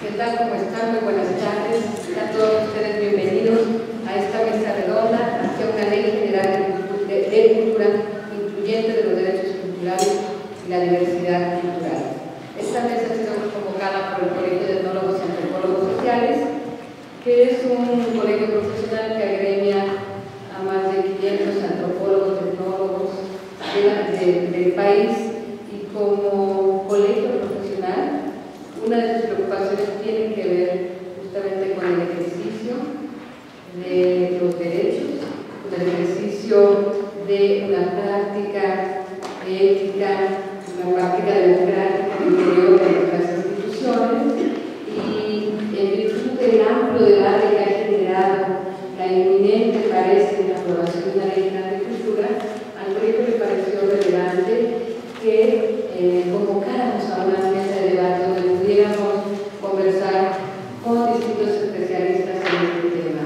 ¿Qué tal? ¿Cómo están? Muy buenas tardes. A todos ustedes bienvenidos a esta mesa redonda hacia una ley general de cultura incluyente de los derechos culturales y la diversidad cultural. Esta mesa ha sido convocada por el Colegio de Etnólogos y Antropólogos Sociales, que es un colegio profesional que agremia a más de 500 antropólogos, etnólogos del país, y como colegio profesional, una de sus preocupaciones tiene que ver justamente con el ejercicio de los derechos, con el ejercicio de una práctica ética, una práctica democrática interior de nuestras instituciones, y en virtud del amplio debate que ha generado la inminente, parece, la aprobación de la Ley General de Cultura, al colegio le pareció relevante que convocáramos a una mesa de debate donde pudiéramos conversar con distintos especialistas en este tema.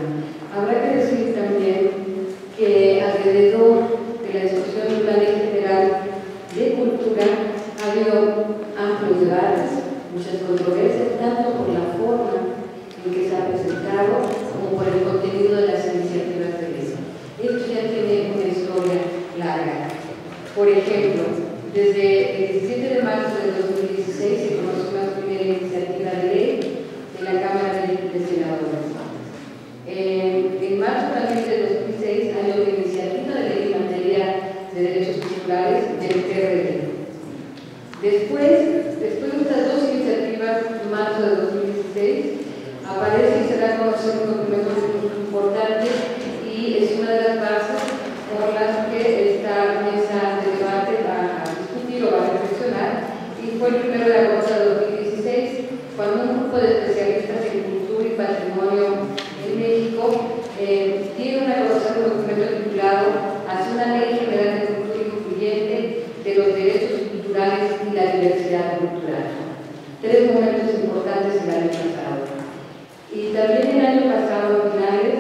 Habrá que decir también que alrededor de la discusión de una Ley General de Cultura ha habido amplios debates, muchas controversias, tanto por la forma en que se ha presentado como por el contenido de las iniciativas de ley. Esto ya tiene una historia larga. Por ejemplo, desde el 17 de marzo de 2016 se conoció la primera iniciativa de ley en la Cámara de Senadores. En marzo también de 2016 hay una iniciativa de ley en materia de derechos culturales del PRD. Después de estas dos iniciativas, en marzo de 2016, aparece y se da a conocer un documento muy importante y es una de las bases por las que esta mesa de debate va a discutir o va a reflexionar, y fue el 1 de agosto de 2016 cuando un grupo de especialistas en cultura y patrimonio en México dieron a conocer un documento titulado Hacia una Ley General de Cultura Incluyente de los Derechos Culturales y la Diversidad Cultural. Tres momentos importantes en el año pasado. Y también el año pasado, finales,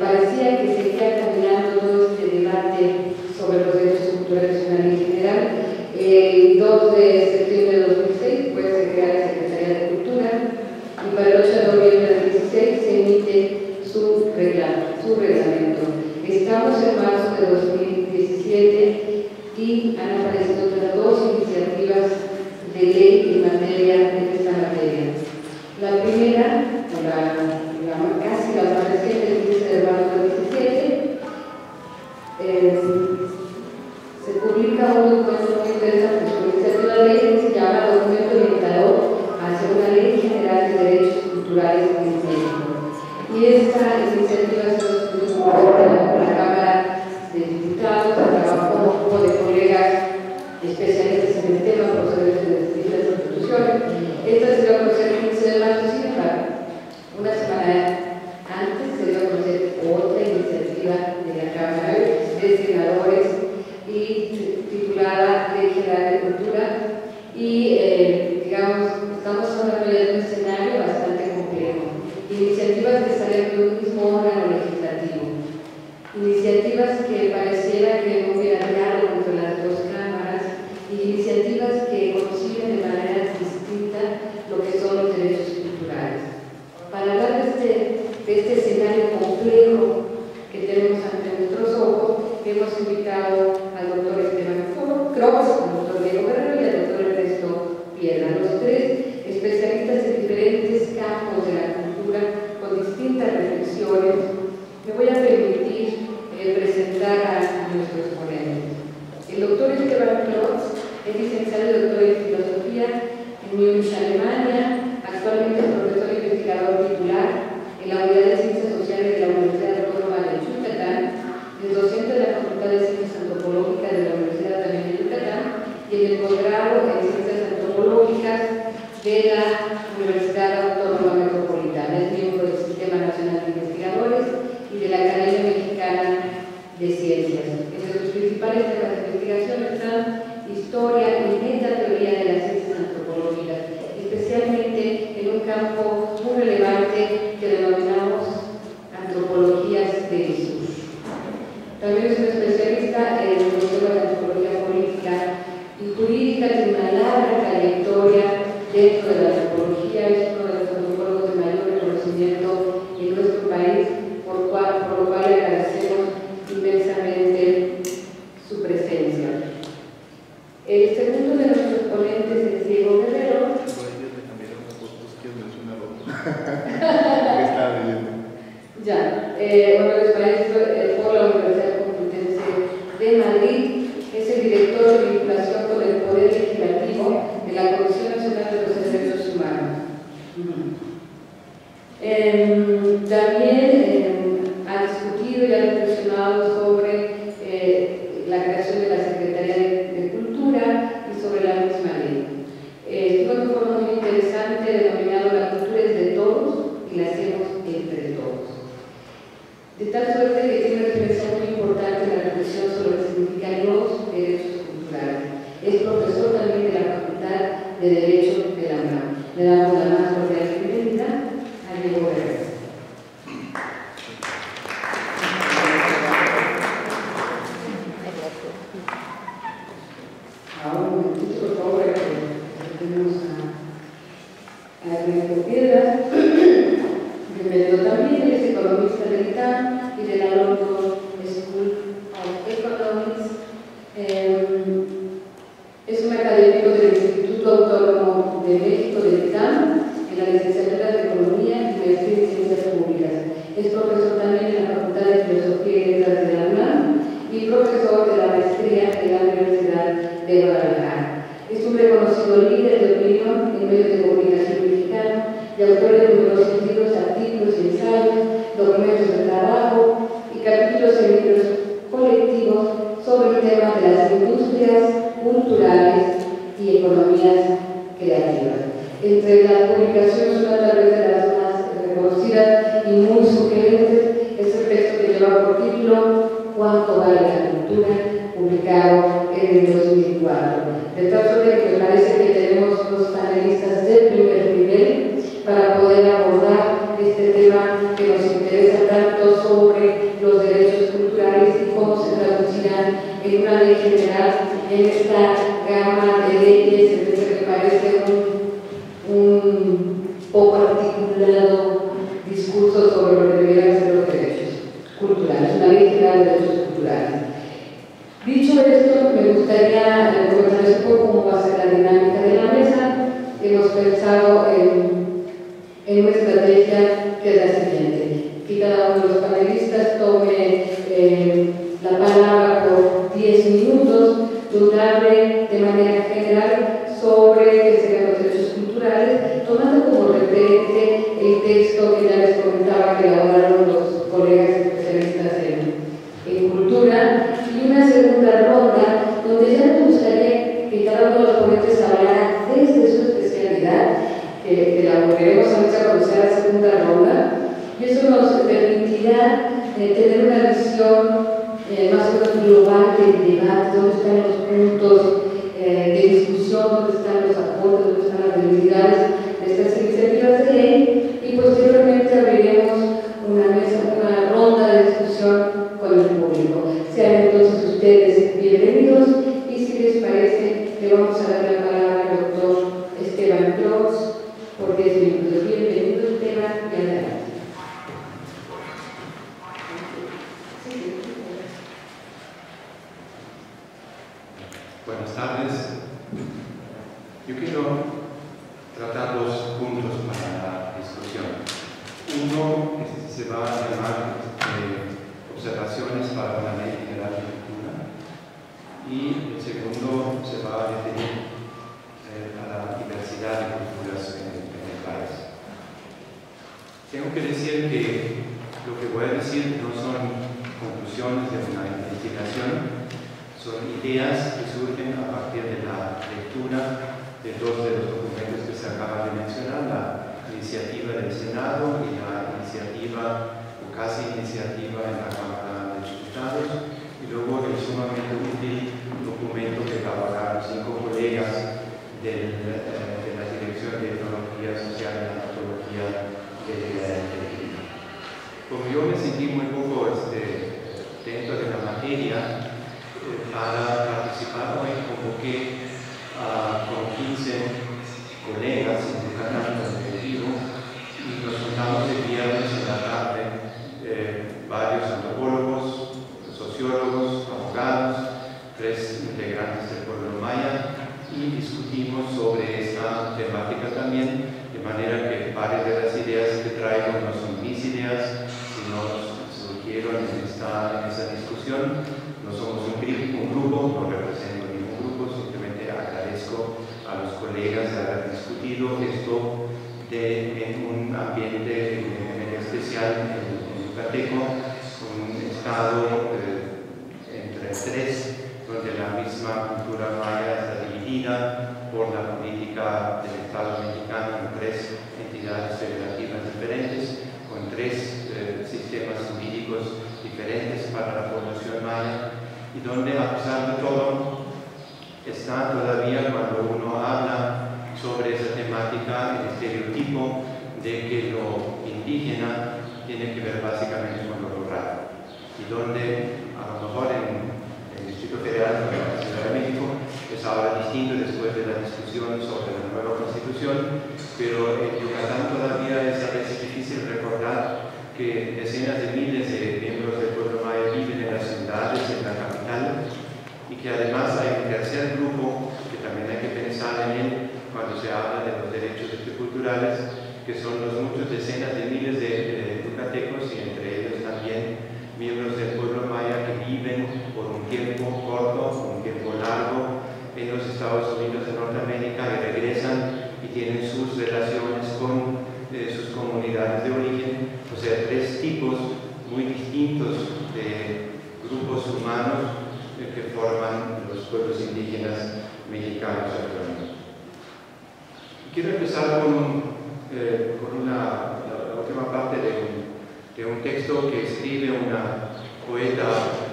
parecía que seguía caminando todo este debate sobre los derechos culturales en la ley general. El 2 de septiembre de 2006 pues, se crea la Secretaría de Cultura, y para el 8 de noviembre de 2016 se emite su reglamento. Estamos en marzo de 2017 y han aparecido otras dos iniciativas de ley en materia de esta materia. La primera, casi la más reciente, el 15 de marzo de 2017, se publica un documento muy interesante, su iniciativa de ley que se llama Documento Orientador hacia una Ley General de Derechos Culturales en México. Y esta iniciativa se discutió en la Cámara de Diputados, se trabajó con un grupo de colegas especialistas en el tema, profesores de distintas instituciones. Esta se dio a conocer el 15 de marzo, sin embargo, una semana antes se dio a conocer otra iniciativa de la Cámara de Senadores y titulada Ley General de Cultura, y digamos, estamos hablando de un escenario bastante complejo. Iniciativas que salen de un mismo órgano legislativo, iniciativas que pareciera que no hubiera diálogo entre las dos cámaras, y iniciativas que conciben de manera distinta lo que son los derechos culturales. Para hablar de este escenario complejo que tenemos ante nuestros ojos, hemos invitado al doctor Esteban Cross, al doctor Diego Guerrero y al doctor Ernesto Piedras, los tres especialistas en diferentes campos de la cultura con distintas reflexiones. Me voy a permitir presentar a nuestros ponentes. El doctor Esteban Cross es licenciado y doctor en filosofía en Múnich, Alemania. Actualmente es profesor e investigador titular en la Unidad de Ciencias Sociales de la Universidad Autónoma de Yucatán, es docente de la Facultad de Ciencias Antropológicas de la Universidad también de Yucatán y en el posgrado en Ciencias Antropológicas de la Universidad Autónoma Metropolitana. Es miembro del Sistema Nacional de Investigadores y de la Academia Mexicana de Ciencias. Entre sus principales temas de investigación están historia y metateoría de las ciencias antropológicas, especialmente en un campo muy relevante que denominamos antropologías del sur. También es un especialista en el Museo de Antropología Política y Jurídica, tiene una larga trayectoria dentro de la antropología, es uno de los ¿Qué estaba leyendo? Ya, bueno, les parece el foro de la Universidad Complutense de Madrid, es el director de vinculación con el Poder Legislativo de la Comisión Nacional de los Derechos Humanos. También ha discutido y ha reflexionado sobre la creación de la Secretaría de Cultura y sobre la misma ley. Estuvo en un foro muy interesante denominado La cultura es de todos y la hacemos entre todos. De tal suerte que tiene una reflexión muy importante en la reflexión sobre lo que significan los derechos culturales. Es profesor también de la Facultad de Derecho de la UNAM. Le damos la más cordial bienvenida a Diego Pérez. Ahora un momentito, por favor, tenemos a Ernesto Piedras. Bienvenido también, él es economista del ITAM y de la London School of Economics. Es un académico del Instituto Autónomo de México del ITAM, en la licenciatura de Economía y Maestría en Ciencias Públicas. Es profesor también en la Facultad de Filosofía y Letras de la UNAM y profesor de la maestría en la Universidad de Guadalajara. Es un reconocido líder de opinión en medios de comunicación mexicano y autor de numerosos libros, artículos y ensayos, documentos de trabajo y capítulos en libros colectivos sobre temas de las industrias culturales y economías creativas. Entre las publicaciones, una tal vez de las más reconocidas y muy sugerentes es el texto que lleva por título ¿Cuánto vale la cultura?, publicado en el 2004. De tal suerte que me parece que tenemos los panelistas del primer nivel para poder abordar este tema que nos interesa tanto sobre los derechos culturales y cómo se traducirán en una ley general en esta gama de leyes que me parece un poco articulado discurso sobre lo que deberían ser los derechos culturales, una ley general de derechos culturales. Dicho esto, me gustaría comentarles un poco cómo va a ser la dinámica de la mesa. Hemos pensado en una estrategia que es la siguiente: que cada uno de los panelistas tome la palabra por 10 minutos, durante de manera general sobre los derechos culturales, tomando como referente el texto que ya les comentaba que elaboraron los colegas especialistas en cultura, y una segunda ronda donde ya me gustaría que cada uno de los ponentes hablara desde su especialidad, que la volveremos a mucha conocer la segunda ronda, y eso nos permitirá tener una visión más o menos global del debate, donde están los puntos de discusión, donde están los aportes, donde están las debilidades de estas iniciativas de ley, y posteriormente abriremos una ronda de discusión con el público. Sean entonces ustedes bienvenidos, y si les parece, le vamos a dar la palabra al doctor Esteban Cross por 10 minutos. Bienvenido, Esteban, y adelante. Buenas tardes. Yo quiero tratar dos puntos para la discusión. Uno se va a llamar observaciones para la Ley General de Cultura, y el segundo se va a definir a la diversidad de culturas en el país. Tengo que decir que lo que voy a decir no son conclusiones de una investigación, son ideas que surgen a partir de la lectura de dos de los documentos que se acaba de mencionar, la iniciativa del Senado y la iniciativa, o casi iniciativa, en la Cámara de Diputados, y luego el sumamente útil documento que trabajaron 5 colegas de la Dirección de Etnología Social y Antropología de Chile. Como yo me sentí muy poco dentro de la materia, para participar hoy convoqué con 15 colegas en el canal de vivo, y nos juntamos el viernes en la tarde varios antropólogos, sociólogos, abogados, 3 integrantes del pueblo maya, y discutimos sobre esta temática también, de manera que varias de las ideas especial en Yucateco, con un estado entre tres, donde la misma cultura maya está dividida por la política del Estado mexicano en tres entidades federativas diferentes, con tres sistemas jurídicos diferentes para la población maya, y donde a pesar de todo está todavía, cuando uno habla sobre esa temática, el estereotipo de que lo indígena tiene que ver básicamente con lo rural, y donde a lo mejor en el Distrito Federal de la Ciudad de México es ahora distinto después de la discusión sobre la nueva Constitución, pero en Yucatán todavía es a veces difícil recordar que decenas de miles de miembros del pueblo maya viven en las ciudades, en la capital, y que además hay un tercer grupo que también hay que pensar en él cuando se habla de los derechos culturales, que son los muchos decenas de miles de yucatecos, y entre ellos también miembros del pueblo maya que viven por un tiempo corto, un tiempo largo en los Estados Unidos de Norteamérica, y regresan y tienen sus relaciones con sus comunidades de origen. O sea, tres tipos muy distintos de grupos humanos que forman los pueblos indígenas mexicanos actualmente. Quiero empezar con la última parte de un texto que escribe una poeta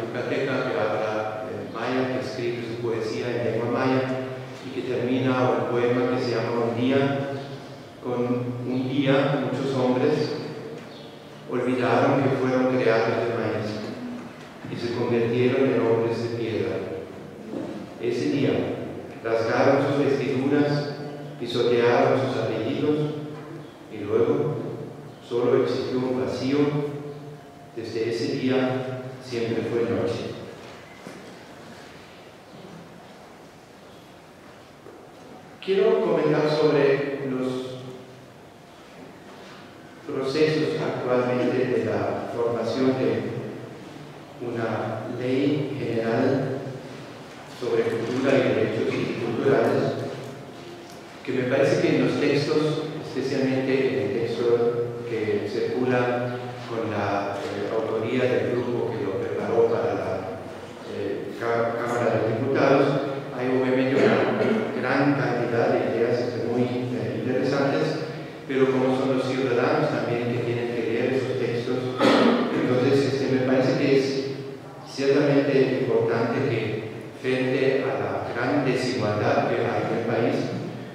yucateca que habla maya, que escribe su poesía en lengua maya, y que termina un poema que se llama Un Día, con un día muchos hombres olvidaron que fueron creados de maíz y se convirtieron en hombres de piedra. Ese día rasgaron sus vestiduras, pisotearon sus apellidos, y luego solo existió un vacío. Desde ese día siempre fue noche. Quiero comentar sobre los procesos actualmente de la formación de una ley general sobre cultura y derechos culturales, que me parece que en los textos, especialmente en el texto que circula con la autoría del grupo que lo preparó para la Cámara de Diputados, hay obviamente una gran cantidad de ideas muy interesantes, pero como son los ciudadanos también que tienen que leer esos textos, entonces me parece que es ciertamente importante que, frente a la gran desigualdad que hay en el país,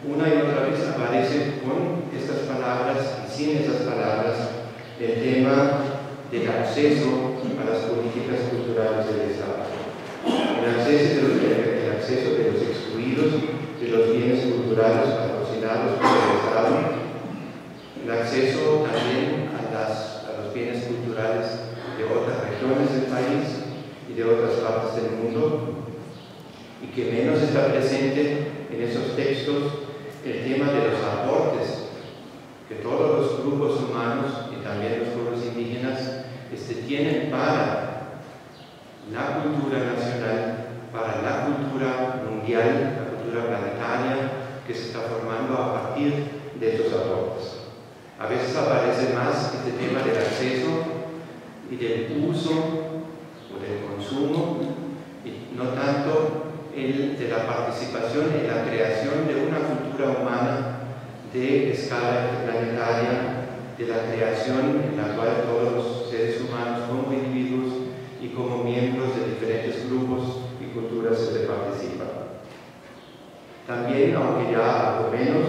una y otra vez aparece con estas palabras y sin esas palabras el tema del acceso a las políticas culturales del Estado, el acceso de los excluidos de los bienes culturales patrocinados por el Estado, el acceso también a los bienes culturales de otras regiones del país y de otras partes del mundo, y que menos está presente en esos textos el tema de los aportes que todos los grupos humanos y también los pueblos indígenas tienen para la cultura nacional, para la cultura mundial, la cultura planetaria que se está formando a partir de esos aportes. A veces aparece más este tema del acceso y del uso o del consumo, y no tanto de la participación en la creación de una cultura humana de escala planetaria, de la creación en la cual todos los seres humanos como individuos y como miembros de diferentes grupos y culturas se participan. También, aunque ya algo menos,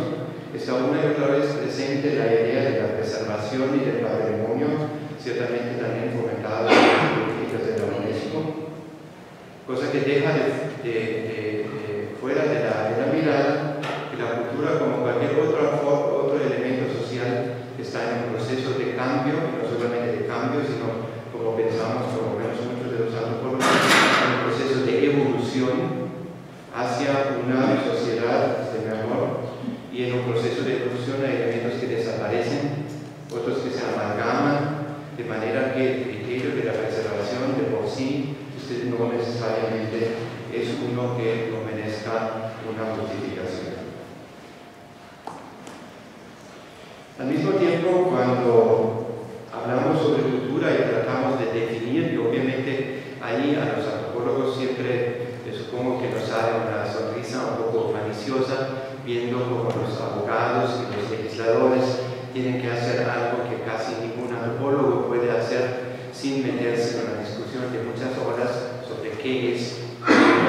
está una y otra vez presente la idea de la preservación y del patrimonio, ciertamente también fomentada en las políticas de la Unesco, cosa que deja fuera de la mirada que la cultura, como cualquier otro elemento social, está en un proceso de cambio, y no solamente de cambio, sino, como pensamos por lo menos muchos de los antropólogos, en un proceso de evolución hacia una sociedad mejor, y en un proceso de evolución hay elementos que desaparecen, otros que se amalgaman, de manera que el criterio de la preservación de por sí no necesariamente es uno que obedezca una justificación. Al mismo tiempo, cuando hablamos hablamos sobre cultura y tratamos de definir, y obviamente ahí a los antropólogos siempre supongo que nos sale una sonrisa un poco maliciosa viendo cómo los abogados y los legisladores tienen que hacer algo que casi ningún antropólogo puede hacer sin meterse en una discusión de muchas horas sobre qué es cultura.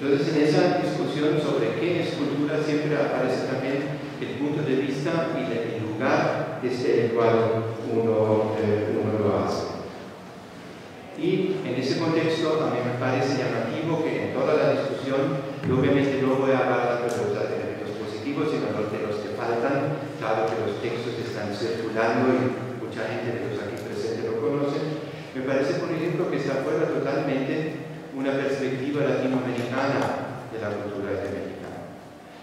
Entonces, en esa discusión sobre qué es cultura siempre aparece también el punto de vista y el lugar desde el cual uno lo hace. Y en ese contexto a mí me parece llamativo que en toda la discusión, y obviamente no voy a hablar de los elementos positivos, sino de los que faltan, dado que los textos están circulando y mucha gente de los aquí presentes lo conoce, me parece, por ejemplo, que está fuera totalmente una perspectiva latinoamericana de la cultura latinoamericana.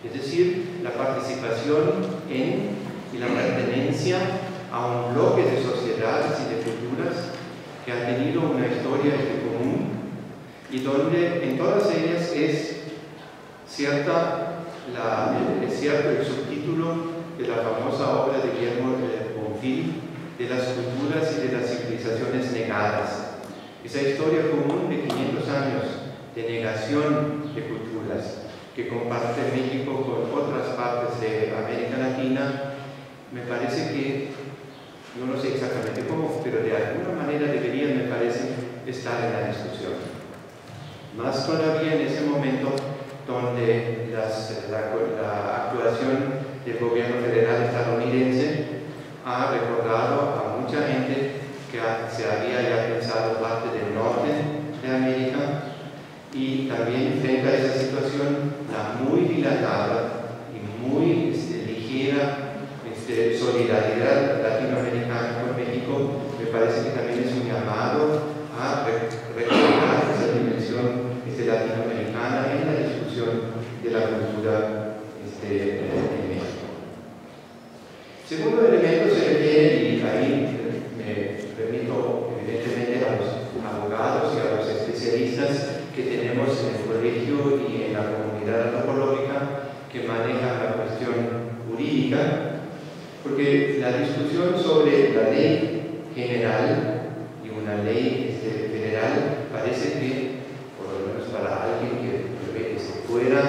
Es decir, la participación en y la pertenencia a un bloque de sociedades y de culturas que han tenido una historia en común y donde en todas ellas es cierto el subtítulo de la famosa obra de Guillermo Bonfil de las culturas y de las civilizaciones negadas. Esa historia común de 500 años de negación de culturas que comparte México con otras partes de América Latina, me parece que, yo no sé exactamente cómo, pero de alguna manera debería, me parece, estar en la discusión. Más todavía en ese momento donde la actuación del gobierno federal estadounidense ha recordado a mucha gente que se había ya pensado parte del norte de América, y también frente a esa situación, la muy dilatada y muy ligera solidaridad latinoamericana con México, me parece que también es un llamado a recordar esa dimensión latinoamericana en la discusión de la cultura en México. Segundo elemento se refiere, y ahí me remito evidentemente a los abogados y a los especialistas que tenemos en el colegio y en la comunidad antropológica que manejan la cuestión jurídica, porque la discusión sobre la ley general y una ley federal parece que, por lo menos para alguien que esté fuera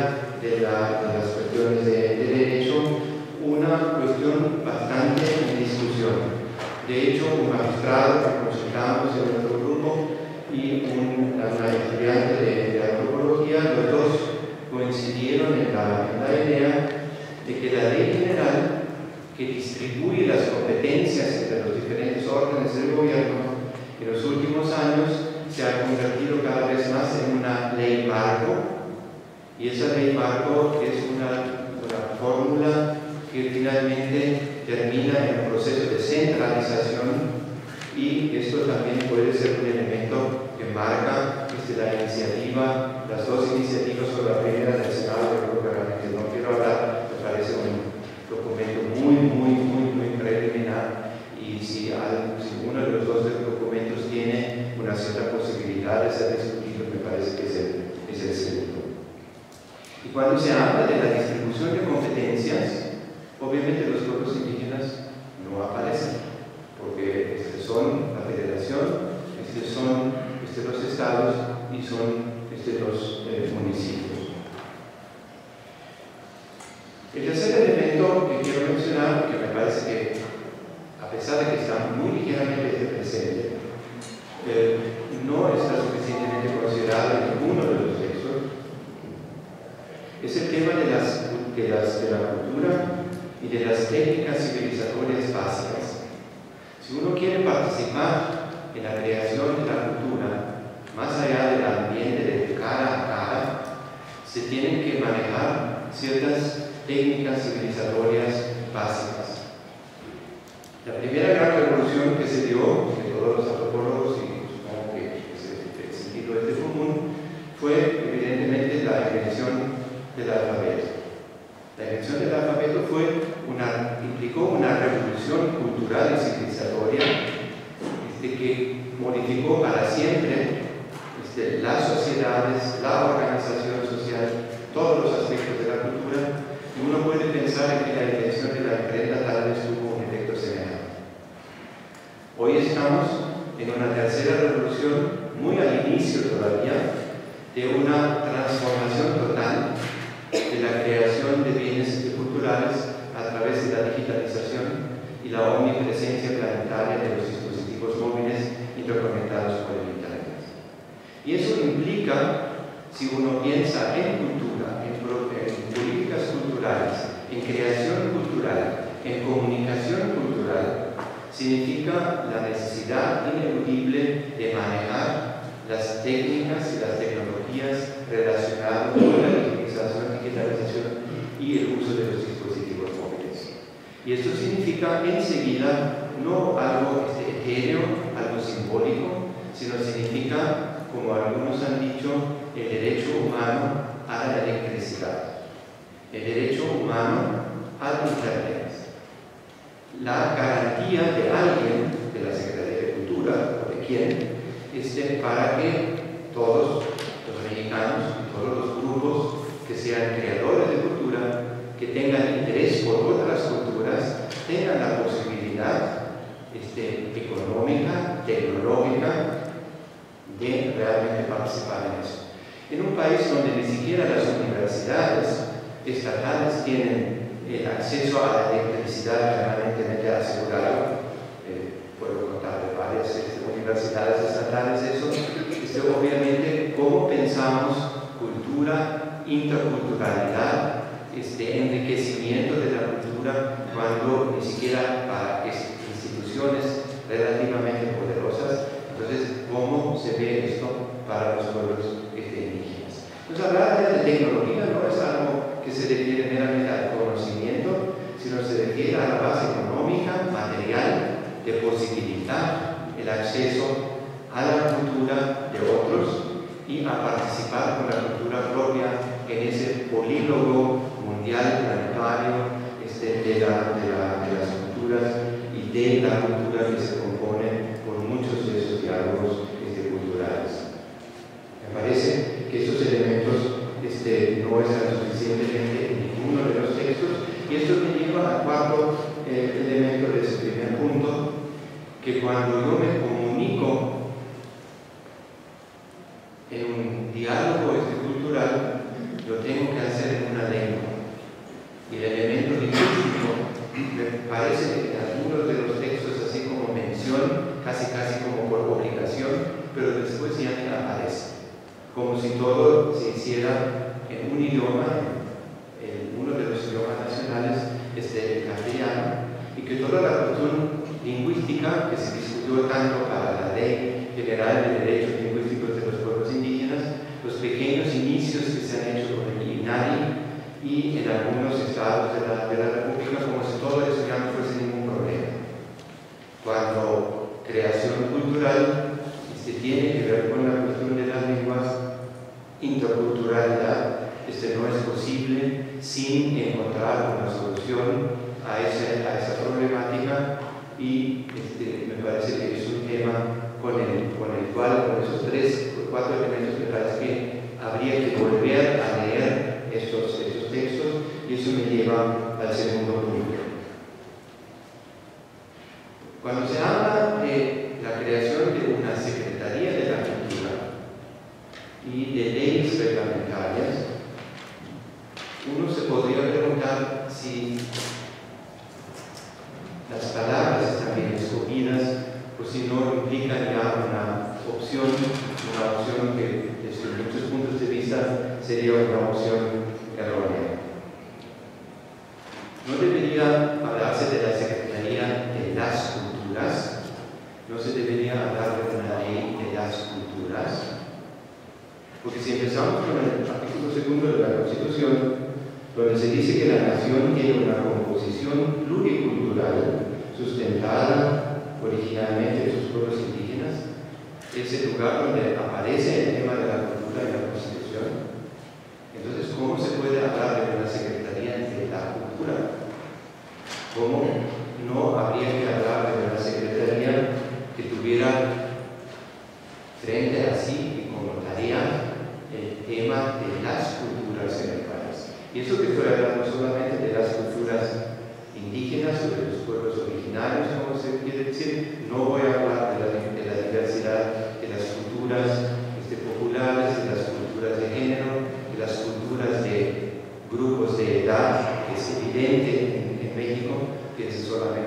de las cuestiones de derecho, una cuestión bastante en discusión. De hecho, un magistrado que consultamos en nuestro grupo y una estudiante de antropología, los dos coincidieron en la idea de que la ley general, que distribuye las competencias entre los diferentes órdenes del gobierno, en los últimos años se ha convertido cada vez más en una ley marco, y esa ley marco es una fórmula que finalmente termina en un proceso de centralización, y esto también puede ser un elemento que marca la iniciativa, las dos iniciativas, o la primera del Senado, creo que realmente no quiero hablar, me parece un documento muy preliminar, y si uno de los dos documentos tiene una cierta posibilidad de ser discutido, me parece que es el segundo. Y cuando se habla de la distribución de competencias, obviamente los pueblos indígenas no aparecen, porque son la federación, son los estados y son los municipios. El tercer elemento que quiero mencionar, que me parece que, a pesar de que está muy ligeramente presente, no está suficientemente considerado en ninguno de los textos, es el tema de la cultura y de las técnicas civilizatorias básicas. Si uno quiere participar en la creación de la cultura, más allá del ambiente de cara a cara, se tienen que manejar ciertas técnicas civilizatorias básicas. La primera gran revolución que se dio, que todos los antropólogos, y supongo que el sentido es de común, fue evidentemente la invención del alfabeto. La invención del alfabeto implicó una revolución cultural y civilizatoria que modificó para siempre las sociedades, la organización social, todos los aspectos de la cultura. Uno puede pensar en que la invención de la imprenta tal vez tuvo un efecto semejante. hoy estamos en una tercera revolución, muy al inicio todavía, de una transformación total de la creación de bienes culturales a través de la digitalización y la omnipresencia planetaria de los dispositivos móviles interconectados por el Internet. Y eso implica, si uno piensa en cultura, en políticas culturales, en creación cultural, en comunicación cultural, significa la necesidad ineludible de manejar las técnicas y las tecnologías relacionadas con la digitalización y el uso de los dispositivos móviles. Y esto significa enseguida no algo etéreo, algo simbólico, sino significa, como algunos han dicho, el derecho humano a la electricidad, el derecho humano al Internet. La garantía de alguien, de la Secretaría de Cultura, o de quién, para que todos los mexicanos, todos los grupos que sean creadores de cultura, que tengan interés por otras culturas, tengan la posibilidad económica, tecnológica, de realmente participar en eso. En un país donde ni siquiera las universidades estatales tienen el acceso a la electricidad permanentemente asegurado, puedo contar de varias universidades estatales eso, obviamente cómo pensamos cultura, interculturalidad, enriquecimiento de la cultura, cuando ni siquiera para instituciones relativamente poderosas. Entonces, ¿cómo se ve esto para los pueblos indígenas? Entonces, hablar de tecnología no es algo que se refiere meramente al conocimiento, sino se refiere a la base económica, material, de posibilitar el acceso a la cultura de otros y a participar con la cultura propia en ese polílogo mundial, planetario, de las culturas y de la cultura que se compone por muchos de esos diálogos culturales. Me parece que esos elementos no están suficientemente en ninguno de los textos, y esto me lleva al cuarto elemento de ese primer punto, que cuando yo me comunico en un diálogo cultural, lo tengo que hacer en una lengua. Y el elemento lingüístico me parece que en algunos de los textos, así como mención, casi como por obligación, pero después ya me aparece. Como si todo se hiciera en un idioma, en uno de los idiomas nacionales, el castellano, y que toda la cuestión lingüística que se discutió tanto para la Ley General de Derechos Lingüísticos de los Pueblos Indígenas, los pequeños inicios que se han hecho con el INADI y en algunos estados de la República, como si todo eso ya no fuese ningún problema. Cuando creación cultural tiene que ver con la cuestión de las lenguas, interculturalidad, no es posible sin encontrar una solución a esa problemática, y me parece que es un tema con esos tres o cuatro elementos, me parece que habría que volver a leer estos textos, y eso me lleva al segundo punto. Cuando se habla de la creación de una Secretaría de la Cultura y de leyes reglamentarias, uno se podría preguntar si las palabras están bien escogidas o si no implican ya una opción que desde muchos puntos de vista sería una opción errónea. No debería hablarse de la Secretaría de las Culturas, no se debería hablar de una ley de las culturas, porque si empezamos con el artículo segundo de la Constitución, donde se dice que la nación tiene una composición pluricultural sustentada originalmente en sus pueblos indígenas, es el lugar donde aparece el tema de la cultura en la Constitución. Entonces, ¿cómo se puede hablar de una Secretaría de la Cultura? ¿Cómo no habría que hablar de una Secretaría que tuviera frente a sí y como tarea el tema de las culturas en el país? Y eso que estoy hablando solamente de las culturas indígenas o de los pueblos originarios, como se quiere decir, no voy a hablar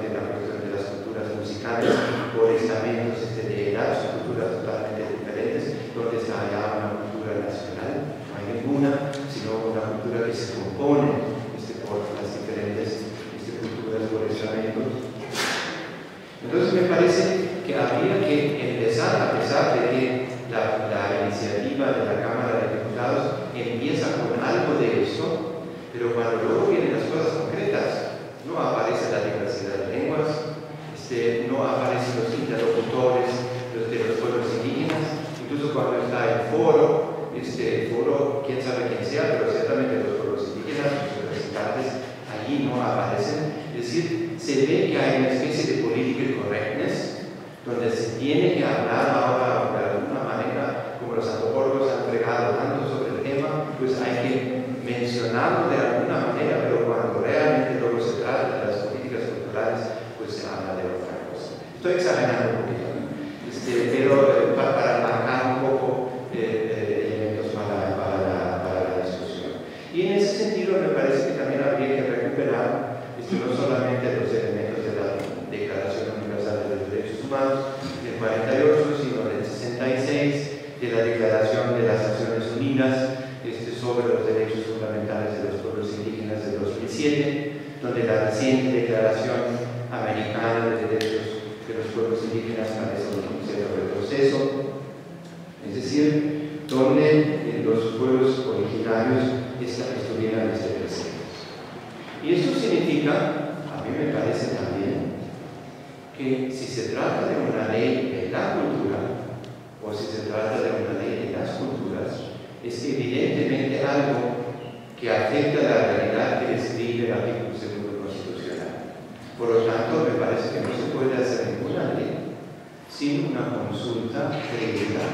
de la cuestión de las culturas musicales o estamentos heredados, culturas totalmente diferentes, donde está ya una cultura nacional, no hay ninguna, sino una cultura que se compone por las diferentes culturas o estamentos. Entonces me parece que habría que empezar, a pesar de que la iniciativa de la Cámara de Diputados empieza con algo de esto, pero cuando luego vienen las cosas concretas, no aparece la diversidad de lenguas, no aparecen los interlocutores de los pueblos indígenas, incluso cuando está el foro, quién sabe quién sea, pero ciertamente los pueblos indígenas, los representantes, allí no aparecen. Es decir, se ve que hay una especie de political correctness, donde se tiene que hablar ahora de alguna manera, como los antropólogos han fregado tanto sobre el tema, pues hay que mencionarlo de alguna manera, pero cuando realmente luego se trata de las políticas culturales, pues se habla de otra cosa. Estoy exagerando un poquito, ¿no? Pero para marcar un poco elementos para la discusión. Y en ese sentido me parece que también habría que recuperar no solamente los elementos de la Declaración Universal de los Derechos Humanos del 48, sino del 66, de la Declaración de las Naciones Unidas sobre los derechos fundamentales de los pueblos indígenas del 2007, donde la reciente Declaración Americana de Derechos de los Pueblos Indígenas parece un cierto retroceso, es decir, donde los pueblos originarios estuvieran presentes. Y eso significa, a mí me parece también, que si se trata de una ley de la cultura, o si se trata de una ley de las culturas, es evidentemente algo que afecta la realidad que describe el artículo 2 constitucional. Por lo tanto, me parece que no se puede hacer ninguna ley sin una consulta previa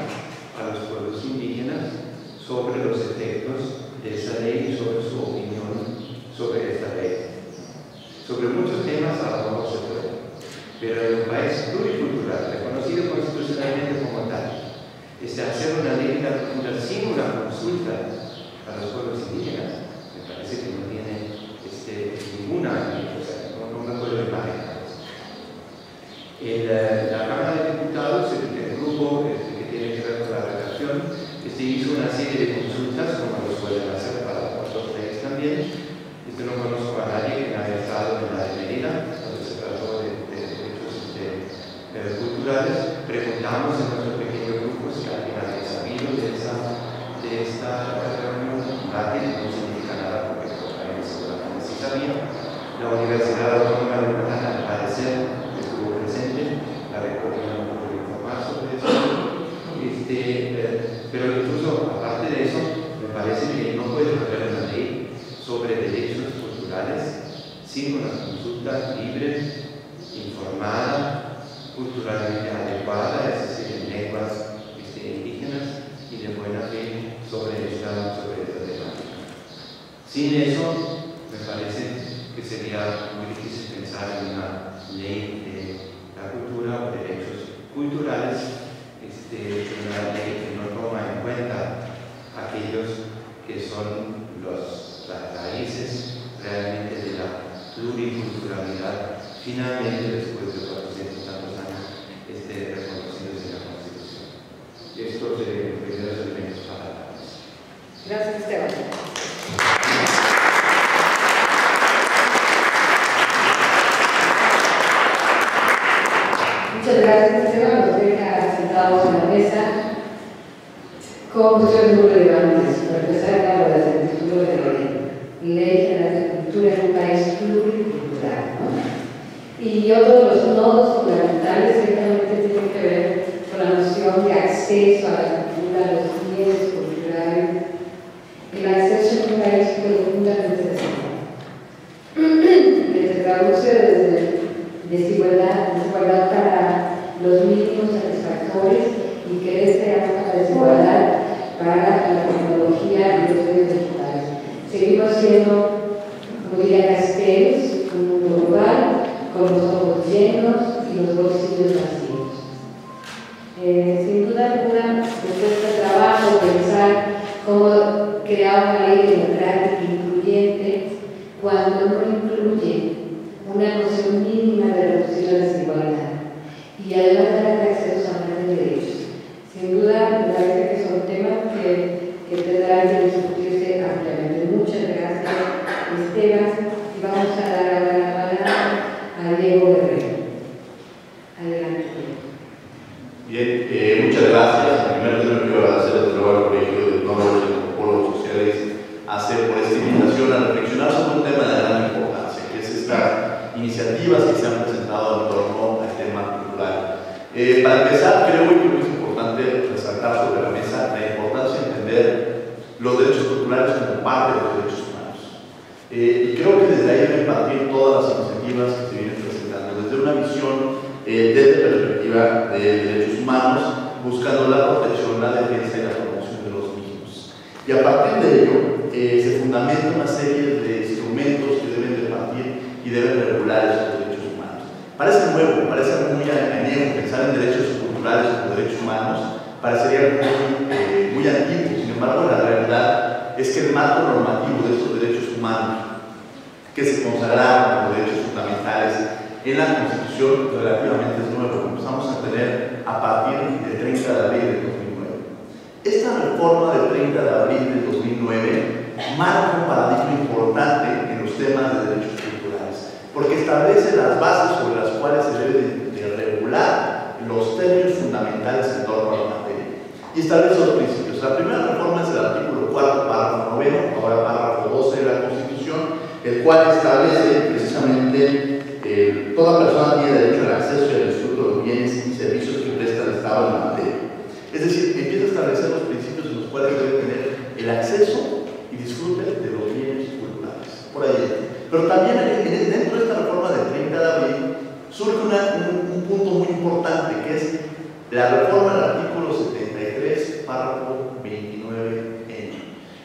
a los pueblos indígenas sobre los efectos de esa ley y sobre su opinión sobre esta ley. Sobre muchos temas a lo mejor se puede, pero en un país pluricultural, reconocido constitucionalmente como tal, hacer una ley de la cultura sin una consulta a los pueblos indígenas, me parece que no tiene ninguna, o sea, no me puedo imaginar. En la Cámara de Diputados, el grupo que tiene que ver con la redacción, hizo una serie de consultas, como lo suelen hacer para otros leyes también. No conozco a nadie que haya estado en la de Medina, donde se trató de derechos culturales. Preguntamos en nuestro pequeño grupo si alguien había sabido de esta reunión. Nadie, no significa nada porque seguramente sí sabía. La Universidad Autónoma de Yucatán, al parecer, estuvo presente, la reunión no pudo informar sobre eso. Pero incluso, aparte de eso, me parece que no puede haber una ley sobre derechos culturales sin una consulta libre, informada, culturalmente adecuada, es decir, en lenguas indígenas y de buena fe sobre esta temática. Sin eso, me parece que sería muy difícil pensar en una ley de la cultura o derechos culturales, una ley que no toma en cuenta aquellos que son las raíces realmente de la pluriculturalidad, finalmente después de 400 tantos años reconocidos en la Constitución. Esto sería los primeros elementos para la mesa. Gracias, Esteban. Muchas gracias, Esteban, nos deja sentados en la mesa con cuestiones muy relevantes, para empezar a hablar del título de la Ley General de Cultura en un país pluricultural, ¿no? Y otro de los nodos fundamentales ciertamente tiene que ver con la noción de acceso a la cultura, a los bienes culturales, el acceso en un país profundamente desigual, que se traduce desde desigualdad para los mínimos satisfactores y crece hasta la desigualdad para la tecnología y los medios digitales. Seguimos siendo, como diría Castells, un mundo global con los ojos llenos y los bolsillos vacíos. Sin duda alguna, después de este trabajo, pensar cómo crear una ley democrática e incluyente cuando no incluye una noción mínima de reducir la desigualdad y además dar acceso a mayores derechos. Sin duda, me parece que son temas que tendrán que discutirse ampliamente. Muchas gracias, Esteban, y vamos a dar ahora la palabra a Diego Guerrero. Adelante. Bien, muchas gracias. Primero quiero agradecer el trabajo del Colegio de Etnólogos y Antropólogos Sociales por esta invitación a reflexionar sobre un tema de gran importancia, que es estas iniciativas que se han presentado en torno al tema cultural. Para empezar, creo que es importante resaltar sobre la mesa la importancia de entender los derechos culturales como parte de los derechos humanos. Y creo que desde ahí deben partir todas las iniciativas que se vienen presentando, desde una visión desde la perspectiva de derechos humanos, buscando la protección, la defensa y la promoción de los mismos. Y a partir de ello, se fundamenta una serie de instrumentos que deben de partir y deben de regular esos derechos humanos. Parece nuevo, parece muy anhelo pensar en derechos culturales o derechos humanos, parecería muy antiguo. Sin embargo, la realidad es que el marco normativo de estos derechos humanos, que se consagraron como derechos fundamentales en la Constitución, relativamente es nuevo, empezamos a tener a partir del 30 de abril de 2009. Esta reforma del 30 de abril de 2009 marca un paradigma importante en los temas de derechos culturales, porque establece las bases sobre las cuales se debe de regular los términos fundamentales en torno a la materia, y establece los principios. La primera reforma es el artículo 4, párrafo 9, ahora párrafo 12 de la Constitución, el cual establece precisamente toda persona tiene derecho al acceso y al disfrute de bienes y servicios que presta el Estado en la materia. Es decir, empieza a establecer los principios en los cuales debe tener el acceso y disfrute de los bienes culturales. Por ahí. Pero también dentro de esta reforma del 30 de abril surge un punto muy importante, que es la reforma del artículo 73, párrafo 29N.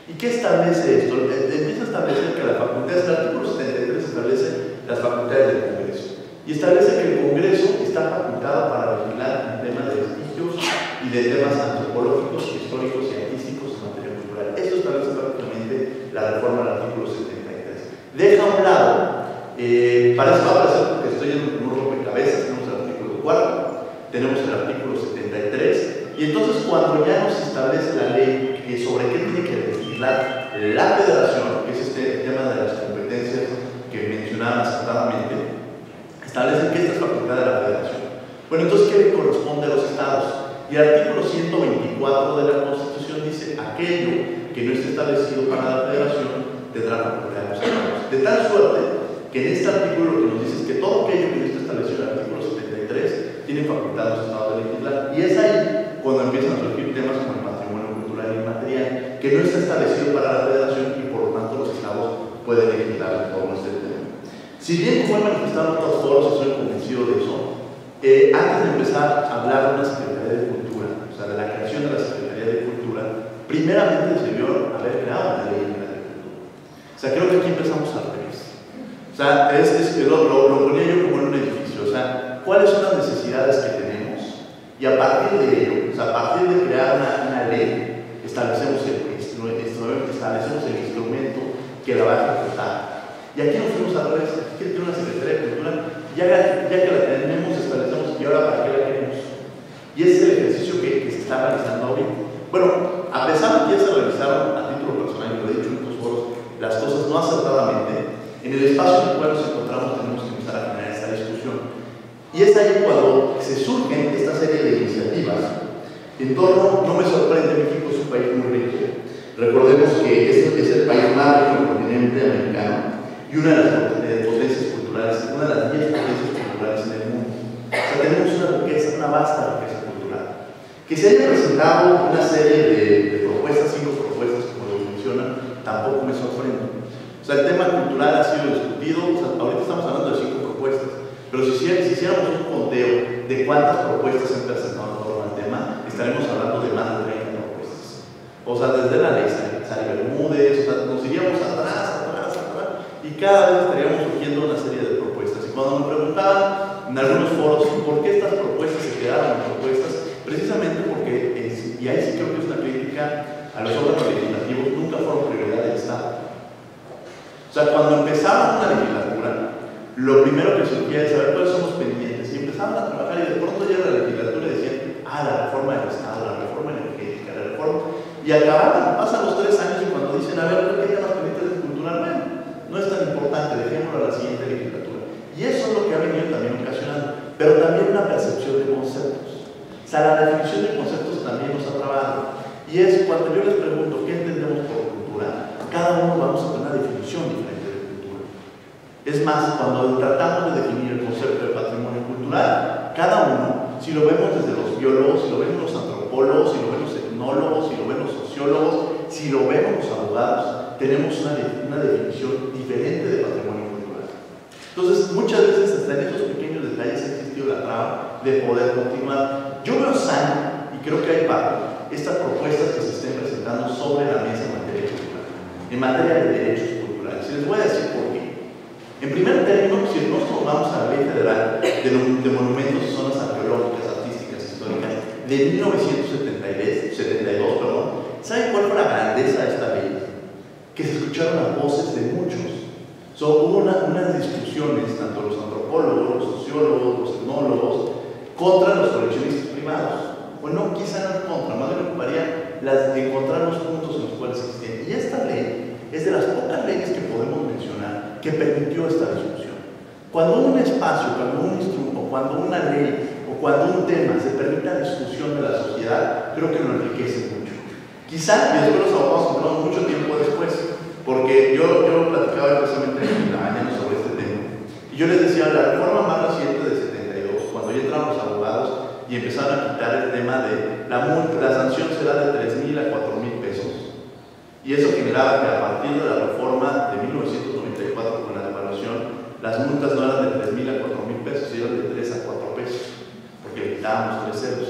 ¿Y qué establece esto? Empieza a establecer que la facultad del artículo 73 establece las facultades del Congreso, y establece que el Congreso está facultado para vigilar en temas de vestigios y de temas antropológicos, históricos y artísticos en materia cultural. Esto establece prácticamente la reforma del artículo 73. Deja a un lado, para eso va a aparecer porque estoy en un rompecabezas, tenemos el artículo 4, tenemos el artículo 73, y entonces cuando ya nos establece la ley sobre qué tiene que legislar la Federación, que es este tema de las competencias que mencionaba acertadamente, establecen que esta es facultad de la Federación. Bueno, entonces, ¿qué le corresponde a los Estados? Y el artículo 124 de la Constitución dice: aquello que no esté establecido para la Federación tendrá facultad de los Estados. De tal suerte que en este artículo lo que nos dice es que todo aquello que no esté establecido en el artículo 73 tiene facultad de los Estados de legislar. Y es ahí cuando empiezan a surgir temas como el patrimonio cultural y material, que no está establecido para la Federación y por lo tanto los Estados pueden legislar en torno a este tema. Si bien, como he manifestado todos, estoy convencido de eso, antes de empezar a hablar de una Secretaría de Cultura, o sea, de la creación de la Secretaría de Cultura, primeramente se debió haber creado una Ley General de Cultura. O sea, creo que aquí empezamos al revés. O sea, lo ponía yo como en un edificio. O sea, ¿cuáles son las necesidades que tenemos? Y a partir de ello, o sea, a partir de crear una ley, establecemos el instrumento que la van a ejecutar. Y aquí nos fuimos a través, aquí tiene una Secretaría de Cultura, ya que la tenemos, establecemos, y ahora para qué la queremos. Y ese es el ejercicio que se está realizando hoy. Bueno, a pesar de que ya se realizaron a título personal, y lo he dicho en otros foros, las cosas no acertadamente, en el espacio en el cual nos encontramos tenemos que empezar a generar esta discusión. Y es ahí cuando se surgen esta serie de iniciativas. En torno, no me sorprende, México es un país muy rico. Recordemos que este es el país más rico del continente americano y una de las potencias culturales, una de las 10 potencias culturales en el mundo. O sea, tenemos una riqueza, una vasta riqueza cultural. Que se haya presentado una serie de propuestas, 5 propuestas, como lo mencionan, tampoco me sorprende. O sea, el tema cultural ha sido discutido, o sea, ahorita estamos hablando de 5 propuestas, pero si hiciéramos un conteo de cuántas propuestas se han presentado en torno al tema, estaremos hablando de más de 30. O sea, desde la ley Sari Bermúdez, o sea, nos iríamos atrás, y cada vez estaríamos surgiendo una serie de propuestas. Y cuando me preguntaban en algunos foros por qué estas propuestas se quedaron propuestas, precisamente porque, y ahí sí creo que es una crítica a los órganos legislativos, nunca fueron prioridad del Estado. O sea, cuando empezaba una legislatura, lo primero que surgía es saber cuáles son los pendientes, y empezaban a trabajar, y de pronto ya la legislatura decía, ah, la reforma del Estado, la reforma energética, la reforma, y acababan, pasan los 3 años y cuando dicen, a ver, ¿qué quedan los pendientes de cultura? Bueno, no es tan importante, dejémoslo a la siguiente legislatura. Y eso es lo que ha venido también ocasionando, pero también una percepción de conceptos. O sea, la definición de conceptos también nos ha trabado, y es cuando yo les pregunto, ¿qué entendemos por cultura? Cada uno vamos a tener una definición diferente de cultura. Es más, cuando tratamos de definir el concepto de patrimonio cultural, cada uno, si lo vemos desde los biólogos, si lo vemos los antropólogos, si lo vemos los etnólogos, si lo vemos los sociólogos, si lo vemos los abogados, tenemos una definición diferente de patrimonio cultural. Entonces, muchas veces hasta en esos pequeños detalles ha existido la traba de poder continuar. Yo veo sano, y creo que hay para estas propuestas que se estén presentando sobre la mesa en materia cultural. En materia de derechos culturales, y les voy a decir por qué. En primer término, si nosotros vamos a la Ley Federal de Monumentos y Zonas Arqueológicas, Artísticas, Históricas, de 1972, perdón, ¿saben cuál fue la grandeza de esta ley? Que se escucharon las voces de muchos. Hubo unas discusiones, tanto los antropólogos, los sociólogos, los etnólogos, contra los coleccionistas privados. Bueno, quizá no contra, más bien ocuparía las de encontrar los puntos en los cuales existen. Y esta ley es de las pocas leyes que podemos mencionar que permitió esta discusión. Cuando un espacio, cuando un instrumento, cuando una ley o cuando un tema se permite la discusión de la sociedad, creo que lo enriquece mucho. Quizá después los abogados entramos mucho tiempo después, porque yo platicaba precisamente en la mañana sobre este tema. Y yo les decía, la reforma más reciente de 72, cuando ya entraron los abogados, y empezaron a quitar el tema de la multa, la sanción será de 3,000 a 4,000 pesos, y eso generaba que a partir de la reforma de 1994 con la devaluación, las multas no eran de 3,000 a 4,000 pesos, eran de 3 a 4 pesos, porque le quitábamos 3 ceros.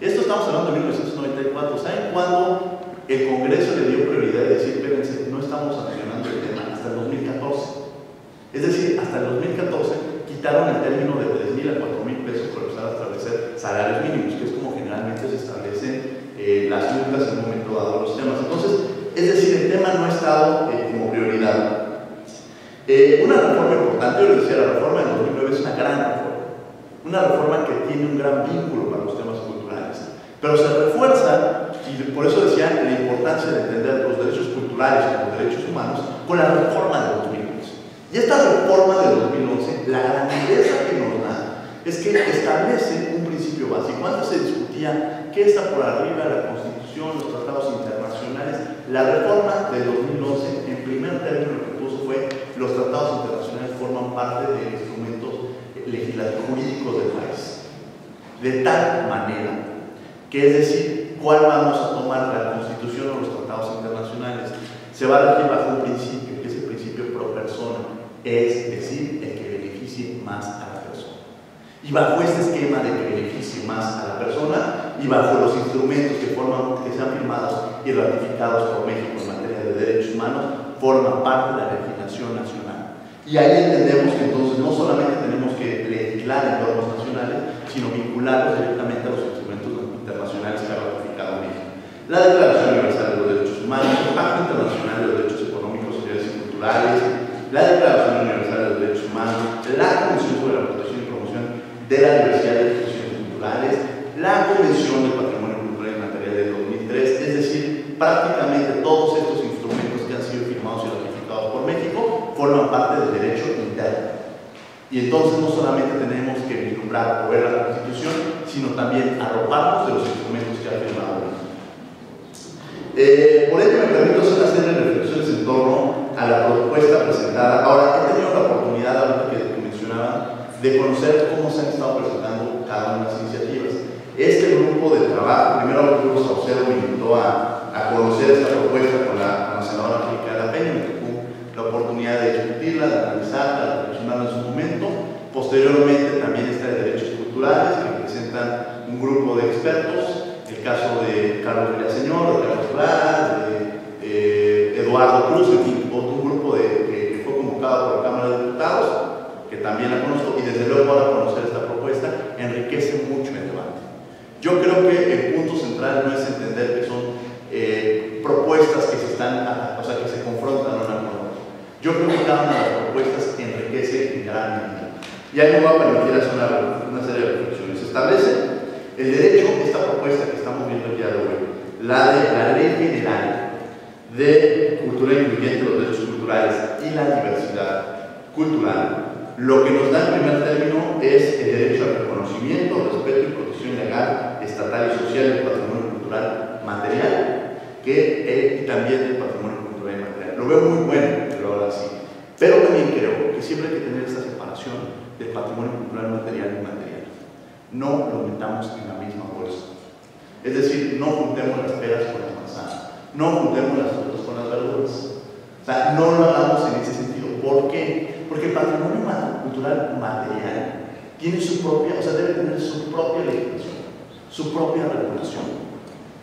Esto estamos hablando de 1994, ¿saben cuándo el Congreso le dio prioridad de decir, espérense, no estamos sancionando el tema? Hasta el 2014, es decir, hasta el 2014 quitaron el término de 3,000 a 4,000 pesos por empezar a establecer salarios mínimos, que es como generalmente se establecen las multas en un momento dado los temas. Entonces, es decir, el tema no ha estado como prioridad. Una reforma importante, yo les decía, la reforma del 2009 es una gran reforma. Una reforma que tiene un gran vínculo para los temas culturales. Pero se refuerza, y por eso decía la importancia de entender los derechos culturales como derechos humanos, con la reforma del 2011. Y esta reforma del 2011, la grandeza que nos da, es que establece un principio básico. Cuando se discutía qué está por arriba de la Constitución, los tratados internacionales, la reforma de 2011, en primer término, lo que puso fue: los tratados internacionales forman parte de instrumentos legislativos jurídicos del país. De tal manera que, es decir, cuál vamos a tomar, la Constitución o los tratados internacionales, se va a regir bajo un principio, que es el principio pro persona, es decir, el que beneficie más a la persona. Y bajo este esquema de que beneficie más a la persona y bajo los instrumentos que sean firmados y ratificados por México en materia de derechos humanos, forman parte de la legislación nacional. Y ahí entendemos que entonces no solamente tenemos que legislar en normas nacionales, sino vincularlos directamente a los instrumentos internacionales que ha ratificado México. La Declaración Universal de los Derechos Humanos, el Pacto Internacional de los Derechos Económicos, Sociales y Culturales, la Declaración Universal de los Derechos Humanos, la Convención sobre la Protección y Promoción de la Diversidad de Instituciones Culturales, la Convención del Patrimonio Cultural y Material de 2003, es decir, prácticamente todos estos instrumentos que han sido firmados y ratificados por México forman parte del derecho interno. Y entonces no solamente tenemos que vislumbrar o ver la Constitución, sino también arroparnos de los instrumentos que ha firmado México. Por ello me permito hacer una serie de reflexiones en torno a la propuesta presentada. Ahora, he tenido la oportunidad, ahora que mencionaba, de conocer cómo se han estado presentando cada una de las iniciativas. Este grupo de trabajo, primero el grupo Saucedo me invitó a conocer esta propuesta con la senadora Angélica de la Peña, me tocó la oportunidad de discutirla, de analizarla, de reflexionarla en su momento. Posteriormente también está el de derechos culturales, que presentan un grupo de expertos, el caso de Carlos Villaseñor, de Carlos Clara, de Eduardo Cruz, otro grupo que fue convocado por la Cámara de Diputados, que también la conozco, y desde luego ahora conocer esta propuesta enriquece mucho el debate. Yo creo que el punto central no es entender que son propuestas que se están, o sea, que se confrontan una con otra. Yo creo que cada una de las propuestas enriquece en gran Y ahí me va a permitir hacer una serie de reflexiones. Se establece el derecho, esta propuesta que estamos viendo el día de hoy, la de la Ley General de Cultura Incluyente, los Derechos Culturales y la Diversidad Cultural, lo que nos da en primer término es el derecho al reconocimiento, respeto y protección legal, estatal y social del patrimonio cultural material, que es también del patrimonio cultural y material. Lo veo muy bueno, pero ahora sí. Pero también creo que siempre hay que tener esta separación del patrimonio cultural material y inmaterial. No lo metamos en la misma bolsa. Es decir, no juntemos las peras con las manzanas, no juntemos las frutas con las verduras. O sea, no lo hagamos en ese sentido. ¿Por qué? Porque el patrimonio cultural material tiene su propia, o sea, debe tener su propia legislación, su propia regulación,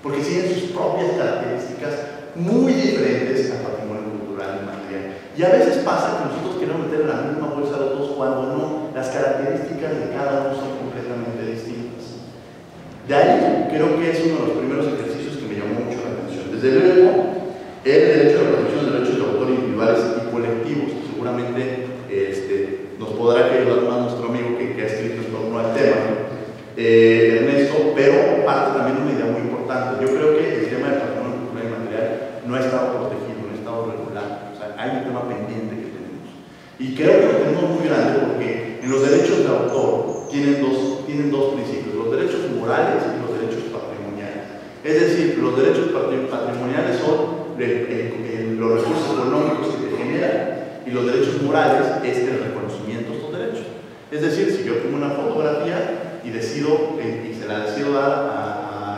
porque tiene sus propias características muy diferentes al patrimonio cultural y material. Y a veces pasa que nosotros queremos meter en la misma bolsa los dos cuando no, las características de cada uno son completamente distintas. De ahí creo que es uno de los primeros ejercicios que me llamó mucho la atención. Desde luego, el derecho a la protección de derechos de autor individuales y colectivos, que seguramente nos podrá ayudar más nuestro amigo que ha escrito en torno al tema, Ernesto, pero parte también de una idea muy importante. Yo creo que el tema del patrimonio cultural y material no ha estado protegido, no ha estado regulado. Hay un tema pendiente que tenemos. Y creo que lo tenemos muy grande porque en los derechos de autor tienen dos principios, los derechos morales y los derechos patrimoniales. Es decir, los derechos patrimoniales son los recursos económicos que se generan y los derechos morales es el reconocimiento de estos derechos. Es decir, si yo tengo una fotografía y decido y se la decido dar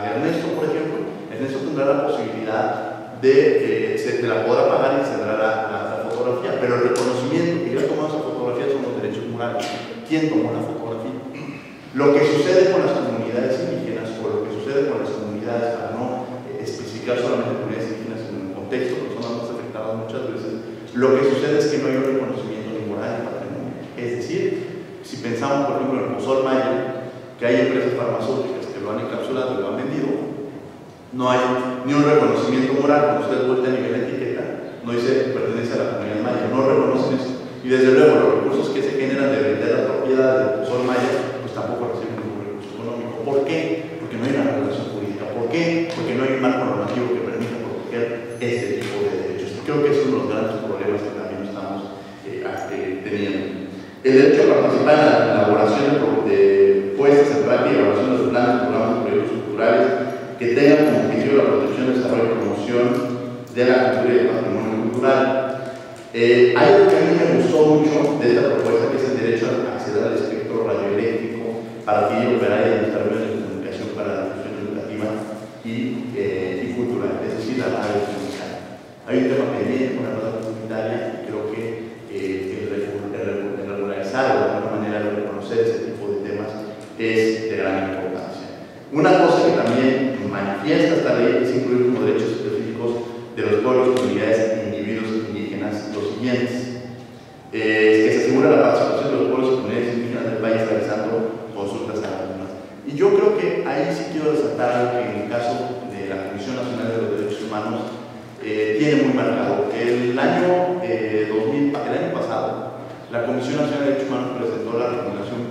a Ernesto, por ejemplo, Ernesto tendrá la posibilidad de la podrá pagar y se dará la fotografía, pero el reconocimiento que yo he tomado esa fotografía son los derechos morales. ¿Quién tomó la fotografía? Lo que sucede con las comunidades indígenas o lo que sucede con las comunidades, para no especificar solamente comunidades indígenas en un contexto, porque son las más afectadas muchas veces, lo que sucede es que no hay un reconocimiento ni moral ni patrimonio. Es decir, si pensamos por ejemplo en el Pozol Maya, que hay empresas farmacéuticas que lo han encapsulado y lo han vendido, no hay ni un reconocimiento moral, como usted vuelve a nivel de etiqueta, no dice pertenece a la comunidad maya, no reconocen eso. Y desde luego los recursos que se generan de vender las propiedades del sol maya, pues tampoco reciben ningún recurso económico. ¿Por qué? Porque no hay una relación jurídica. ¿Por qué? Porque no hay un marco normativo que permita proteger este tipo de derechos. Creo que es uno de los grandes problemas que también estamos teniendo. El derecho a participar en la elaboración de puestas en práctica y elaboración de los planes, programas y proyectos culturales que tengan como objetivo la protección, el desarrollo y promoción de la cultura y el patrimonio cultural. Hay algo que a mí me gustó mucho de esta propuesta, que es el derecho a acceder al espectro radioeléctrico para adquirir, operar y administrar medios de comunicación para la difusión educativa y cultural, es decir, la radio comunitaria. Hay un tema pendiente con la radio comunitaria y creo que el regularizar, de alguna manera, el reconocer ese tipo de temas es de gran importancia. Una cosa que también manifiesta esta ley es incluir como derechos específicos de los pueblos, comunidades e individuos indígenas los siguientes: que se asegura la participación de los pueblos y comunidades indígenas del país realizando consultas a las mismas. Y yo creo que ahí sí quiero resaltar algo que en el caso de la Comisión Nacional de los Derechos Humanos tiene muy marcado. El año pasado, la Comisión Nacional de Derechos Humanos presentó la Recomendación 27/2016.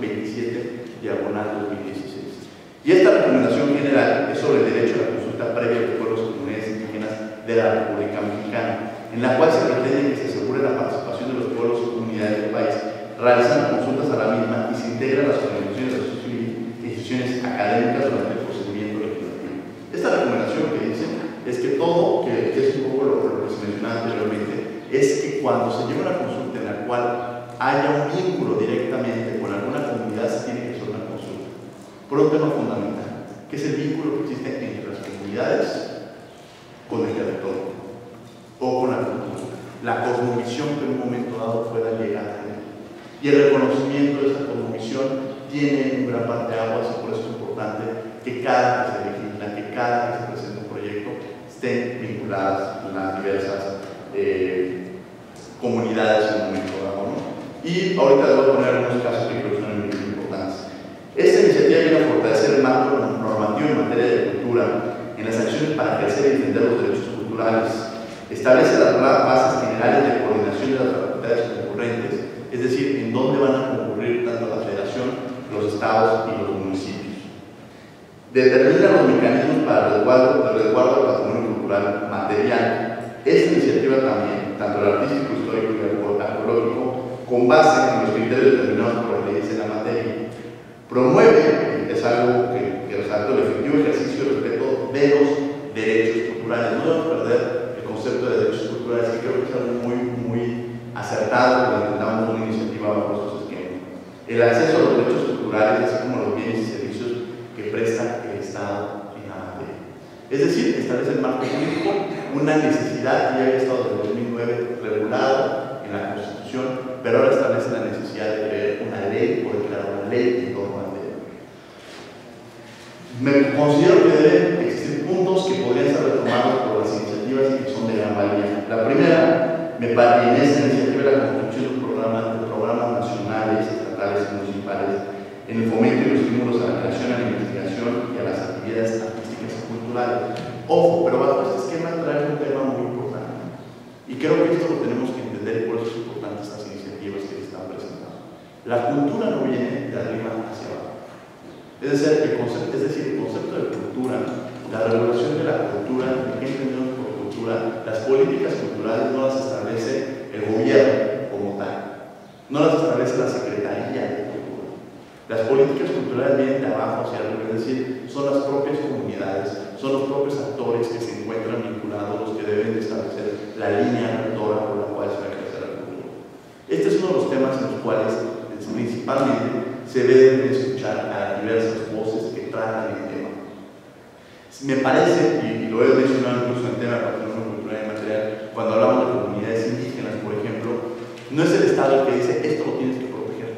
Y esta recomendación general es sobre el derecho a la consulta previa de pueblos y comunidades indígenas de la República Mexicana, en la cual se pretende que se asegure la participación de los pueblos y comunidades del país, realizando consultas a la misma y se integran las organizaciones de la sociedad civil e instituciones académicas durante el procedimiento legislativo. Esta recomendación que dice es que todo, que es un poco lo que se mencionaba anteriormente, es que cuando se lleve una consulta en la cual haya un vínculo directamente con alguna comunidad, se tiene que solicitar consulta. Por un tema fundamental, que es el vínculo que existe entre las comunidades con el territorio o con la cultura, la cosmovisión que en un momento dado pueda llegar a él. Y el reconocimiento de esa cosmovisión tiene un gran parteaguas, y por eso es importante que cada que se legisla, que cada que se presenta un proyecto, estén vinculadas las diversas comunidades en un momento dado, ¿no? Y ahorita les voy a poner algunos casos que creo que son muy importantes. Esta iniciativa viene a fortalecer el marco normativo en materia de cultura, en las acciones para ejercer y defender los derechos culturales. Establece las bases generales de coordinación de las facultades concurrentes, es decir, en dónde van a concurrir tanto las estados y los municipios. Determina los mecanismos para el resguardo del patrimonio cultural material. Esta iniciativa también, tanto el artístico, histórico y el arqueológico, con base en los criterios determinados por las leyes en la materia, promueve, es algo que resalta, el efectivo ejercicio y respeto de los derechos culturales. No debemos perder el concepto de derechos culturales, que creo que es algo muy acertado cuando intentamos una iniciativa bajo estos esquemas. El acceso a los derechos culturales, así como los bienes y servicios que presta el Estado en la materia. Es decir, establece el marco jurídico, una necesidad que ya había estado desde 2009 regulada en la Constitución, pero ahora establece la necesidad de crear una ley o declarar una ley en torno a la ley. Me considero que deben existir puntos que podrían ser retomados por las iniciativas y que son de gran valía. La primera, me pertenece la iniciativa de la construcción de programas nacionales, estatales y municipales en el fomento y los estímulos a la creación, a la investigación y a las actividades artísticas y culturales. Ojo, pero bajo este esquema trae un tema muy importante. Y creo que esto lo tenemos que entender y por eso es importante estas iniciativas que se están presentando. La cultura no viene de arriba hacia abajo. Es decir, el concepto de cultura, la regulación de la cultura, qué entendemos por cultura, las políticas culturales no las establece el gobierno como tal, no las establece la Secretaría de Cultura. Las políticas culturales vienen de abajo hacia arriba, es decir, son las propias comunidades, son los propios actores que se encuentran vinculados, los que deben establecer la línea rectora por la cual se va a crecer la cultura. Este es uno de los temas en los cuales principalmente se deben escuchar a diversas voces que tratan el tema. Me parece, y lo he mencionado incluso en el tema de patrimonio cultural y material, cuando hablamos de comunidades indígenas, por ejemplo, no es el Estado el que dice esto lo tienes que proteger.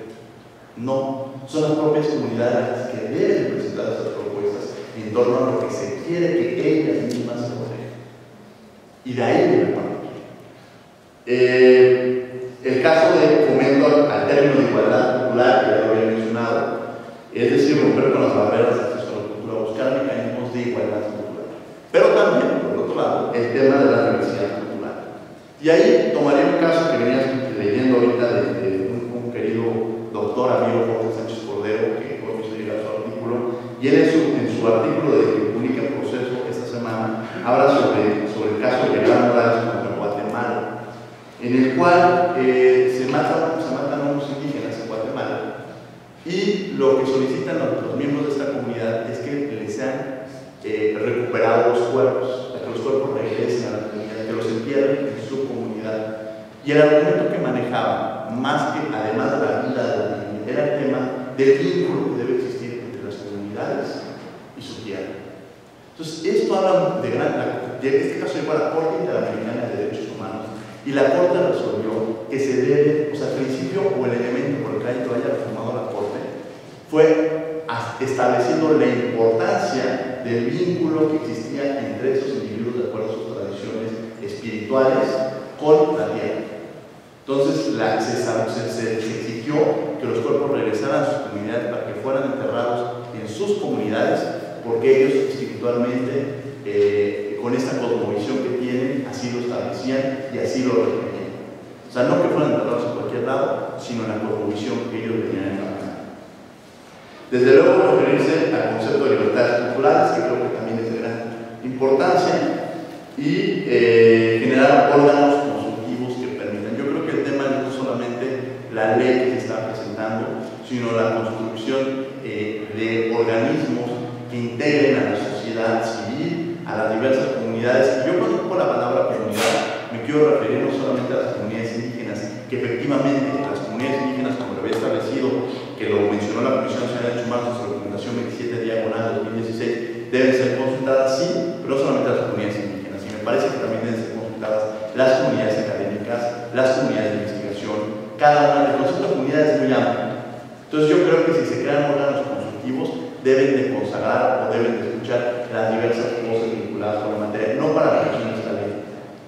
No, son las propias comunidades las que deben presentar esas propuestas en torno a lo que se quiere que ellas mismas se protejan. Y de ahí viene la parte. El caso de fomento al término de igualdad popular, que ya lo había mencionado, es decir, romper con las barreras de acceso a la cultura, buscar mecanismos de igualdad cultural. Pero también, por otro lado, el tema de la diversidad cultural. Y ahí tomaría un caso que venía leyendo ahorita de un querido doctor amigo Jorge Sánchez Cordero, que hoy se llega a su artículo, y él en su artículo de que publica el proceso esta semana, habla sobre el caso de Gran Morales contra Guatemala, en el cual se matan a unos indígenas en Guatemala, y lo que solicitan los miembros de esta comunidad es que les sean recuperados los cuerpos, que los cuerpos regresen a la comunidad, que los entierren en su comunidad. Y el argumento que manejaba, más que además de la vida de la niña, era el tema del vínculo que debe existir entre las comunidades y su tierra. Entonces, esto habla de gran, en este caso igual a la Corte Interamericana de Derechos Humanos. Y la Corte resolvió que se debe, o sea, el principio o el elemento por el que haya reformado la Corte fue estableciendo la importancia del vínculo que existía entre esos individuos de acuerdo a sus tradiciones espirituales con la tierra. Entonces se exigió que los cuerpos regresaran a sus comunidades para que fueran enterrados en sus comunidades, porque ellos espiritualmente con esta cosmovisión que tienen, así lo establecían y así lo retenían. O sea, no que fueran enterrados en cualquier lado, sino en la cosmovisión que ellos tenían en la mano. Desde luego, referirse al concepto de libertades culturales, que creo que también es de gran importancia, y generar órganos consultivos que permitan. Yo creo que el tema no es solamente la ley que se está presentando, sino la construcción de organismos que integren a la sociedad civil, a las diversas comunidades. Yo cuando pongo la palabra comunidad me quiero referir no solamente a las comunidades indígenas, que efectivamente las comunidades indígenas, como lo había establecido, que lo mencionó la Comisión Nacional de Derechos Humanos en su recomendación 27/2016, deben ser consultadas, sí, pero no solamente las comunidades indígenas, y me parece que también deben ser consultadas las comunidades académicas, las comunidades de investigación, cada una de las comunidades es muy amplia. Entonces yo creo que si se crean órganos consultivos deben de consagrar o deben de escuchar las diversas cosas vinculadas con la materia, no para la creación de esta ley,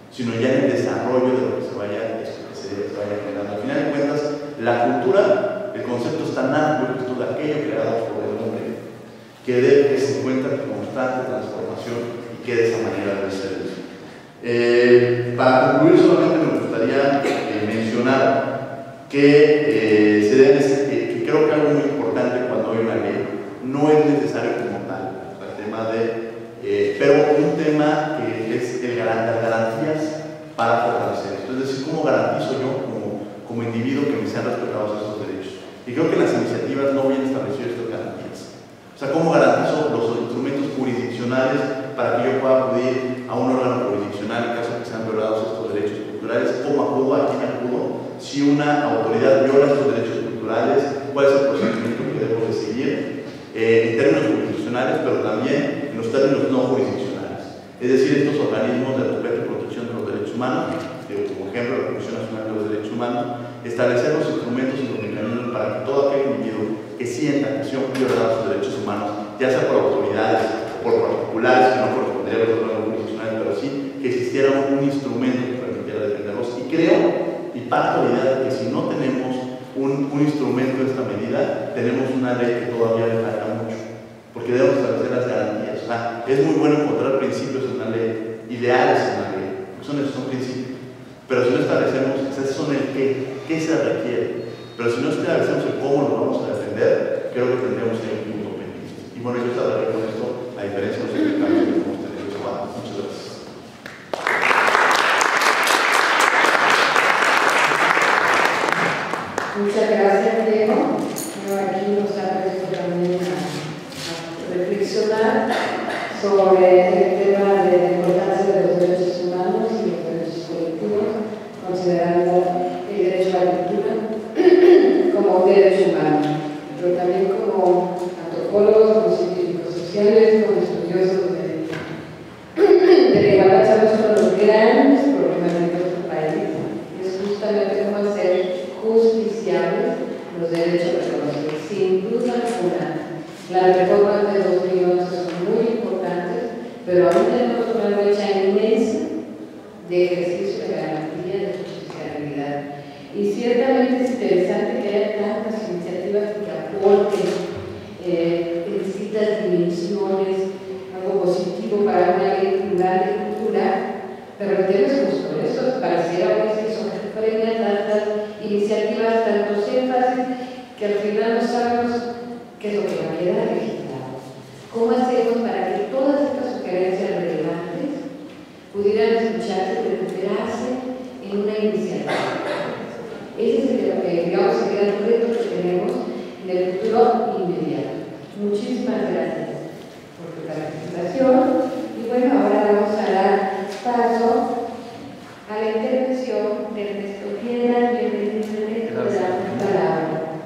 sino ya en el desarrollo de lo que se vaya generando. Al final de cuentas, la cultura, el concepto es tan amplio que es todo aquello creado por el hombre, que se encuentra en constante transformación y que de esa manera debe ser eso. Para concluir, solamente me gustaría mencionar que creo que algo muy importante cuando hay una O sea, ¿cómo garantizo los instrumentos jurisdiccionales para que yo pueda acudir a un órgano jurisdiccional en caso de que sean violados estos derechos culturales? ¿Cómo acudo? ¿A quién acudo? Si una autoridad viola estos derechos culturales, ¿cuál es el procedimiento que debemos de seguir? En términos jurisdiccionales, pero también en los términos no jurisdiccionales. Es decir, estos organismos de respeto y protección de los derechos humanos, como ejemplo, la Comisión Nacional de los Derechos Humanos, establecer los instrumentos y los mecanismos para que todo aquel individuo que sienta que se han violado sus derechos humanos, ya sea por autoridades o por particulares, que no correspondería a los órganos jurisdiccionales, pero sí que existiera un instrumento que permitiera defenderlos. Y creo, y parto de la idea de que si no tenemos un instrumento de esta medida, tenemos una ley que todavía le falta mucho, porque debemos establecer las garantías. O sea, es muy bueno encontrar principios en una ley, ideales en una ley, porque esos son principios. Pero si no establecemos, esos son el qué se requiere, pero si no establecemos el cómo lo vamos a defender, creo que tendremos que ir a un punto pendiente. Y bueno, yo estaré con esto, la diferencia no es el cambio que hemos tenido. Muchas gracias. Muchas gracias, Diego. Bueno, aquí nos ha puesto también a reflexionar sobre el tema de la importancia de los derechos humanos y los derechos colectivos, considerando el derecho a la cultura como un derecho humano, pero también como antropólogos, como científicos sociales, como estudiosos de la igualdad, sabemos uno de los grandes problemas de nuestro país es justamente cómo hacer justiciables los derechos reconocidos. Sin duda alguna, las reformas de 2011 son muy importantes, pero aún tenemos una brecha inmensa de ejercicio de garantía de justiciabilidad. Y ciertamente es interesante que haya tantas iniciativas que aporten distintas dimensiones, algo positivo para una ley general de cultura, pero el tema es justo eso, pareciera que son premias tantas iniciativas, tantos énfasis, que al final no sabemos qué es lo que va a quedar registrado. ¿Cómo hacemos para que todas estas sugerencias relevantes pudieran escucharse, recuperarse en una iniciativa? Ese es el que, digamos, el gran reto que tenemos en el futuro inmediato. Muchísimas gracias por tu participación. Y bueno, ahora vamos a dar paso a la intervención de Ernesto Piedras. Bienvenido, la palabra.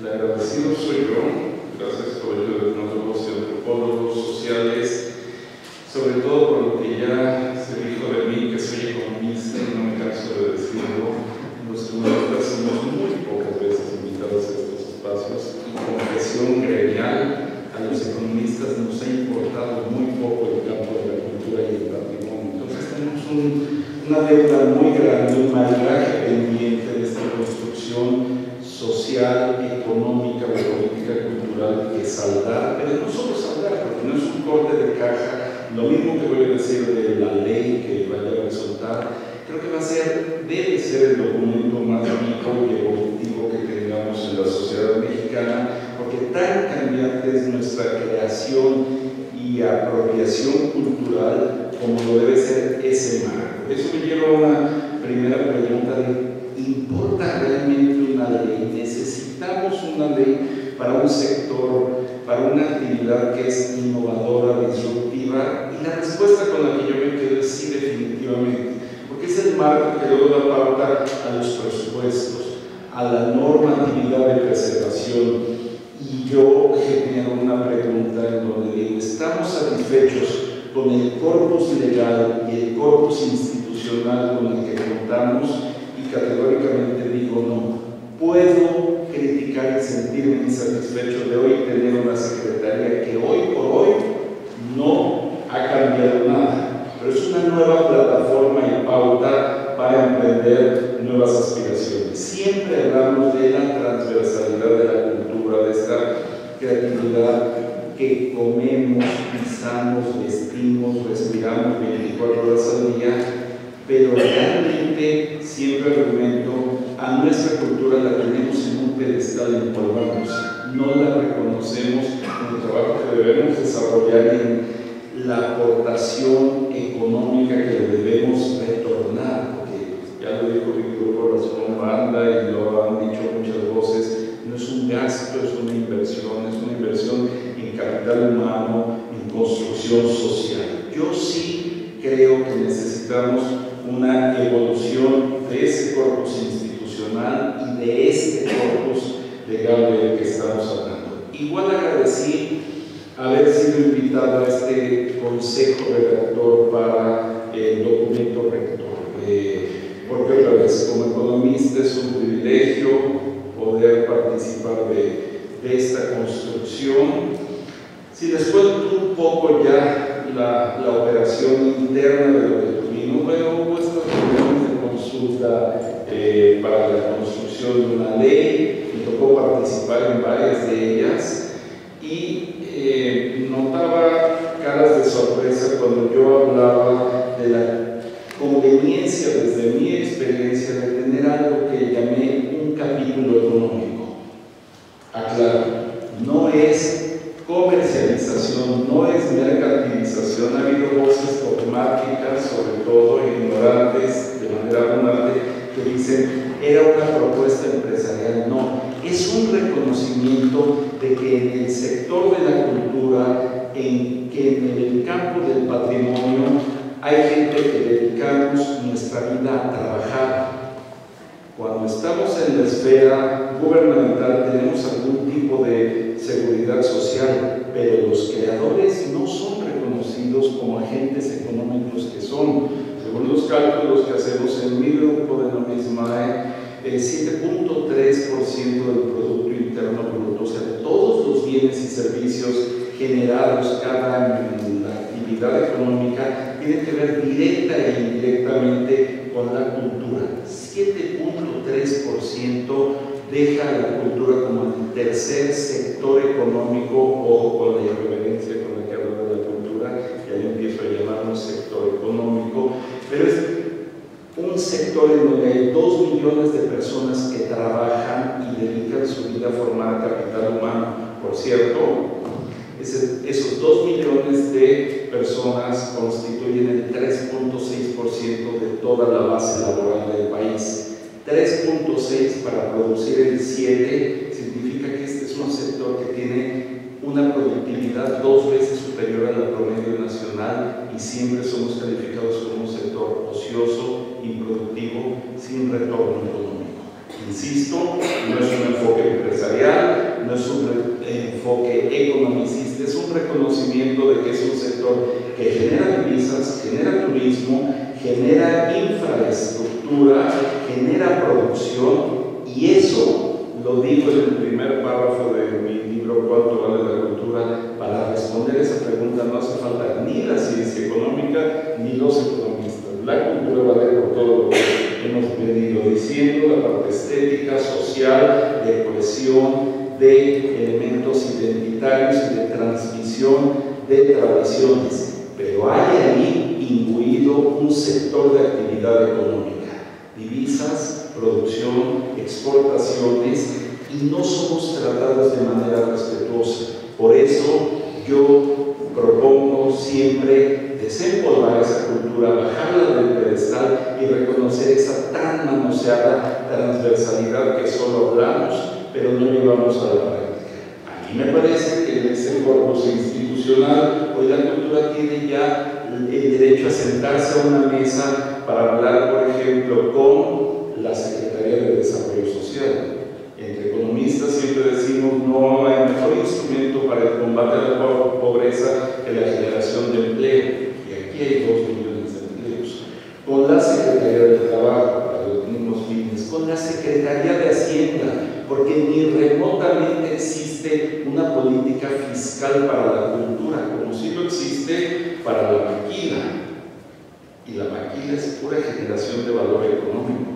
El agradecido soy yo. Gracias, Colegio de Etnólogos y Antropólogos Sociales, sobre todo por lo que ya se dijo de mí, que soy economista y no me canso de decirlo. Los economistas somos muy pocas veces invitados a estos espacios y como presión gremial a los economistas nos ha importado muy poco el campo de la cultura y el patrimonio. Entonces tenemos una deuda muy grande, un maridaje pendiente de esta construcción social, económica, política, cultural que saldrá, pero no solo saldrá, porque no es un corte de caja. Lo mismo que voy a decir de la ley que vaya a resultar, creo que va a ser, debe ser el documento más rico y evolutivo que tengamos en la sociedad mexicana, porque tan cambiante es nuestra creación y apropiación cultural como lo debe ser ese marco. Eso me lleva a una primera pregunta de, ¿importa realmente una ley? ¿Necesitamos una ley para un sector, para una actividad que es innovadora, disruptiva? Y la respuesta con la que yo me quedo es sí, definitivamente, porque es el marco que luego da pauta a los presupuestos, a la normatividad de preservación. Y yo genero una pregunta en donde digo, ¿estamos satisfechos con el corpus legal y el corpus institucional con el que contamos? Y categóricamente digo no. ¿Puedo criticar y sentirme insatisfecho de hoy tener una secretaría que hoy por hoy no ha cambiado nada? Pero es una nueva plataforma y pauta para emprender nuevas aspiraciones. Siempre hablamos de la transversalidad de la cultura, de esta creatividad que comemos, pisamos, vestimos, respiramos 24 horas al día, pero realmente siempre argumento, a nuestra cultura la tenemos en un pedestal en polvarnos, no la reconocemos como el trabajo que debemos desarrollar en la aportación económica que le debemos retornar. Ya lo dijo mi grupo, Razón Banda, y lo han dicho muchas voces, no es un gasto, es una inversión en capital humano, en construcción social. Yo sí creo que necesitamos una evolución de ese corpus institucional y de este corpus legal del que estamos hablando. Igual agradecí haber sido invitado a este consejo redactor para el documento rector, porque otra vez, como economista es un privilegio poder participar de esta construcción. Si les cuento un poco ya la operación interna de lo que tuvimos, luego estas reuniones de consulta para la construcción de una ley, me tocó participar en varias de ellas y notaba caras de sorpresa cuando yo hablaba de la conveniencia, desde mi experiencia, de tener algo que llamé un capítulo económico. Aclaro, no es comercialización, no es mercantilización. Ha habido voces dogmáticas, sobre todo ignorantes, de manera abundante, que dicen era una propuesta empresarial. No, es un reconocimiento de que en el sector de la cultura, que en el campo del patrimonio, hay gente que dedicamos nuestra vida a trabajar. Cuando estamos en la esfera gubernamental tenemos algún tipo de seguridad social, pero los creadores no son reconocidos como agentes económicos que son. Según los cálculos que hacemos en mi grupo de la misma, el 7.3% del Producto Interno Bruto, o sea, todos los bienes y servicios generados cada año en la actividad económica, tiene que ver directa e indirectamente con la cultura. 7.3% deja a la cultura como el tercer sector económico, ojo con la irreverencia con la que hablo de la cultura, que ahí empiezo a llamarlo sector económico, pero es un sector en donde hay 2 millones de personas que trabajan y dedican su vida a formar capital humano. Por cierto, esos 2 millones de personas constituyen el 3.6% de toda la base laboral del país. 3.6 para producir el 7 significa que este es un sector que tiene una productividad 2 veces superior a la promedio nacional y siempre somos calificados como un sector ocioso, improductivo, sin retorno económico. Insisto, no es un enfoque empresarial, no es un enfoque economicista, es un reconocimiento de que es un sector que genera divisas, genera turismo, genera infraestructura, genera producción, y eso lo digo en el primer párrafo de mi libro ¿Cuánto vale la cultura? Para responder esa pregunta no hace falta ni la ciencia económica ni los economistas. La cultura vale por todo lo que hemos venido diciendo, la parte estética, social, de cohesión, de elementos identitarios y de transmisión de tradiciones, pero hay ahí imbuido un sector de actividad económica, divisas, producción, exportaciones, y no somos tratados de manera respetuosa. Por eso yo propongo siempre desempolvar esa cultura, bajarla del pedestal y reconocer esa tan manoseada transversalidad que solo hablamos pero no llevamos a la práctica. A mí me parece que en ese corpus institucional hoy la cultura tiene ya el derecho a sentarse a una mesa para hablar, por ejemplo, con la Secretaría de Desarrollo Social. Entre economistas siempre decimos no hay mejor instrumento para el combate a la pobreza que la generación de empleo, y aquí hay 2 millones de empleos. Con la Secretaría del Trabajo, para los mismos fines, con la Secretaría de Hacienda, porque ni remotamente existe una política fiscal para la cultura, como si no existe para la maquila. Y la maquila es pura generación de valor económico.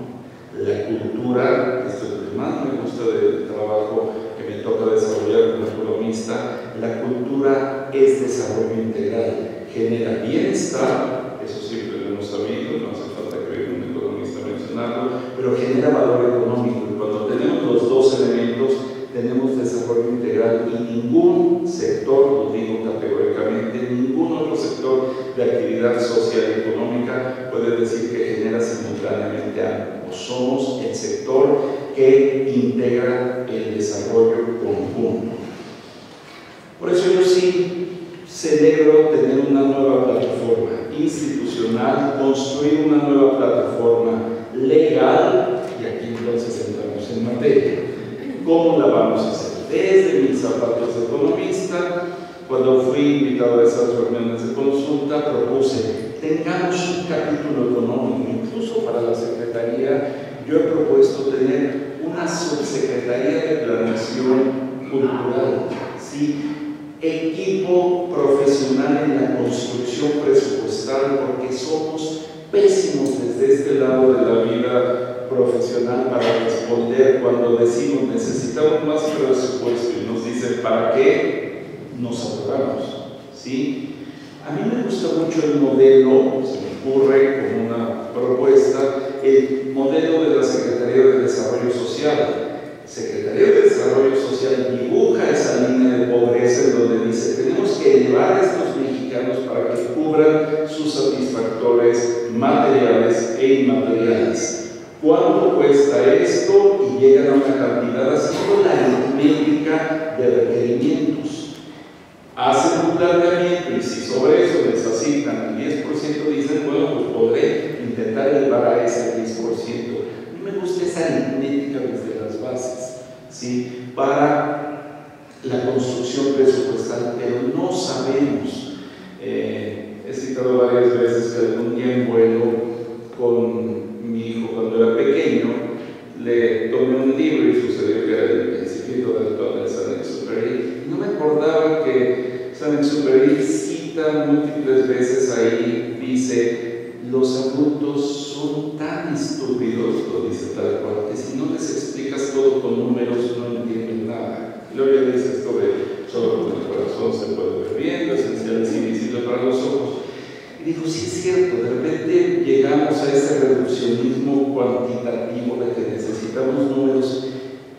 La cultura, esto es lo que más me gusta del trabajo que me toca desarrollar como economista, la cultura es desarrollo integral, genera bienestar, eso siempre lo hemos sabido, no hace falta creer un economista mencionarlo, pero genera valor económico. Cuando tenemos los 2 elementos, tenemos desarrollo integral, y ningún sector, lo digo categóricamente, ningún otro sector de actividad social y económica puede decir que genera simultáneamente ambos. Somos el sector que integra el desarrollo celebro tener una nueva plataforma institucional, construir una nueva plataforma legal, y aquí entonces entramos en materia. ¿Cómo la vamos a hacer? Desde mis zapatos de economista, cuando fui invitado a esas reuniones de consulta, propuse, tengamos un capítulo económico, incluso para la Secretaría. Yo he propuesto tener una subsecretaría de Planeación Cultural, ¿sí? Equipo profesional en la construcción presupuestal, porque somos pésimos desde este lado de la vida profesional para responder cuando decimos necesitamos más presupuesto y nos dicen ¿para qué? Nos atoramos, ¿sí? A mí me gusta mucho el modelo, se me ocurre como una propuesta, el modelo de la Secretaría de Desarrollo Social. Secretaría de Desarrollo Social dibuja esa línea de pobreza en donde dice tenemos que elevar a estos mexicanos para que cubran sus satisfactores materiales e inmateriales. ¿Cuánto cuesta esto? Y llegan a una cantidad así con la aritmética de requerimientos. Hacen un planteamiento y si sobre eso les asignan el 10%, dicen, bueno, pues podré intentar elevar a ese 10%. No me gusta esa aritmética desde las bases, ¿sí? Para la construcción presupuestal, pero no sabemos. He citado varias veces que algún día en vuelo con mi hijo cuando era pequeño, le tomé un libro y sucedió que era el Principito de Antón de San Exupéry. No me acordaba que San Exupéry cita múltiples veces ahí, dice, los adultos son tan estúpidos, lo dice tal cual, que si no les explicas todo con números no entienden nada. Luego ya dice esto de solo con el corazón se puede ver bien, lo esencial es invisible para los ojos. Y dijo, sí es cierto, de repente llegamos a ese reduccionismo cuantitativo de que necesitamos números,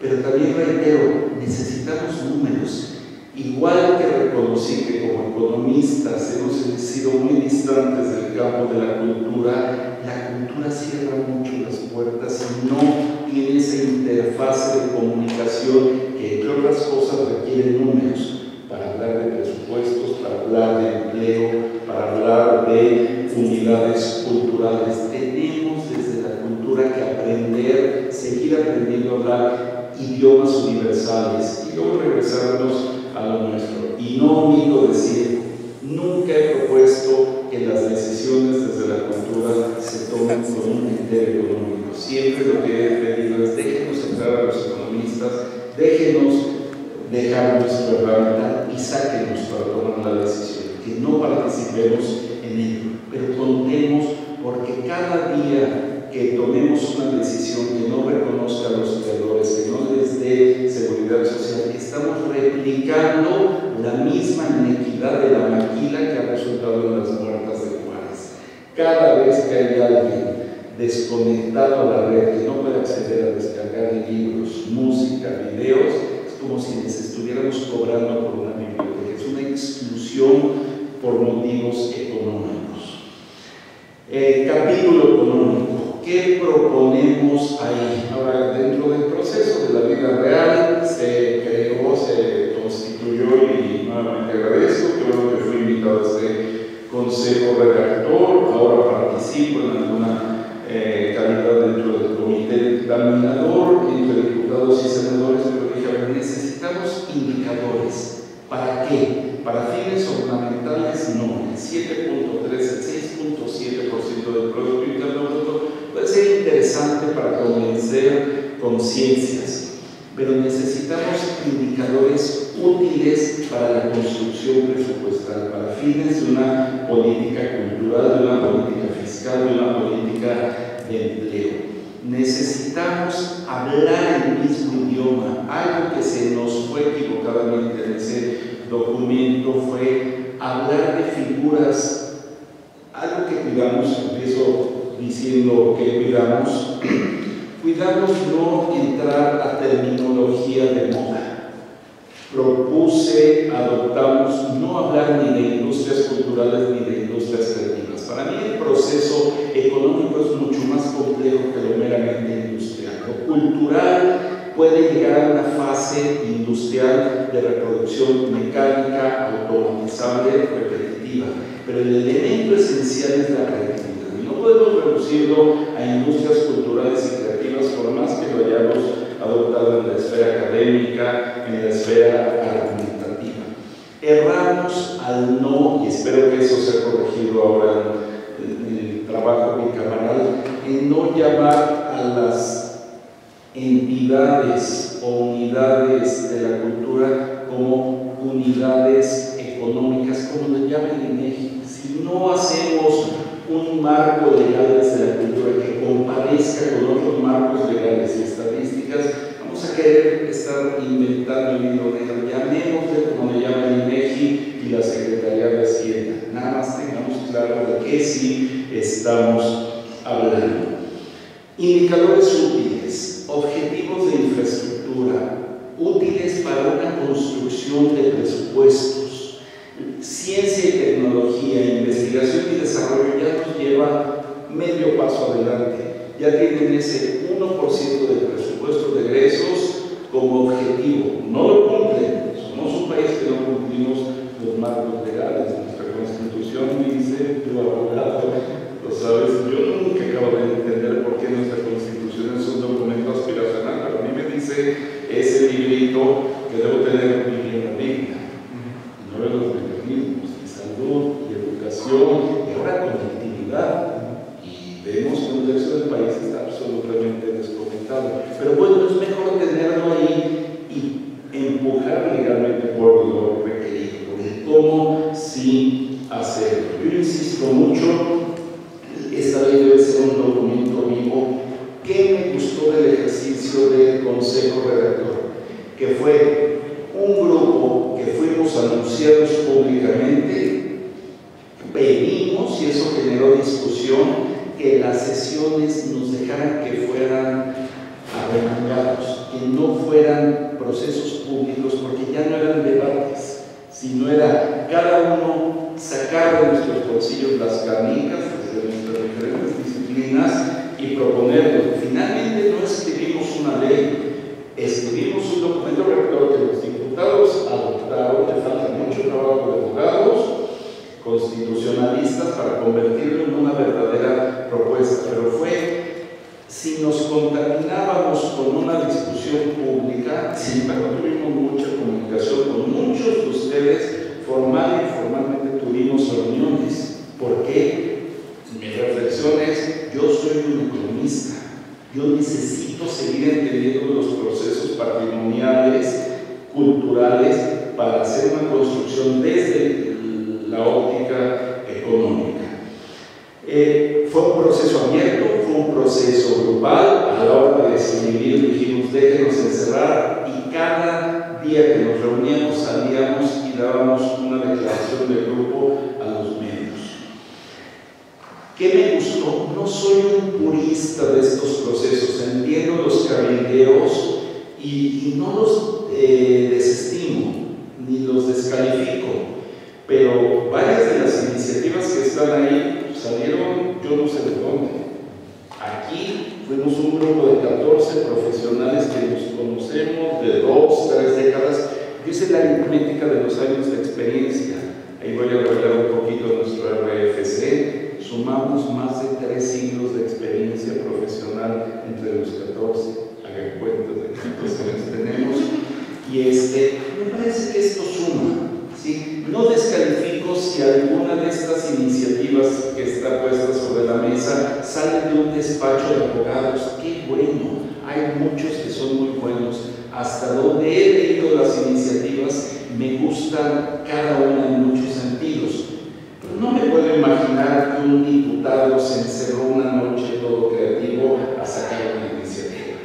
pero también reitero, necesitamos números. Igual que reconocí que como economistas hemos sido muy distantes del campo de la cultura cierra mucho las puertas y no tiene esa interfaz de comunicación que entre otras cosas requiere números para hablar de presupuestos, para hablar de empleo, para hablar de unidades culturales. Tenemos desde la cultura que aprender, seguir aprendiendo a hablar idiomas universales y luego regresarnos a lo nuestro. Y no omito decir, nunca he propuesto que las decisiones desde la cultura se tomen con un criterio económico. Siempre lo que he pedido es déjenos entrar a los economistas, déjenos dejar nuestra herramienta y sáquenos para tomar la decisión, que no participemos en ello, pero contemos, porque cada día que tomemos una decisión que no reconozca a los creadores, que no les dé seguridad social, estamos replicando la misma inequidad de la maquila que ha resultado en las muertas de Juárez. Cada vez que hay alguien desconectado a la red, que no puede acceder a descargar libros, música, videos, es como si les estuviéramos cobrando por una biblioteca, es una exclusión por motivos económicos. Capítulo económico. ¿Qué proponemos ahí? Ahora, dentro del proceso de la vida real, se creó, se constituyó, y nuevamente agradezco, creo que fui invitado a este consejo redactor, ahora participo en alguna calidad dentro del comité dictaminador, entre diputados y senadores, pero dije, a ver, necesitamos indicadores. ¿Para qué? Para fines ornamentales, no. El 7.3, el 6.7% del Producto Interno Bruto puede ser interesante para convencer conciencias, pero necesitamos indicadores útiles para la construcción presupuestal, para fines de una política cultural, de una política fiscal, de una política de empleo. Necesitamos hablar el mismo idioma. Algo que se nos fue equivocadamente en ese documento fue hablar de figuras. Algo que cuidamos, empiezo diciendo que cuidamos, cuidamos no entrar a terminología de moda. Propuse, adoptamos, no hablar ni de industrias culturales ni de industrias creativas. Para mí el proceso económico es mucho más complejo que lo meramente industrial. Lo cultural puede llegar a una fase base industrial de reproducción mecánica, automatizable, repetitiva. Pero el elemento esencial es la creatividad. No podemos reducirlo a industrias culturales y creativas por más que lo hayamos adoptado en la esfera académica, en la esfera argumentativa. Erramos al no, y espero que eso sea corregido ahora en el trabajo bicameral, en no llamar a las entidades o unidades de la cultura como unidades económicas, como le llaman en México. Si no hacemos un marco legal de la cultura que comparezca con otros marcos legales y estadísticas, vamos a querer estar inventando el libro negro. Llamémosle como le llaman el INEGI y la Secretaría de Hacienda. Nada más tengamos claro de qué sí estamos hablando. Indicadores útiles, objetivos de infraestructura, útiles para una construcción de presupuestos. Ciencia y tecnología, investigación y desarrollo ya nos lleva medio paso adelante. Ya tienen ese 1% del presupuesto de egresos como objetivo. No lo cumplen. Somos un país que no cumplimos los marcos legales. Nuestra Constitución dice, tu abogado, lo sabes, yo nunca acabo de entender por qué nuestra Constitución es un documento aspiracional, pero a mí me dice ese librito que debo tener vivienda digna. No veo los mecanismos de salud y educación y ahora conectividad, y vemos que un tercio del país está absolutamente desconectado. Pero bueno, es mejor tenerlo ahí y empujar legalmente por lo requerido, de cómo sí hacerlo. Yo insisto mucho, esta ley debe ser un documento vivo. ¿Qué me gustó del ejercicio del Consejo Redactor? Que fue un grupo que fuimos anunciados públicamente, pedimos, y eso generó discusión, que las sesiones nos dejaran que fueran arremangados, que no fueran procesos públicos, porque ya no eran debates, sino era cada uno sacar de nuestros bolsillos las canicas desde nuestras diferentes disciplinas y proponerlo. Finalmente no escribimos una ley, escribimos un documento rector que los diputados adoptaron. Le falta mucho trabajo de abogados constitucionalistas para convertirlo en una verdadera propuesta, pero fue, si nos contaminábamos con una discusión pública, sin embargo tuvimos mucha comunicación con muchos de ustedes, formal e informalmente tuvimos reuniones. ¿Por qué? Mi reflexión es, yo soy un economista. Yo necesito seguir entendiendo los procesos patrimoniales, culturales, para hacer una construcción desde la óptica económica. Fue un proceso abierto, fue un proceso global. A la hora de decidir dijimos, déjenos encerrar, y cada día que nos reuníamos salíamos y dábamos una declaración de grupo a los medios. ¿Qué me gustó? No soy un purista de estos procesos, entiendo los cabildeos y no los desestimo ni los descalifico, pero varias de las iniciativas que están ahí salieron yo no sé de dónde. Aquí fuimos un grupo de 14 profesionales que nos conocemos de 2, 3 décadas. Yo hice la aritmética de los años de experiencia, ahí voy a hablar un poquito de nuestro RFC. Sumamos más de 3 siglos de experiencia profesional entre los 14, hagan cuentas de cuántos años tenemos, y me parece que esto suma, ¿sí? No descalifico si alguna de estas iniciativas que está puesta sobre la mesa sale de un despacho de abogados. ¡Qué bueno! Hay muchos que son muy buenos. Hasta donde he leído las iniciativas, me gustan cada una en muchos sentidos. No me puedo imaginar que un diputado se encerró una noche todo creativo a sacar una iniciativa.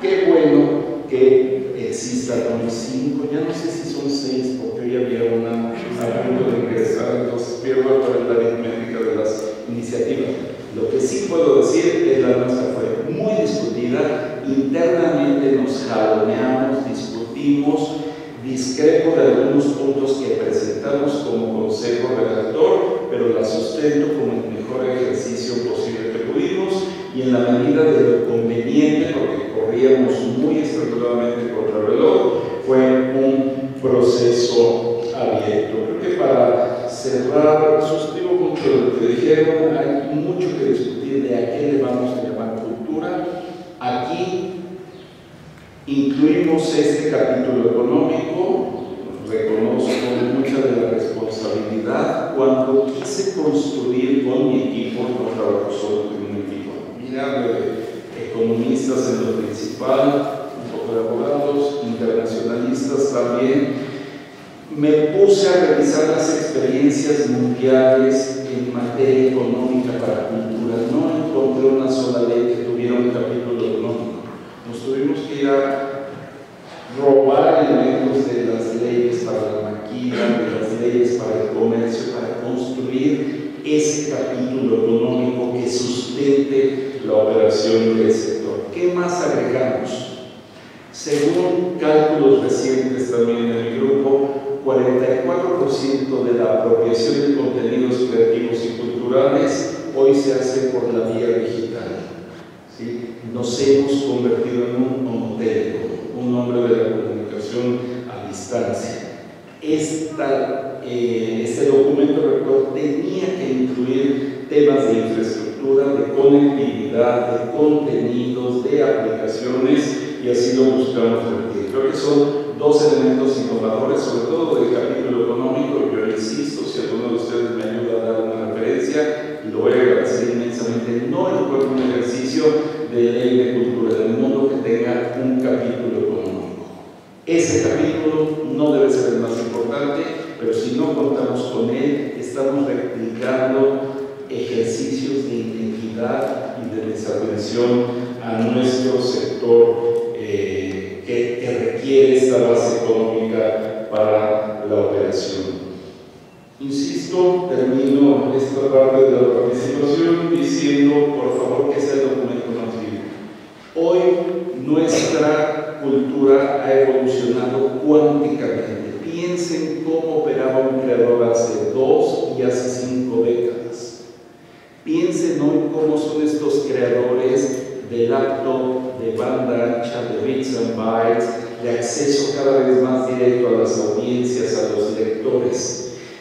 Qué bueno que existan unos 5, ya no sé si son 6, porque hoy había una a punto de ingresar, entonces pierdo la aritmética de las iniciativas. Lo que sí puedo decir es que la nuestra fue muy discutida, internamente nos jaloneamos, discutimos. Discrepo de algunos puntos que presentamos como consejo redactor, pero la sustento como el mejor ejercicio posible que pudimos y en la medida de lo conveniente, porque corría diríamos muy estructuradamente contrarreloj, fue un proceso abierto. Creo que para cerrar, suscribo mucho lo que dijeron, hay mucho que discutir de a qué le vamos a llamar cultura. Aquí incluimos este capítulo económico, reconozco mucha de la responsabilidad. Cuando quise construir con mi equipo, no trabajo solo con un equipo, mira, economistas en lo principal, un poco de abogados, internacionalistas también, me puse a revisar las experiencias mundiales en materia económica para cultura. No encontré una sola ley que tuviera un capítulo económico. Nos tuvimos que ir a robar elementos de las leyes para la maquila, de las leyes para el comercio, para construir ese capítulo económico que sustente la operación del sector. ¿Qué más agregamos? Según cálculos recientes también en el grupo, 44% de la apropiación de contenidos creativos y culturales hoy se hace por la vía digital. ¿Sí? Nos hemos convertido en un hombre, un hombre de la comunicación a distancia. Este documento, recuerdo, tenía que incluir temas de infraestructura, de conectividad, de contenidos, de aplicaciones, y así lo buscamos aquí. Creo que son dos elementos innovadores, sobre todo del capítulo económico. Yo insisto, si alguno de ustedes me ayuda a dar una referencia, lo voy a agradecer inmensamente. No encuentro un ejercicio de ley de cultura del mundo que tenga un capítulo económico. Ese capítulo no debe ser el más importante, pero si no contamos con él, estamos replicando ejercicios de identidad y de desatención a nuestro sector que requiere esta base económica para la operación. Insisto, termino esta parte de la participación diciendo, por favor, que sea el documento más vivo. Hoy nuestra cultura ha evolucionado cuánticamente. Piensen cómo operaba un creador hace 2 y hace 5 décadas. Piensen hoy cómo son estos creadores de laptop, de banda ancha, de bits and bytes, de acceso cada vez más directo a las audiencias, a los lectores.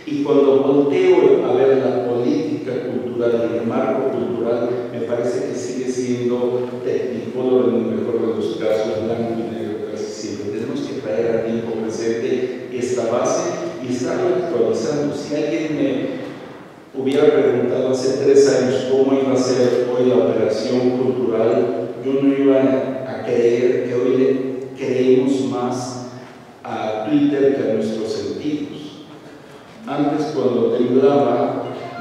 Y cuando volteo a ver la política cultural, el marco cultural, me parece que sigue siendo tecnicolor en el mejor de los casos, blanco y negro casi siempre. Tenemos que traer a tiempo presente esta base y estarla actualizando. Si alguien me hubiera preguntado hace 3 años cómo iba a ser hoy la operación cultural, yo no iba a creer que hoy le creemos más a Twitter que a nuestros sentidos. Antes, cuando temblaba,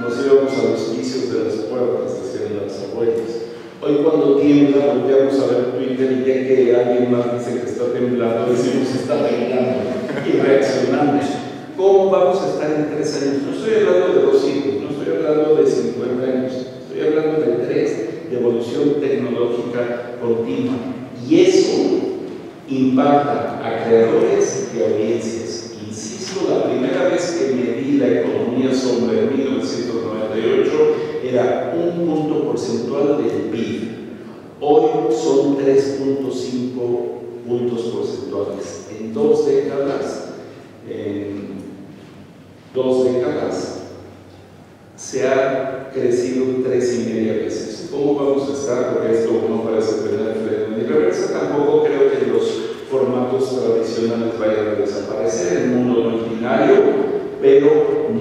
nos íbamos a los vicios de las puertas, haciendo las abuelas. Hoy, cuando tiembla, volteamos a ver Twitter y ya que alguien más dice que está temblando, decimos está temblando y reaccionamos. ¿Cómo vamos a estar en 3 años? No estoy hablando de 2 siglos, no estoy hablando de 50 años, estoy hablando de 3, de evolución tecnológica continua. Y eso impacta a creadores y audiencias. Insisto, la primera vez que medí la economía sombra en 1998 era 1 punto porcentual del PIB. Hoy son 3.5 puntos porcentuales. En 2 décadas se ha crecido 3,5 veces. ¿Cómo vamos a estar? Porque esto no parece tener freno ni reversa. Tampoco creo que los formatos tradicionales vayan a desaparecer, el mundo no es binario, pero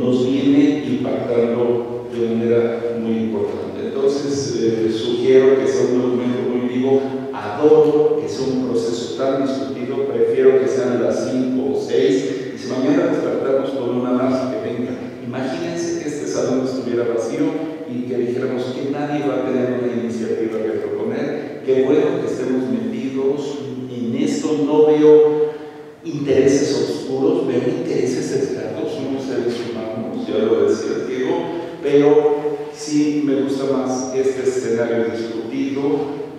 nos viene impactando de manera muy importante. Entonces sugiero que sea un documento muy vivo. Adoro que sea un proceso tan discutido, prefiero que sean las 5 o 6, y si mañana despertamos con una más, que venga. Imagínense que este salón estuviera vacío y que dijéramos que nadie va a tener una iniciativa que proponer. Qué bueno que estemos metidos en esto. No veo intereses oscuros, veo intereses escasos. Somos seres humanos, ya lo decía Diego, pero sí me gusta más este escenario discutido,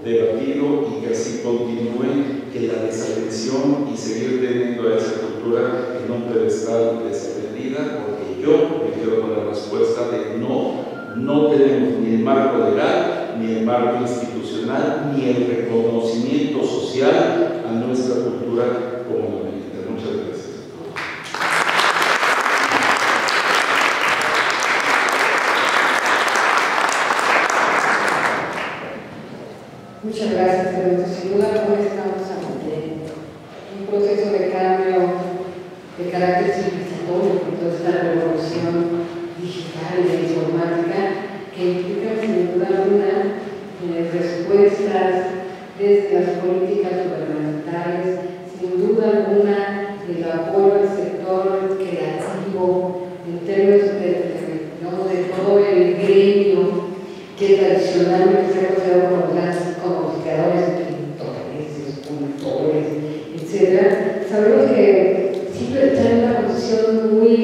debatido, y que así continúe, que la desatención y seguir teniendo a esa cultura en un pedestal desatendida, porque yo me quedo con la respuesta de no tenemos ni el marco legal ni el marco institucional. institucional ni el reconocimiento social a nuestra cultura como monumento. Muchas gracias. Muchas gracias, Ernesto. Sin duda no estamos ante un proceso de cambio de carácter civilizatorio con toda esta revolución digital y informática que implica sin duda alguna respuestas desde las políticas gubernamentales, sin duda alguna el apoyo al sector creativo en términos de todo el gremio que tradicionalmente se ha considerado como sabemos que siempre está en una posición muy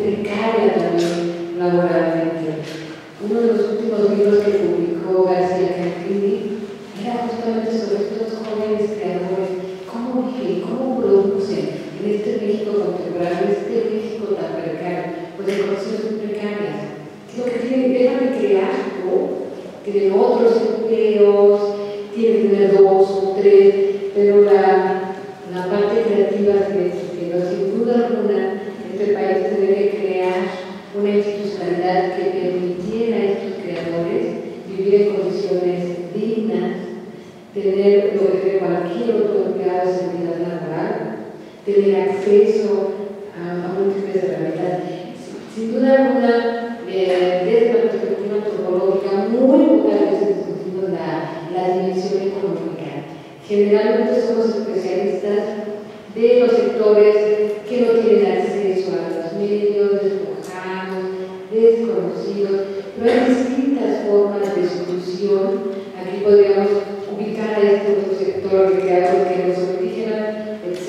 precaria también laboralmente. Uno de los últimos libros que publicó García Cantini era justamente sobre estos jóvenes creadores, cómo viven, cómo producen en este México contemporáneo, en este México tan precario, con las condiciones muy precarias. Lo que tienen, dejan de crear, ¿no? Tienen otros empleos, tienen que tener 2 o 3, pero la parte creativa pero sin duda alguna este país tendría que crear una institucionalidad que permitiera a estos creadores vivir en condiciones dignas, tener lo que tiene cualquier otro empleado de seguridad laboral, tener acceso a múltiples herramientas. Sin duda alguna, desde la perspectiva antropológica, muy pocas veces discutimos la dimensión económica. Generalmente somos especialistas de los sectores que no tienen acceso a los medios, despojados, desconocidos, pero hay distintas formas de exclusión. Aquí podríamos ubicar a este otro sector que no son indígenas, etc.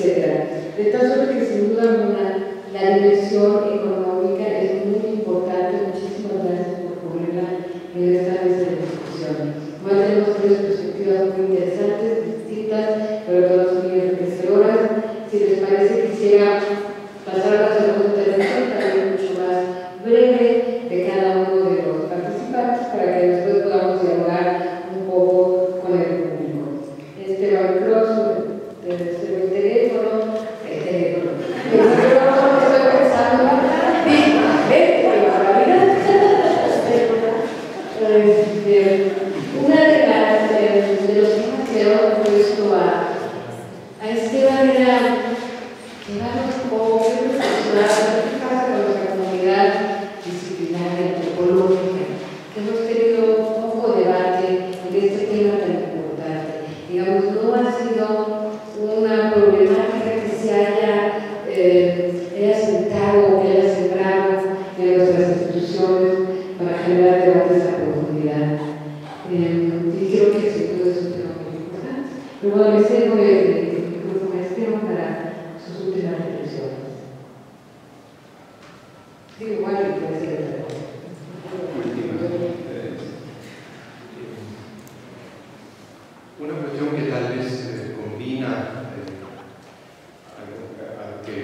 De tal suerte que sin duda alguna la dimensión económica es muy importante. Muchísimas gracias por ponerla en esta mesa de discusión. Bueno, tenemos 3 perspectivas muy interesantes, pero todas muy enriquecedoras. Si les parece, quisiera pasar a la segunda intervención, también mucho más breve, de cada uno de los participantes, para que después podamos dialogar un poco con el público. Este va el próximo, el teléfono, estoy pensando, una de los temas que yo puesto a Esteban era que vamos como profesionales, ¿qué pasa con nuestra comunidad disciplinaria, antropológica? Que hemos tenido poco debate en este tema tan importante. Digamos, no ha sido una problemática que se haya sentado o que haya sembrado en nuestras instituciones para generar debates a profundidad. Y creo que eso es un tema. Luego agradecemos el grupo maestro para sus últimas reflexiones. Sí, igual que puede ser el trabajo. Una cuestión que tal vez combina a lo que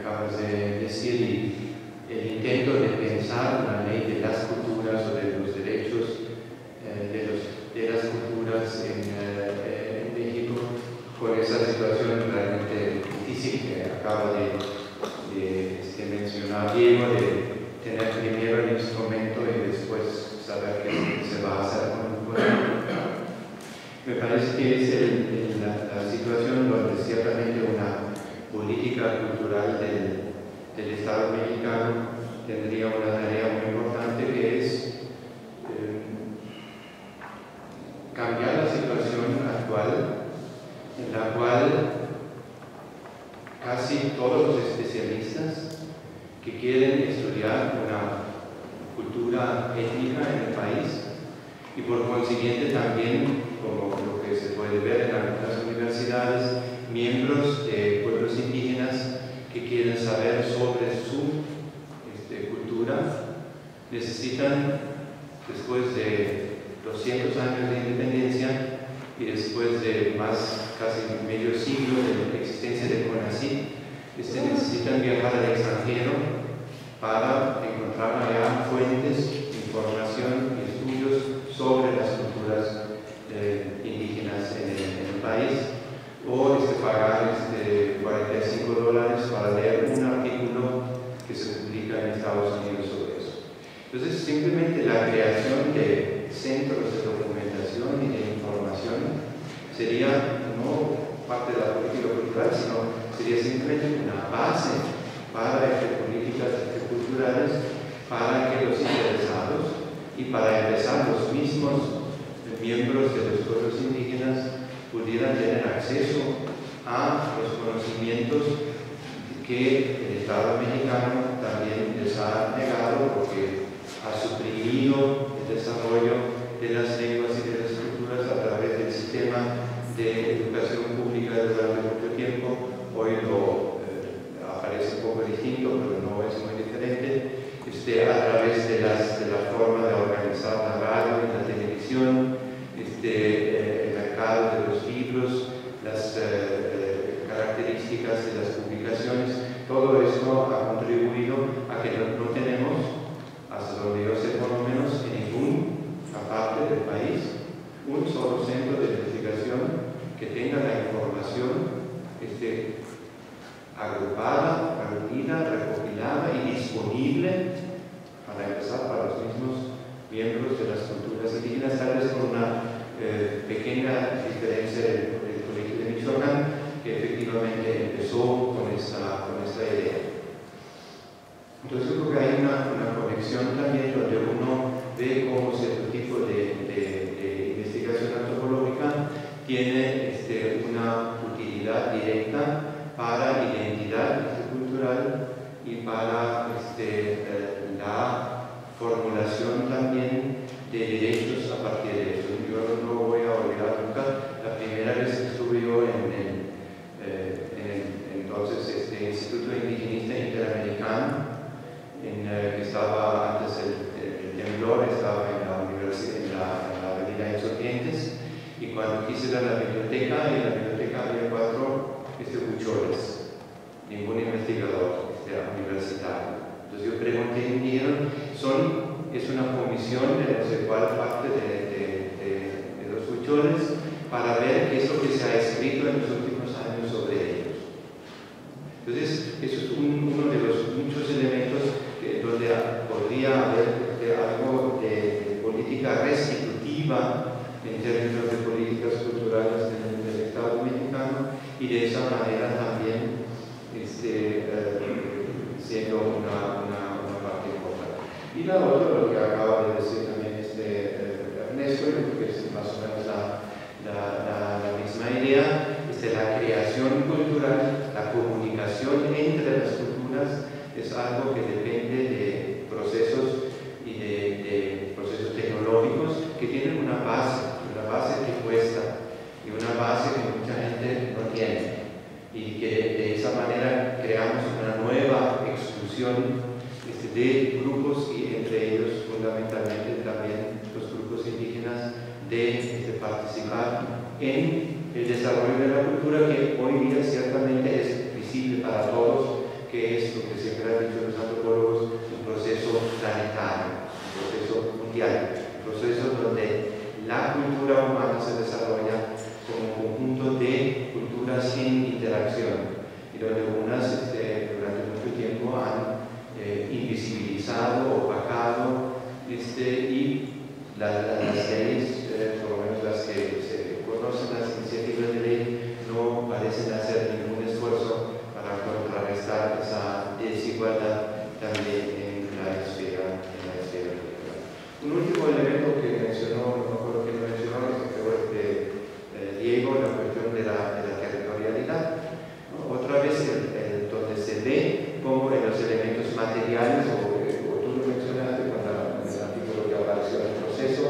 acabas de decir, el intento de pensar una ley de las culturas o de los derechos de las culturas en México, por esa situación realmente difícil que acaba de mencionar Diego, de tener primero el instrumento y después saber qué se va a hacer con el cuerpo. Me parece que es la situación donde ciertamente una política cultural del Estado mexicano tendría una tarea muy importante, que es cambiar la situación actual, en la cual casi todos los especialistas que quieren estudiar una cultura étnica en el país, y por consiguiente también, como lo que se puede ver en las universidades, miembros de pueblos indígenas que quieren saber sobre su cultura, necesitan, después de 200 años de independencia y después de más casi medio siglo de existencia de CONACYT, necesitan viajar al extranjero para encontrar allá fuentes, información y estudios sobre las culturas simplemente la creación de centros de documentación y de información sería no parte de la política cultural, sino sería simplemente una base para hacer políticas culturales, para que los interesados y para empezar los mismos miembros de los pueblos indígenas pudieran tener acceso a los conocimientos que el Estado mexicano también les ha negado porque ha suprimido el desarrollo de las lenguas y de las culturas a través del sistema de educación pública durante mucho tiempo. Hoy lo aparece un poco distinto, pero no es muy diferente. A través de la forma de organizar la radio y la televisión, el mercado de los libros, las características de las publicaciones, todo esto ha contribuido a que no tenemos, hasta donde yo sé por lo menos, en ninguna parte del país, un solo centro de investigación que tenga la información agrupada, reunida, recopilada y disponible para empezar para los mismos miembros de las culturas indígenas, tal vez con una pequeña diferencia del Colegio de Michoacán, que efectivamente empezó con esta idea. Entonces yo creo que hay una conexión también donde uno ve cómo cierto tipo de investigación antropológica tiene una utilidad directa para identidad cultural y para la formulación también de derechos a partir de eso. Yo no voy a olvidar nunca la primera vez que estuve yo en el Instituto Indigenista Interamericano, que estaba antes del temblor, estaba en la universidad, en la avenida Insurgentes, y cuando quise dar la biblioteca, en la biblioteca había 4 buchones, ningún investigador universitario. Entonces yo pregunté, ¿no? Es una comisión de no sé cuál parte de los buchones para ver qué es lo que se ha escrito en los últimos años sobre ellos. Entonces, eso es uno de los muchos elementos donde podría haber algo de política restitutiva en términos de políticas culturales del Estado mexicano, y de esa manera también siendo una parte importante. Y la otra, lo que acaba de decir también Ernesto, yo creo que es más o menos la misma idea, la creación cultural, la comunicación entre las culturas es algo que depende de procesos y de procesos tecnológicos que tienen una base que cuesta y una base que mucha gente no tiene, y que de esa manera creamos una nueva exclusión de grupos, y entre ellos fundamentalmente también los grupos indígenas, de participar en el desarrollo de la cultura, que hoy día ciertamente es visible para todos, que es lo que siempre han dicho los antropólogos, un proceso planetario, un proceso mundial, un proceso donde la cultura humana se desarrolla como un conjunto de culturas en interacción, y donde unas durante mucho tiempo han invisibilizado, opacado, y las leyes, por lo menos las que se conocen, las iniciativas de ley, no parecen hacer ningún esfuerzo para contrarrestar esa desigualdad también en la esfera cultural. Un último elemento que mencionó, no creo que lo mencionó, es Diego, la cuestión de la territorialidad. ¿No? Otra vez, donde se ve cómo en los elementos materiales, o tú lo mencionaste con el artículo que apareció en el proceso,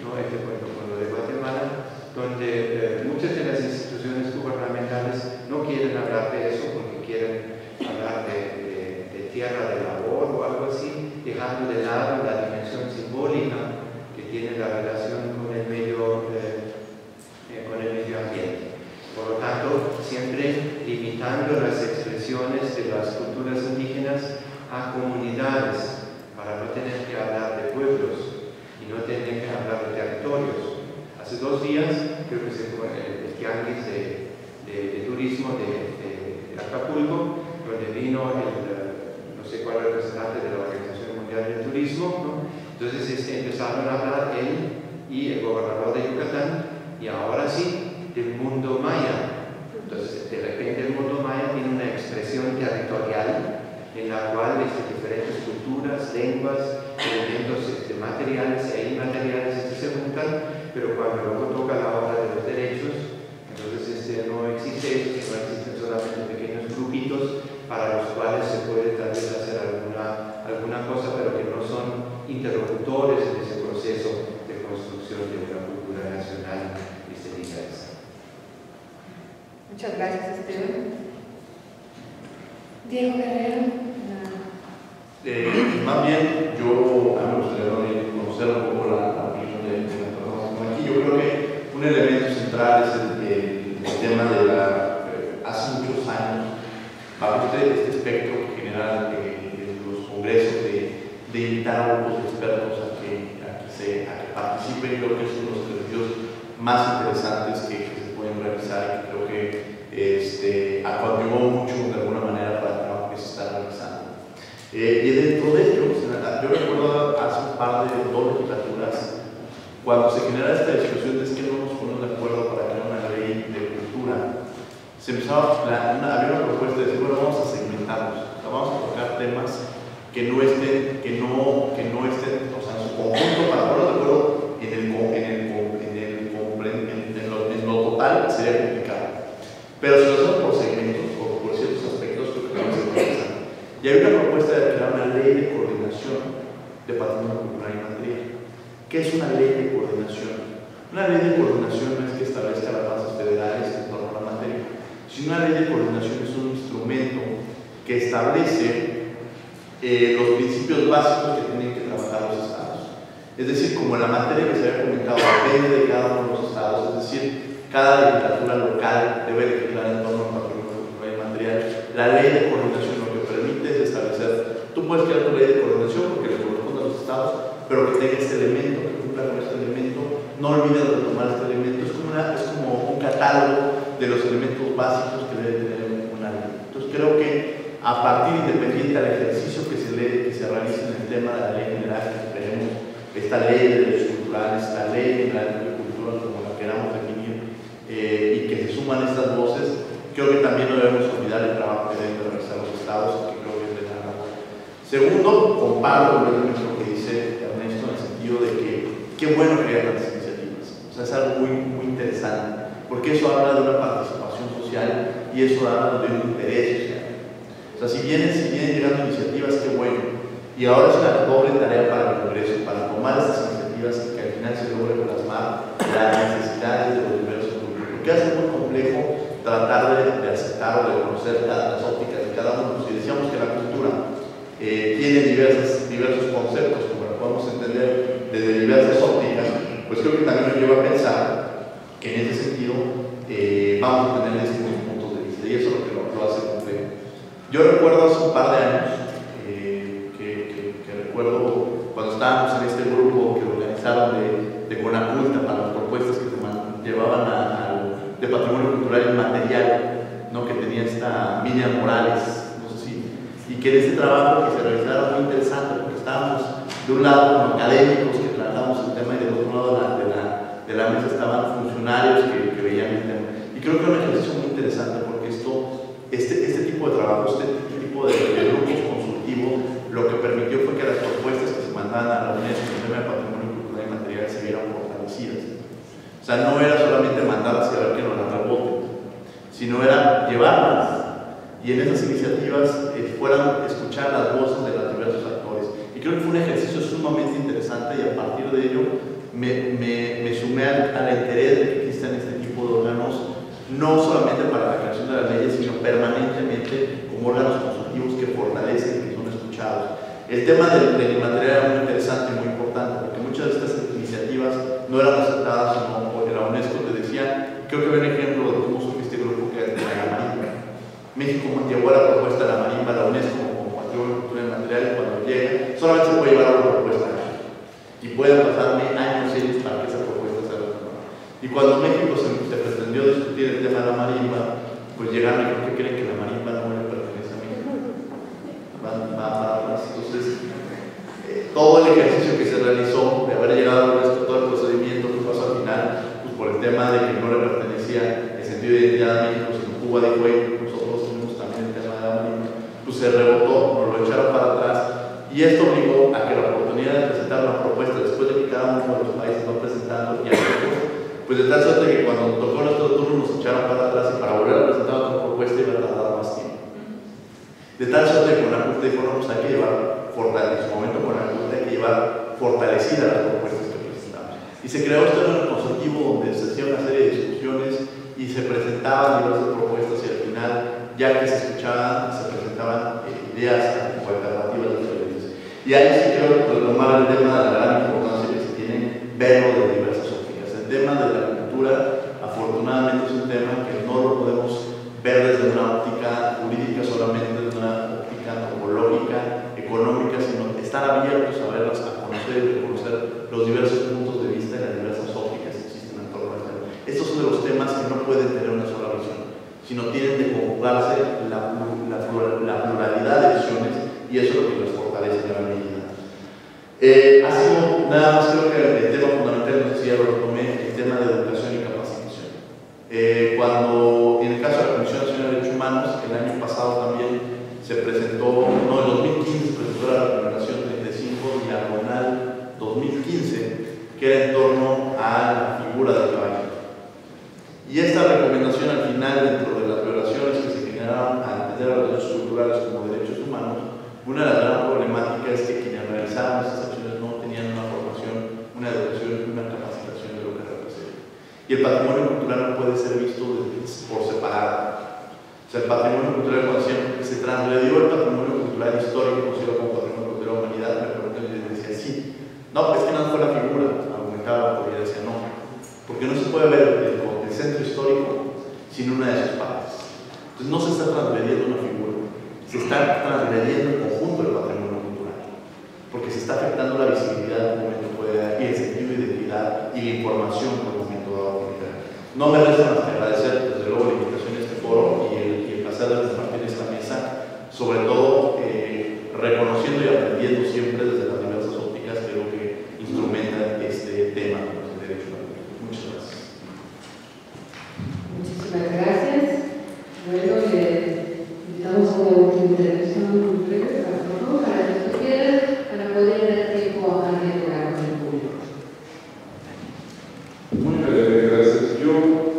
con lo de Guatemala, donde muchas de las instituciones gubernamentales no quieren hablar de eso porque quieren hablar de tierra de labor o algo así, dejando de lado la dimensión simbólica que tiene la relación con el medio ambiente. Por lo tanto, siempre limitando las expresiones de las culturas indígenas a comunidades, para no tener que hablar de pueblos y no tener que hablar de territorios. Hace 2 días, creo que se fue el tianguis de turismo de Acapulco, donde vino no sé cuál representante de la Organización Mundial del Turismo, ¿no? Entonces empezaron a hablar él y el gobernador de Yucatán, y ahora sí, del mundo maya. Entonces, de repente el mundo maya tiene una expresión territorial en la cual diferentes culturas, lenguas, elementos materiales e inmateriales se juntan, pero cuando luego toca la hora de los derechos, entonces no existe eso, sino existen solamente pequeños grupitos para los cuales se puede tal vez hacer alguna cosa, pero que no son interlocutores en ese proceso de construcción de una cultura nacional y diversa. Muchas gracias, Esteban. Diego Guerrero. Más bien, yo me gustaría conocer un poco la opinión de la persona aquí. Yo creo que un elemento central es el tema de la... hace muchos años, bajo este espectro general de los congresos, de invitar a grupos expertos a que participen. Creo que es uno de los ejercicios más interesantes que se pueden realizar, y creo que acompañó mucho de alguna manera para el trabajo que se está realizando. Y dentro de ello, yo recuerdo hace un par de 2 legislaturas, cuando se genera esta discusión de es que no nos ponemos de acuerdo para crear una ley de cultura, se empezaba había una propuesta de decir, bueno, vamos a segmentarnos, vamos a tocar temas que no estén, o sea, en su conjunto, para ponernos de acuerdo en lo total sería complicado. Pero si lo hacemos por segmentos o por ciertos aspectos, creo que no se interesa. Y hay una propuesta de crear una ley de coordinación de patrimonio cultural y material. ¿Qué es una ley de coordinación? Una ley de coordinación no es que establezca las bases federales en torno a la materia, sino una ley de coordinación es un instrumento que establece los principios básicos que tienen que trabajar los estados. Es decir, como la materia que se había comentado depende de cada uno de los estados, es decir, cada legislatura local debe legislar en torno al patrimonio cultural y material. La ley de coordinación lo que permite es establecer, tú puedes crear tu ley de coordinación porque le corresponde a los estados, pero que tenga este elemento, que cumpla con este elemento, no olvides retomar este elemento. Es como un catálogo de los elementos básicos que debe tener una ley. Entonces creo que a partir, independiente al ejercicio que se realice en el tema de la ley general, que esperemos esta ley de derechos culturales, esta ley general de cultura, como la queramos definir, y que se suman estas voces, creo que también no debemos olvidar el trabajo que deben realizar los estados, que creo que es de nada. Segundo, comparto lo que dice Ernesto en el sentido de que qué bueno crear las iniciativas, o sea, es algo muy, muy interesante, porque eso habla de una participación social y eso habla de un interés social. O sea, si vienen llegando iniciativas, qué bueno, y ahora es una doble tarea para el Congreso, para tomar estas iniciativas y que al final se logre plasmar las necesidades de los diversos. Es muy complejo tratar de aceptar o de conocer las ópticas de cada uno. Si decíamos que la cultura tiene diversos conceptos, como lo podemos entender desde diversas ópticas, pues creo que también nos lleva a pensar que en ese sentido vamos a tener distintos puntos de vista, y eso es lo que lo hace complejo. Yo recuerdo hace un par de años que recuerdo cuando estábamos en este grupo que organizaron de Conaculta para las propuestas que llevaban de patrimonio cultural y material, ¿no? Que tenía esta Miriam Morales, no sé si, y que en ese trabajo que se realizaba muy interesante, porque estábamos de un lado como académicos que tratamos el tema y del otro lado de la mesa estaban funcionarios que veían el tema. Y creo que era un ejercicio muy interesante porque este tipo de trabajo, este tipo de grupos consultivos, lo que permitió fue que las propuestas que se mandaban a la Unesco en el tema de patrimonio cultural y material se vieran fortalecidas. O sea, no era solamente mandarlas y a ver que nos las reboten, sino era llevarlas y en esas iniciativas fueran escuchar las voces de los diversos actores. Y creo que fue un ejercicio sumamente interesante, y a partir de ello me sumé al interés de que existan este tipo de órganos, no solamente para la creación de las leyes, sino permanentemente como órganos consultivos que fortalecen y que son escuchados. El tema del material era muy interesante y muy importante, porque muchas de estas iniciativas no eran aceptadas, sino la Unesco te decía, creo que ven ejemplo de cómo surgió este grupo que es de la marimba. México llevó a la propuesta de la marimba, la Unesco como patrimonio cultural y material, cuando llega, solamente se puede llevar a una propuesta y pueden pasarme años ellos para que esa propuesta sea retomada. Y cuando México se pretendió discutir el tema de la marimba, pues llegaron y creo que creen que la marimba no le pertenece a México. Entonces, todo el ejercicio que se realiza se rebotó, nos lo echaron para atrás, y esto obligó a que la oportunidad de presentar una propuesta después de que cada uno de los países va presentando y pues de tal suerte que cuando tocó nuestro turno nos echaron para atrás y para volver a presentar otra propuesta iba a tardar más tiempo. De tal suerte que con la Junta dijo, no, pues hay que llevar fortalecida, en su momento con la Junta hay que llevar fortalecida las propuestas que presentamos. Y se creó este órgano consultivo donde se hacía una serie de discusiones y se presentaban diversas propuestas y al final, ya que se escuchaban, se presentaban ideas o alternativas diferentes. Y ahí sí quiero retomar el tema de la gran importancia que se tiene verlo de diversas ópticas. El tema de la cultura, afortunadamente, es un tema que no lo podemos ver desde una óptica jurídica solamente, desde una óptica antropológica, económica, sino estar abiertos a verlas, a conocer y conocer los diversos puntos de vista en las diversas ópticas que existen en torno al tema. Estos son de los temas que no pueden tener una sola visión, sino tienen de conjugarse la pluralidad de visiones, y eso es lo que nos fortalece en gran medida. Ha sido, nada más creo que el tema fundamental, no sé si ya lo retomé, el tema de educación y capacitación. Cuando, en el caso de la Comisión Nacional de Derechos Humanos, el año pasado también se presentó, no, en 2015 se presentó la recomendación 35 diagonal 2015, que era en torno a la figura del caballero. Y esta recomendación al final, dentro de las violaciones que se generaron al entender los derechos culturales como derechos humanos, una de las grandes problemáticas es que quienes realizaban estas acciones no tenían una formación, una educación, una capacitación de lo que representa. Y el patrimonio cultural no puede ser visto por separado. O sea, el patrimonio cultural, cuando se transgredió el patrimonio cultural histórico, conocido como patrimonio cultural de la humanidad, me preguntan y les decía, sí, no, es que no fue la figura, argumentaba, porque yo decía, no, porque no se puede ver el centro histórico sin una de sus partes. Entonces no se está transgrediendo una figura, se está transgrediendo el conjunto del patrimonio cultural, porque se está afectando la visibilidad del momento y el sentido de identidad y la información por el momento dado. No me resta más que agradecer desde luego la invitación a este foro y el placer de compartir esta mesa, sobre todo reconociendo y aprendiendo siempre desde las diversas ópticas que lo que instrumenta este tema del derecho humano. Muchas gracias. Muchas gracias. Luego le invitamos a una intervención completa para que tú quieras, para poder dar tiempo a dialogar con el público. Muy bien, gracias. Yo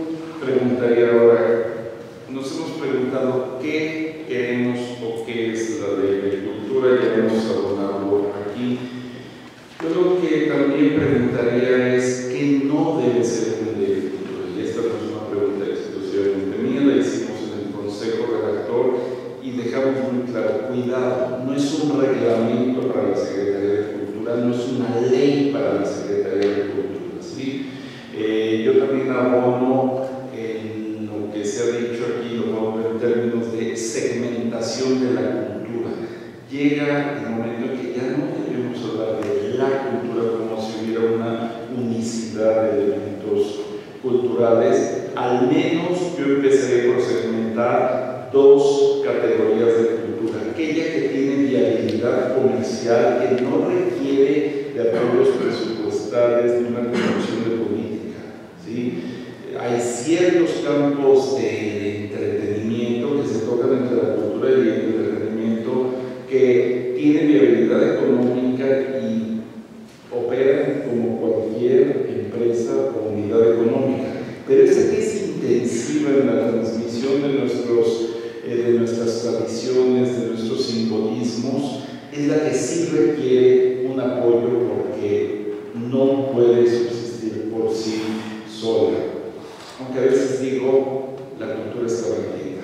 preguntaría ahora, nos hemos preguntado qué queremos o qué es la de cultura, ya hemos abordado aquí. Yo lo que también preguntaría es qué no debe ser un derecho. Y dejamos muy claro, cuidado, no es un reglamento para la Secretaría de Cultura, no es una ley para la Secretaría de Cultura, ¿sí? Yo también abono en lo que se ha dicho aquí, lo vamos a ver en términos de segmentación de la cultura. Llega el momento en que ya no debemos hablar de la cultura como si hubiera una unicidad de elementos culturales. Al menos yo empezaré por segmentar dos categorías de cultura, aquella que tiene viabilidad comercial, que no requiere de apoyos presupuestales ni una promoción de política, ¿sí? Hay ciertos campos de entretenimiento que se tocan entre la cultura y el entretenimiento que tienen viabilidad económica y operan como cualquier empresa o unidad económica, pero esa que es intensiva en la transmisión de nuestras tradiciones, de nuestros simbolismos, es la que sí requiere un apoyo porque no puede subsistir por sí sola. Aunque a veces digo, la cultura está vendida.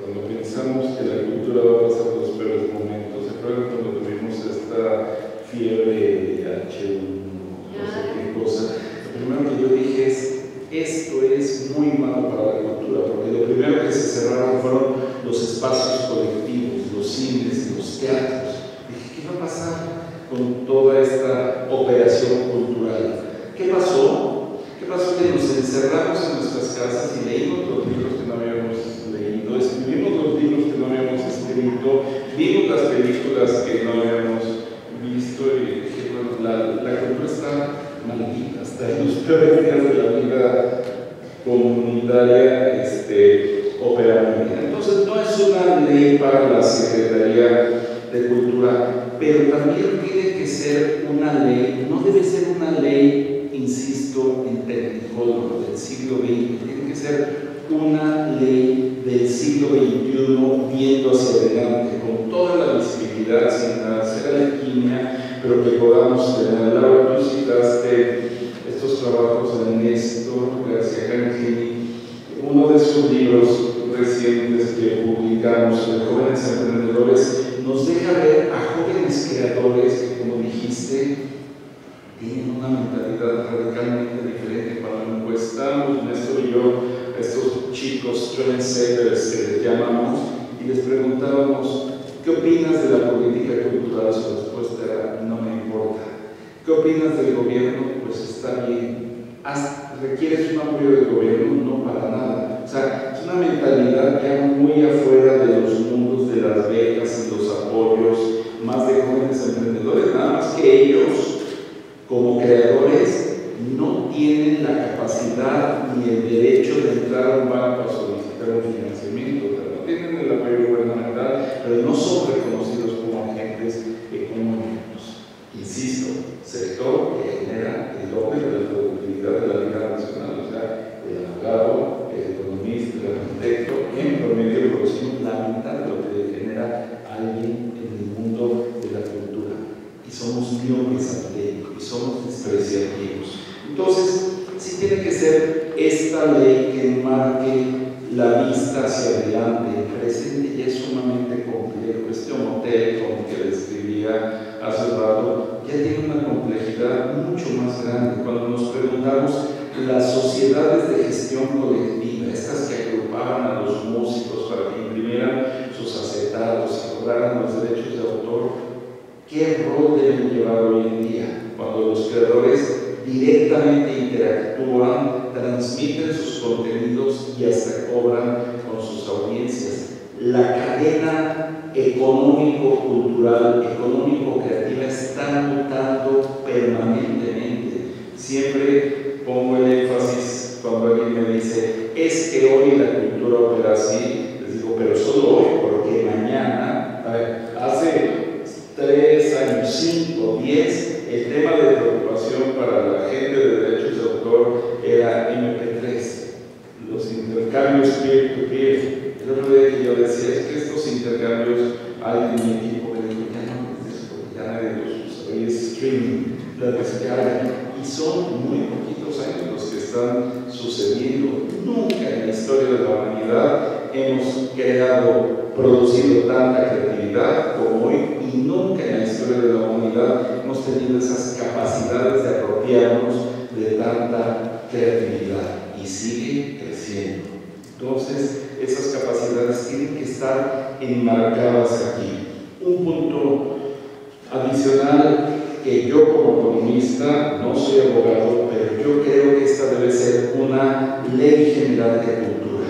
Cuando pensamos que la cultura va a pasar por los peores momentos, ¿se acuerdan cuando tuvimos esta fiebre de H1, no sé qué cosa? Lo primero que yo dije es, esto es muy malo para la cultura, porque lo primero que se cerraron fueron los espacios colectivos, los cines, los teatros. Dije, ¿qué va a pasar con toda esta operación cultural? ¿Qué pasó? ¿Qué pasó? Que nos encerramos en nuestras casas y leímos los libros que no habíamos leído, escribimos los libros que no habíamos escrito, vimos las películas que no habíamos visto y dije, bueno, la cultura está maldita, está en los peores días de la vida comunitaria operando. Entonces, Entonces no es una ley para la Secretaría de Cultura, pero también tiene que ser una ley, no debe ser una ley, insisto, en tecnicolor del siglo XX, tiene que ser una ley del siglo XXI viendo hacia adelante, con toda la visibilidad, sin hacer alquimia, pero que podamos tener. Laura, tú citaste estos trabajos de Ernesto, gracias a Angeli, uno de sus libros recientes que publicamos, de Jóvenes Emprendedores, nos deja ver a jóvenes creadores que, como dijiste, tienen una mentalidad radicalmente diferente. Cuando encuestamos, Ernesto y yo, estos chicos trendsetters que les llamamos, y les preguntábamos: ¿qué opinas de la política cultural? Su respuesta era: no me importa. ¿Qué opinas del gobierno? Pues está bien. ¿Requieres un apoyo del gobierno? No, para nada. O sea, es una mentalidad ya muy afuera de los mundos de las becas y los apoyos, más de jóvenes emprendedores, nada más que ellos, como creadores, no tienen la capacidad ni el derecho de entrar a un banco a solicitar un financiamiento, no tienen el apoyo gubernamental, pero no son reconocidos como agentes económicos. Insisto, sector que genera el doble de la productividad de la vida nacional, o sea, el abogado, el economista, el arquitecto, en promedio producimos la mitad de lo que genera alguien en el mundo de la cultura. Y somos miones y somos despreciativos. Entonces, sí tiene que ser esta ley que marque la vista hacia adelante. El presente ya es sumamente complejo. Este hotel, como que describía hace rato, ya tiene una complejidad mucho más grande. Cuando nos preguntamos, las sociedades de gestión colectiva, estas que agrupaban a los músicos para que imprimieran sus acetatos y cobraran los derechos de autor, ¿qué rol deben llevar hoy en día? Cuando los creadores directamente interactúan, transmiten sus contenidos y hasta cobran con sus audiencias. La cadena económico-cultural, económico-creativa está mutando permanentemente. Siempre pongo el énfasis cuando alguien me dice: es que hoy la cultura opera así. Les digo: pero solo hoy, porque mañana, a ver, hace 3 años, 5, 10, el tema de preocupación para la gente de derechos de autor era MP3, los intercambios peer-to-peer. El otro día que yo decía: es que estos intercambios, alguien en mi equipo me dijo: ya no es eso, ya nadie los usa, hoy es streaming, la descarga, y son muy poquitos años los que están sucediendo. Nunca en la historia de la humanidad hemos creado, producido tanta creatividad como hoy, y nunca en la historia de la humanidad hemos tenido esas capacidades de apropiarnos de tanta creatividad, y sigue creciendo. Entonces, esas capacidades tienen que estar enmarcadas aquí. Un punto adicional que yo, como economista, no soy abogado, pero yo creo que esta debe ser una ley general de cultura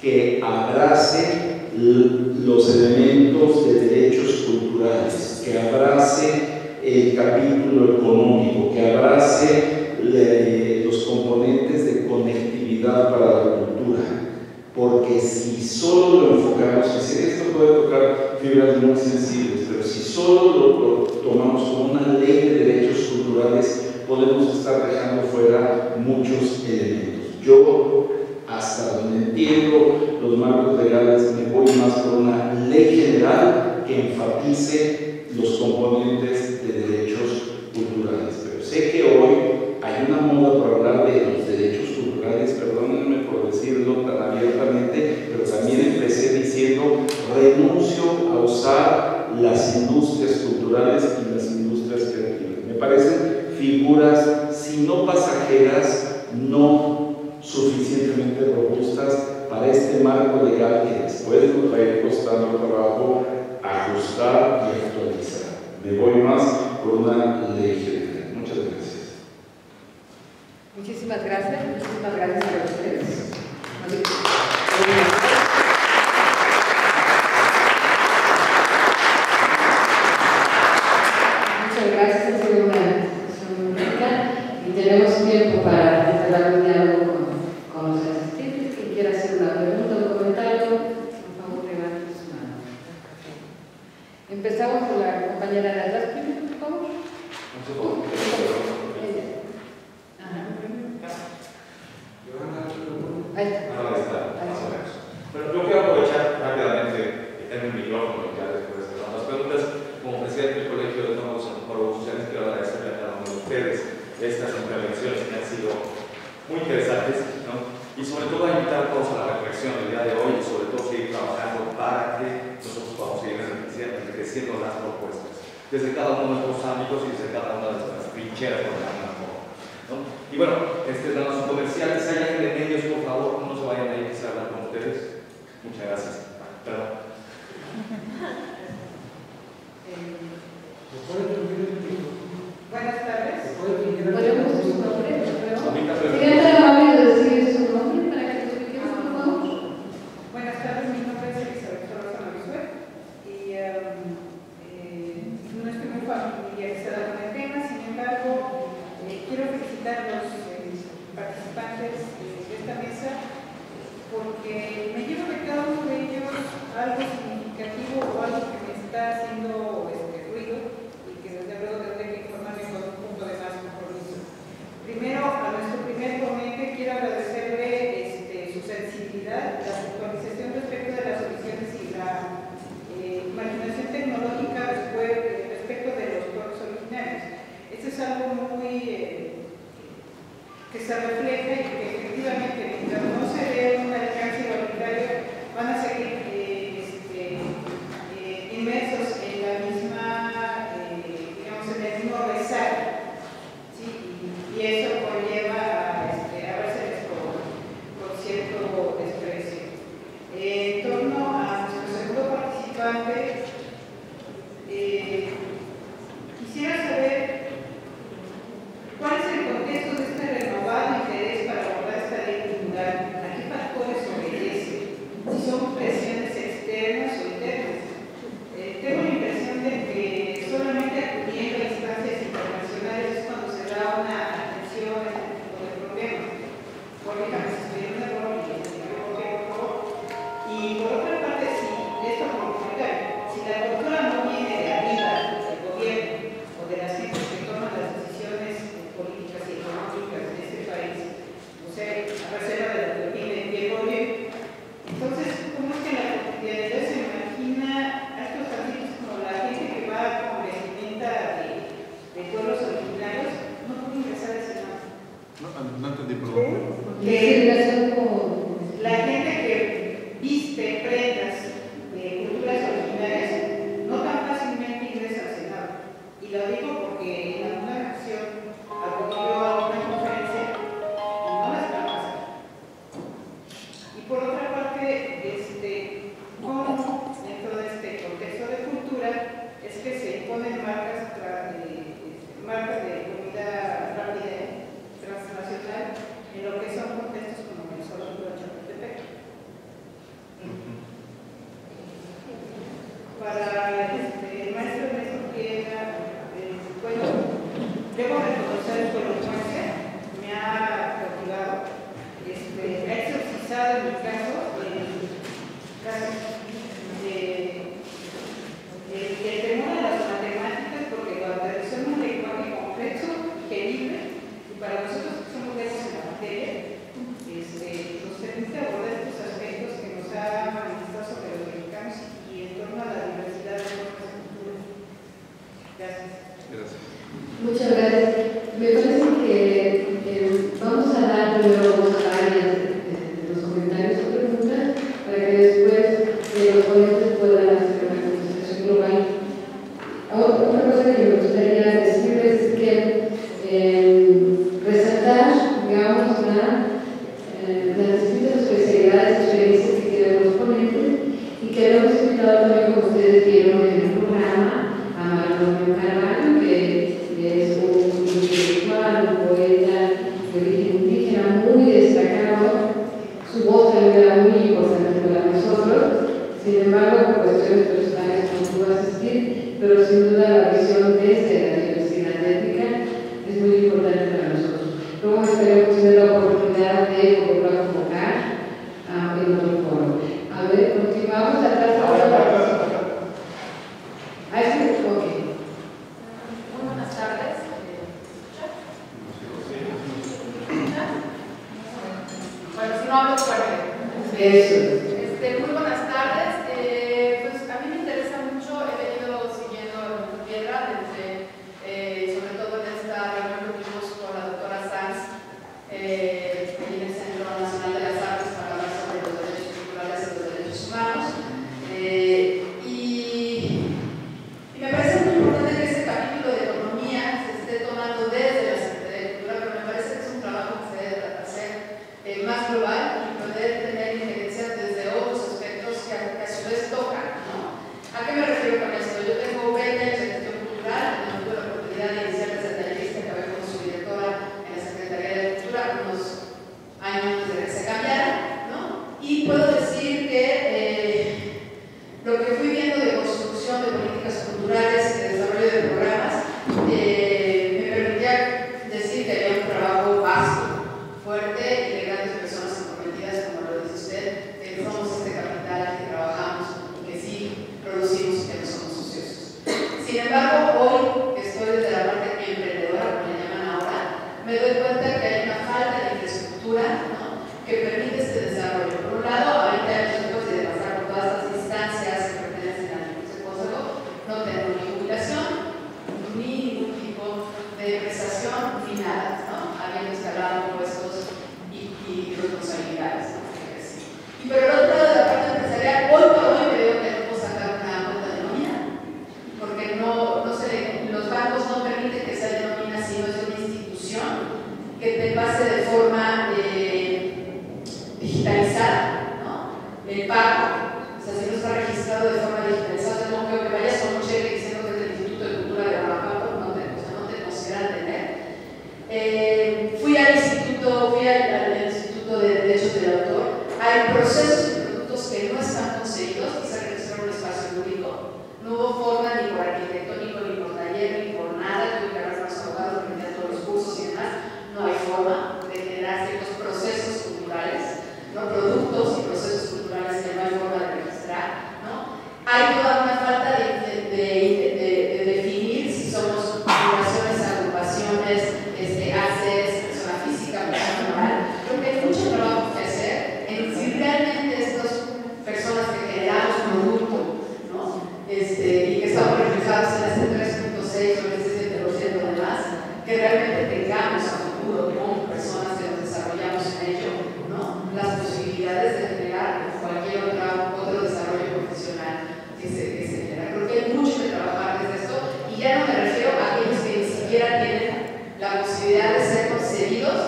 que abrace los elementos de derechos culturales, que abrace el capítulo económico, que abrace los componentes de conectividad para la cultura, porque si solo lo enfocamos, esto puede tocar fibras muy sensibles, pero si solo lo tomamos como una ley de derechos culturales, podemos estar dejando fuera muchos elementos. Yo, hasta donde entiendo los marcos legales, me voy más por una ley general que enfatice los componentes de derechos culturales. Pero sé que hoy hay una moda por hablar de los derechos culturales, perdónenme por decirlo tan abiertamente, pero también empecé diciendo: renuncio a usar las industrias culturales y las industrias creativas. Me parecen figuras, si no pasajeras, no suficientemente robustas para este marco legal que después nos va a ir costando trabajo ajustar y actualizar. Me voy más por una ley general. Muchas gracias. Muchísimas gracias. Muchísimas gracias a ustedes. Muchas gracias. Ha sido una sesión muy rica y tenemos tiempo para cerrar un diálogo. Los asistentes que quieran hacer una pregunta o un comentario, Empezamos por la compañera de atrás, por favor. Ahí está. Pero yo quiero aprovechar rápidamente que tengo el micrófono ya después de las preguntas. Como presidente del Colegio de Etnólogos y Antropólogos Sociales, quiero agradecerle a cada uno de ustedes estas intervenciones que han sido muy interesantes, ¿no? Y sobre todo a invitar a todos a la reflexión del día de hoy y sobre todo seguir trabajando para que nosotros podamos seguir enriqueciendo las propuestas desde cada uno de nuestros ámbitos y desde cada una de nuestras trincheras, ¿no? Y bueno, danos comerciales, allá de medios, por favor, no se vayan a ir a hablar con ustedes. Muchas gracias. Perdón. Buenas tardes. ¿Podemos decir su nombre? Sería tan amable decir su nombre para que nos ubiquemos, por favor. Buenas tardes, mi nombre es Elizabeth Torres Amarizue y no estoy muy familiarizada con el tema, sin embargo, quiero felicitar a los participantes de esta mesa porque me llevo de cada uno de ellos algo significativo o algo que me está haciendo ruido y que desde luego tendré que informarme con un punto de más compromiso. Primero, a nuestro primer ponente quiero agradecerle su sensibilidad, la actualización respecto de las soluciones y la imaginación tecnológica respecto de los pueblos originarios. Esto es algo muy que se refleja y que efectivamente mientras no se dé un alcance voluntario van a seguir inmersos en la misma, digamos, en el mismo rezago, ¿sí? Y eso conlleva a verse con cierto desprecio. En torno a nuestro segundo participante, quisiera saber ¿cuál es el contexto de este renovado interés para abordar esta ley cultural? ¿A qué factores obedece? ¿Si son presiones externas o internas? Tengo la impresión de que solamente acudiendo a instancias internacionales es cuando se da una atención a este tipo de problemas. Y por otra parte, si esto como comentario, si la cultura no viene de arriba, del gobierno o de las gentes que toman las decisiones políticas y económicas en este país, o sea, a reserva de lo que viene Diego Bien, entonces, ¿cómo es que la cotidianidad se imagina a estos artistas como la gente que va con vestimenta de pueblos originarios? No puede ingresar a ese lado. No entendí, por favor. La gente que viste prendas de culturas originarias no tan fácilmente ingresa al Senado. Y lo digo porque en alguna ocasión acudió a una conferencia y no las van a pasar. Y por otra parte, cómo dentro de este contexto de cultura es que se imponen marcas de comida rápida transnacional en lo que son contextos como Venezuela o Chapultepec. Para el maestro Ernesto Piedras, debo reconocer que la infancia me ha motivado, ha exorcizado en mi caso el temor a las matemáticas, porque la tradición es un lenguaje complejo, querible, y para nosotros que somos buenos en la materia, nos permite abordar estos aspectos que nos ha manifestado sobre los mexicanos y en torno a la diversidad de nuestras culturas. Gracias. Muchas gracias. Me parece que vamos a dar primero varias de los comentarios o preguntas para que después los ponentes puedan hacer una conversación global. Otra cosa que me gustaría decirles es que resaltar, digamos, las distintas especialidades y experiencias que tienen los ponentes y que hemos invitado también, como ustedes vieron, en un programa a Manuel Carvalho, que es un intelectual, un poeta de origen indígena muy destacado. Su voz era muy importante para nosotros, sin embargo, por cuestiones personales no pudo asistir, pero sin duda la visión desde la diversidad étnica es muy importante para nosotros. Luego esperemos tener la oportunidad de volver a convocar en otro foro. A ver, continuamos atrás ahora. Eso es. Muy buenas tardes. Pues a mí me interesa mucho, he venido siguiendo a Ernesto Piedras desde, sobre todo en esta reunión que tuvimos con la doctora Sanz, en el Centro Nacional de las Artes para hablar sobre los derechos culturales y los derechos humanos. Y me parece muy importante que ese capítulo de economía se esté tomando desde la Secretaría de Cultura, pero me parece que es un trabajo que se debe hacer más global y poder tener inteligencia desde otros aspectos que a su vez tocan, ¿no? ¿A qué me refiero con esto? Yo tengo 20 años de gestión cultural, no tuve la oportunidad de iniciar desde tallerista, acabé con su directora en la Secretaría de Cultura unos años antes de que se cambiara, ¿no? Y puedo decir que lo que fui viendo de construcción de políticas culturales y de desarrollo de programas me permitía decir que había un trabajo vasto, fuerte y de grandes personas comprometidas, como lo dice usted, que somos este capital, que trabajamos, que sí producimos, que no somos ociosos. Sin embargo, hoy, que estoy desde la parte emprendedora, como le llaman ahora, me doy cuenta que hay una falta de infraestructura, ¿no?, que permite este desarrollo. Por un lado, ahorita nosotros, de pasar por todas las instancias que pertenecen al Consejo, no tenemos ni jubilación, ni ningún tipo de prestación, ni nada, ¿no?, habiendo instalado puestos y responsabilidades, ¿no? Y por el otro lado, de la parte empresarial, hoy por hoy me veo que no puedo sacar una cuenta de nómina, porque los bancos no permiten que sea de nómina si no es una institución que te pase de forma digitalizada, ¿no?, el pago. O sea, si no está registrado de forma digitalizada, no creo que vayas a un cheque diciendo que es del Instituto de Cultura de Guanajuato, no te consideran tener. Fui al Instituto de Derechos del Autor. Hay procesos y productos que no están conseguidos y se registraron en un espacio público. No hubo forma ni por arquitectónico, ni por taller, ni por nada. Tuve que hablar con los abogados, remitir todos los cursos y demás. No hay forma de generar ciertos procesos culturales, no productos y procesos culturales que no hay forma de registrar, ¿no? Hay toda una falta de definir si somos poblaciones, agrupaciones, haces, persona física, persona moral. Creo que hay mucho trabajo que hacer en si realmente estas personas que generamos producto, ¿no?, y que estamos reflejados en este 3.6 o este 7% además, que realmente tengamos a futuro como personas que nos desarrollamos en ello, ¿no?, las posibilidades de generar cualquier otro desarrollo profesional que se genera. Creo que hay mucho que trabajar desde esto, y ya no me refiero a aquellos que ni siquiera tienen la posibilidad de ser concebidos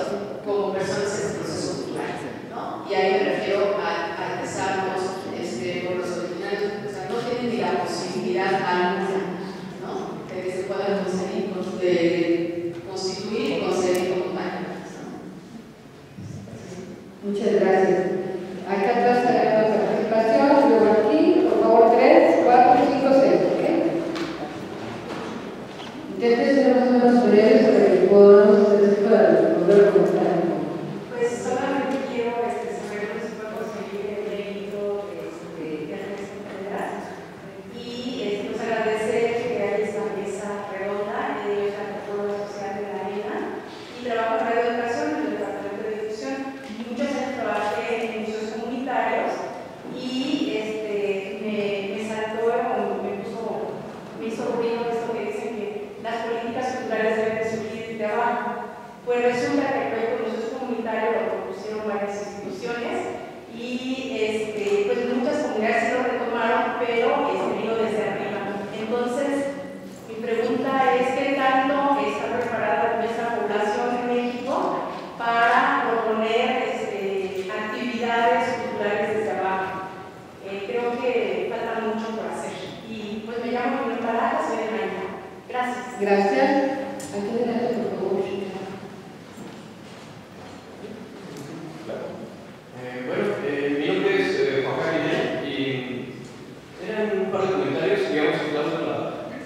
como personas en el proceso cultural, ¿no? Y ahí me refiero a artesanos, con los originarios, o sea, no tienen ni la posibilidad alguna, ¿no?, de que se puedan conseguir, constituir y conseguir como compañeros, ¿no? Muchas gracias. Acá atrás estará la participación, luego aquí, por favor, 3, 4, 5, 6, ¿ok? Intenten ser más o menos breves para que podamos poder comentar. Pues solamente quiero saber cómo se puede conseguir el mérito de Ernesto Piedras, y nos agradece que haya esta mesa redonda de la plataforma social de la arena y trabajo en radio educación en el departamento de difusión. Muchos años trabajé en museos comunitarios y me saltó, me hizo ruido esto que dicen que las políticas culturales deben de subir de abajo. Pues resulta que el proyecto de uso comunitario lo propusieron varias instituciones y pues muchas comunidades sí lo retomaron, pero vino desde arriba. Entonces, mi pregunta es: ¿qué tanto está preparada nuestra población en México para proponer actividades culturales desde abajo? Creo que falta mucho por hacer. Y pues me llamo Julián Parada, soy de María. Gracias. Gracias. Aquí adelante, por favor. Claro. Bueno, mi nombre es Juan Javier y eran un par de comentarios, digamos, hablando de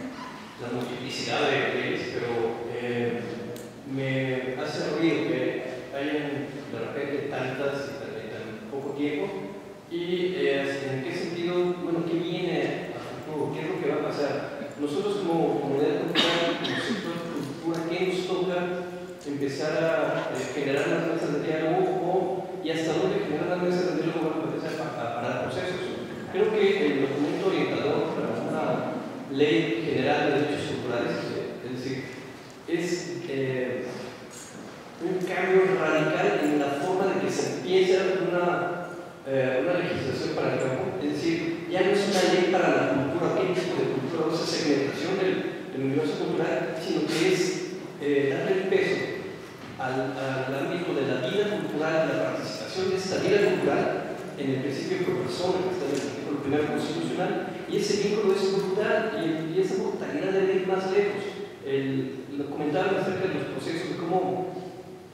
la multiplicidad de leyes, pero me hace ruido que hayan de repente tantas y tan poco tiempo. Y en qué sentido, bueno, ¿qué viene a futuro? ¿Qué es lo que va a pasar? Nosotros como comunidad cultural, Ley General de Derechos Culturales. Es decir, es un cambio radical en la forma de que se empieza una legislación para el campo. Es decir, ya no es una ley para la cultura, qué tipo de cultura, no es segmentación del universo cultural, sino que es darle el peso al ámbito de la vida cultural, de la participación de esta vida cultural en el principio por persona, que está en el artículo primero constitucional, y ese vínculo es brutal, y esa brutalidad debe ir más lejos. Lo comentaban acerca de los procesos, de cómo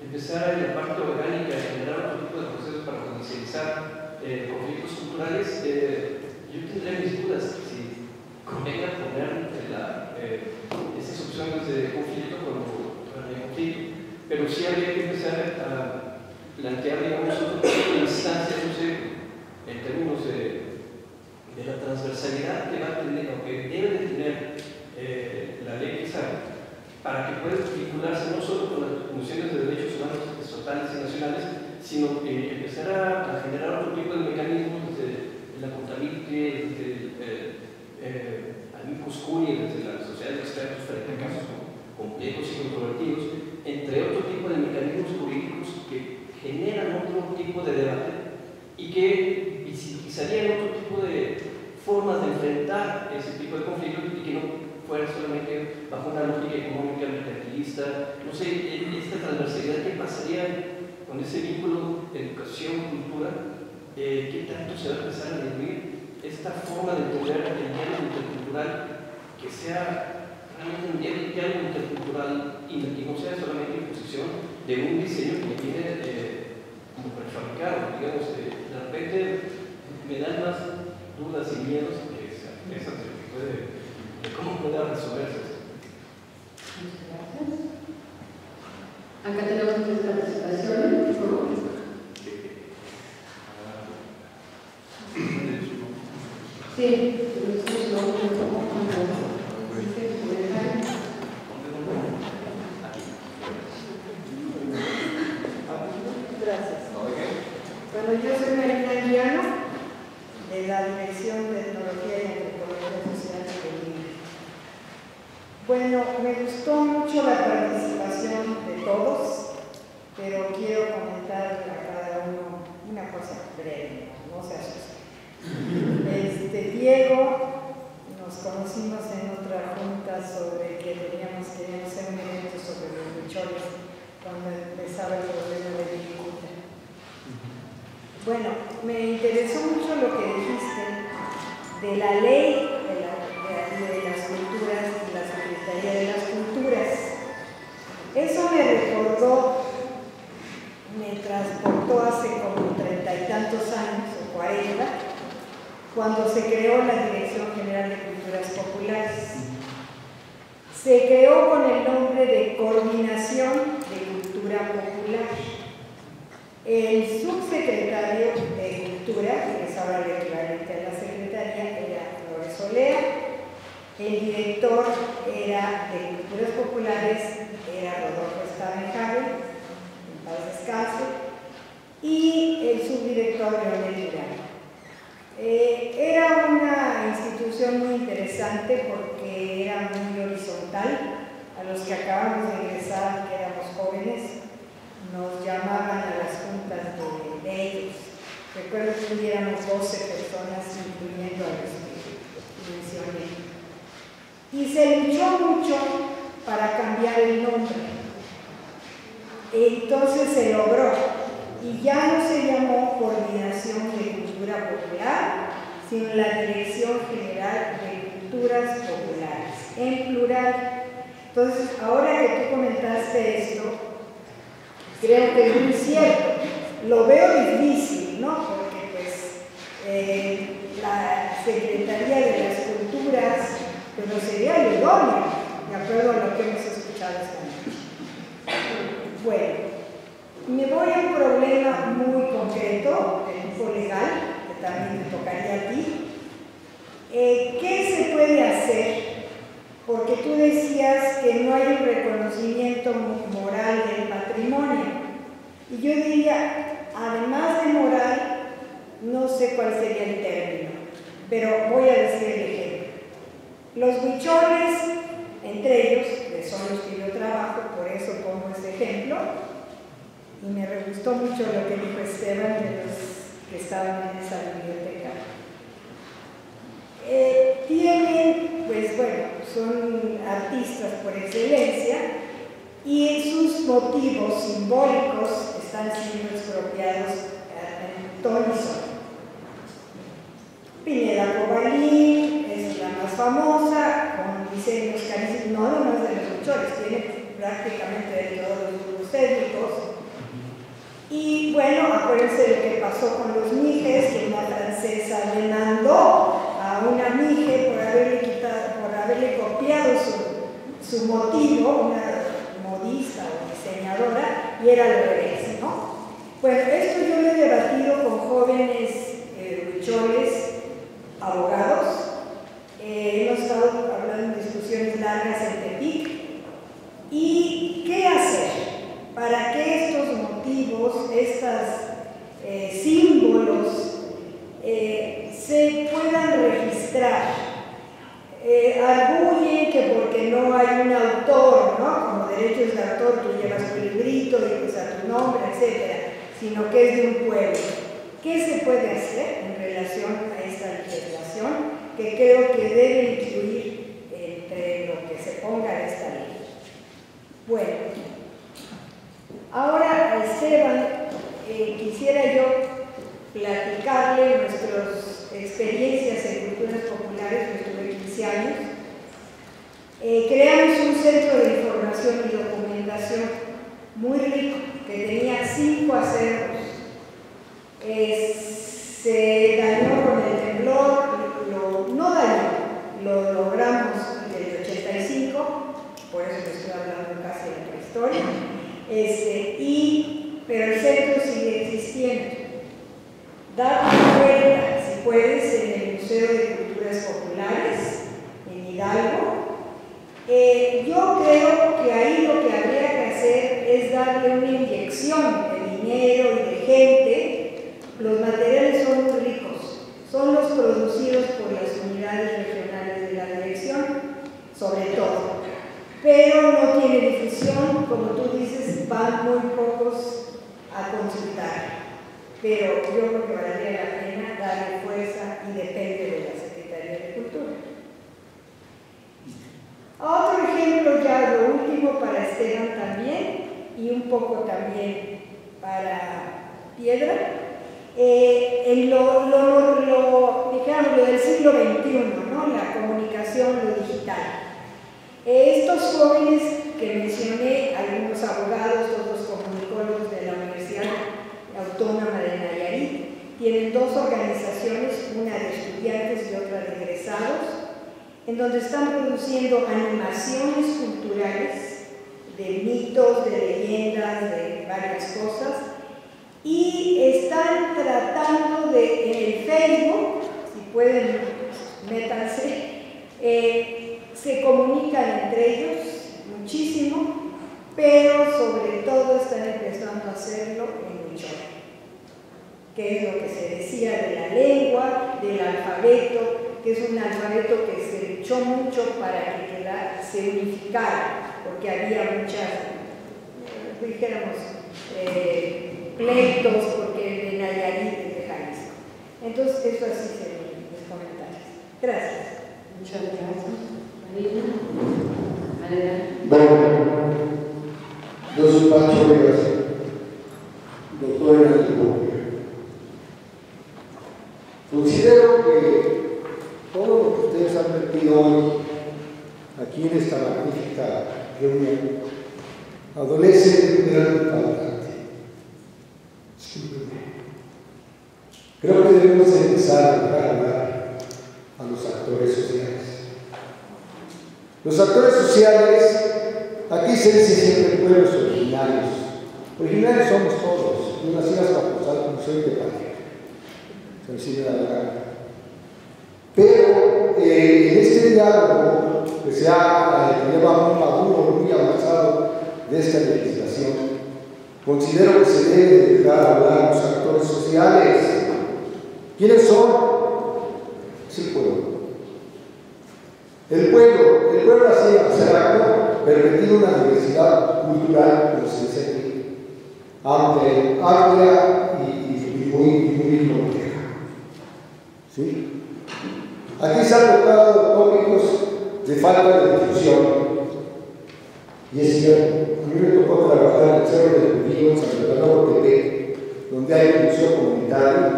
empezar en la parte orgánica a generar otro tipo de procesos para judicializar conflictos culturales. Yo tendría mis dudas si convenga poner esas opciones de conflicto con el conflicto, pero sí habría que empezar a plantear, digamos, otro tipo de instancias, no sé, en términos de la transversalidad que va a tener o que debe de tener la ley para que pueda vincularse no solo con las funciones de derechos humanos estatales y nacionales, sino que empezar a generar otro tipo de mecanismos desde la contabilidad, desde amicus curiae, desde la sociedad de expertos frente a casos complejos y controvertidos, entre otro tipo de mecanismos jurídicos que generan otro tipo de debate y que visibilizarían otro tipo de formas de enfrentar ese tipo de conflictos y que no fuera solamente bajo una lógica económica, mercantilista, no sé, esta transversalidad que pasaría con ese vínculo de educación, cultura, qué tanto se va a empezar a diluir esta forma de entender el diálogo intercultural, que sea realmente un diálogo intercultural y que no sea solamente imposición de un diseño que tiene como prefabricado, digamos, de repente me dan más dudas y miedos que esas de cómo puede resolverse. Muchas gracias. Acá tenemos nuestra participación, por favor. Sí, pero voy a decir el ejemplo. Los huicholes, entre ellos, que son los que yo trabajo, por eso pongo este ejemplo, y me gustó mucho lo que dijo Esteban de los que estaban en esa biblioteca. Tienen, pues bueno, son artistas por excelencia, y en sus motivos simbólicos están siendo expropiados en todo y solo. Pineda Cobalín es la más famosa, con diseños carísimos, no nomás de los luchadores, tiene prácticamente de todos los grupos técnicos. Y bueno, acuérdense lo que pasó con los mijes, que una francesa le mandó a una mije por haberle copiado su motivo, una modista o diseñadora, y era lo revés, ¿no? Bueno, esto yo lo he debatido con jóvenes luchadores, abogados, hemos estado hablando en discusiones largas en Tepic, y qué hacer para que estos motivos, estos símbolos se puedan registrar. Arguyen que porque no hay un autor, ¿no? Como derechos de autor, tú llevas tu librito y pues a tu nombre, etc., sino que es de un pueblo. ¿Qué se puede hacer en relación a esta legislación que creo que debe incluir entre lo que se ponga en esta ley? Bueno, ahora Esteban, quisiera yo platicarle nuestras experiencias en culturas populares, yo estuve 15 años. Creamos un centro de información y documentación muy rico, que tenía 5 acervos. Se dañó con el temblor, lo logramos desde el 85, por eso me estoy hablando casi de la historia, pero el centro sigue existiendo. Date cuenta, si puedes, en el Museo de Culturas Populares, en Hidalgo. Yo creo que ahí lo que habría que hacer es darle una inyección de dinero y de gente. Los materiales son muy ricos, son los producidos por las unidades regionales de la dirección, sobre todo, pero no tiene difusión, como tú dices, van muy pocos a consultar, pero yo creo que valdría la pena darle fuerza y depende de la Secretaría de Cultura. Otro ejemplo ya lo último para Esteban también, y un poco también para Piedra. Digamos, del siglo XXI, ¿no? La comunicación, lo digital. Estos jóvenes que mencioné, algunos abogados, otros comunicólogos de la Universidad Autónoma de Nayarit, tienen 2 organizaciones, una de estudiantes y otra de egresados, en donde están produciendo animaciones culturales de mitos, de leyendas, de varias cosas, y están tratando de, en el Facebook, si pueden, métanse, se comunican entre ellos muchísimo, pero sobre todo están empezando a hacerlo en Huichol, que es lo que se decía de la lengua, del alfabeto, que es un alfabeto que se luchó mucho para que se unificara, porque había muchas, dijéramos, pleitos, porque de Nayarit y de Jalisco. Entonces, eso así serían mis comentarios. Gracias. Muchas gracias. Marina. Bueno, yo soy Pancho Vegas, doctor en antropología. Considero que todo lo que ustedes han perdido hoy, aquí en esta magnífica reunión, adolece de un gran impacto. Creo que debemos empezar a hablar a los actores sociales. Los actores sociales, aquí se dice siempre pueblos originarios. Originarios somos todos, no nacidas para posar como soy de patria. Sencilla la verdad. Pero en este diálogo que se ha llevado un maduro muy avanzado de esta legislación, considero que se debe dedicar a hablar a los actores sociales. ¿Quiénes son? Es el pueblo. El pueblo hace permitido una diversidad cultural consistente, amplia y muy compleja. ¿Sí? Aquí se han tocado tópicos de falta de difusión, y es cierto. A mí me tocó trabajar en el Cerro de Cultivo, en San Salvador, Tepec, donde hay museo comunitario,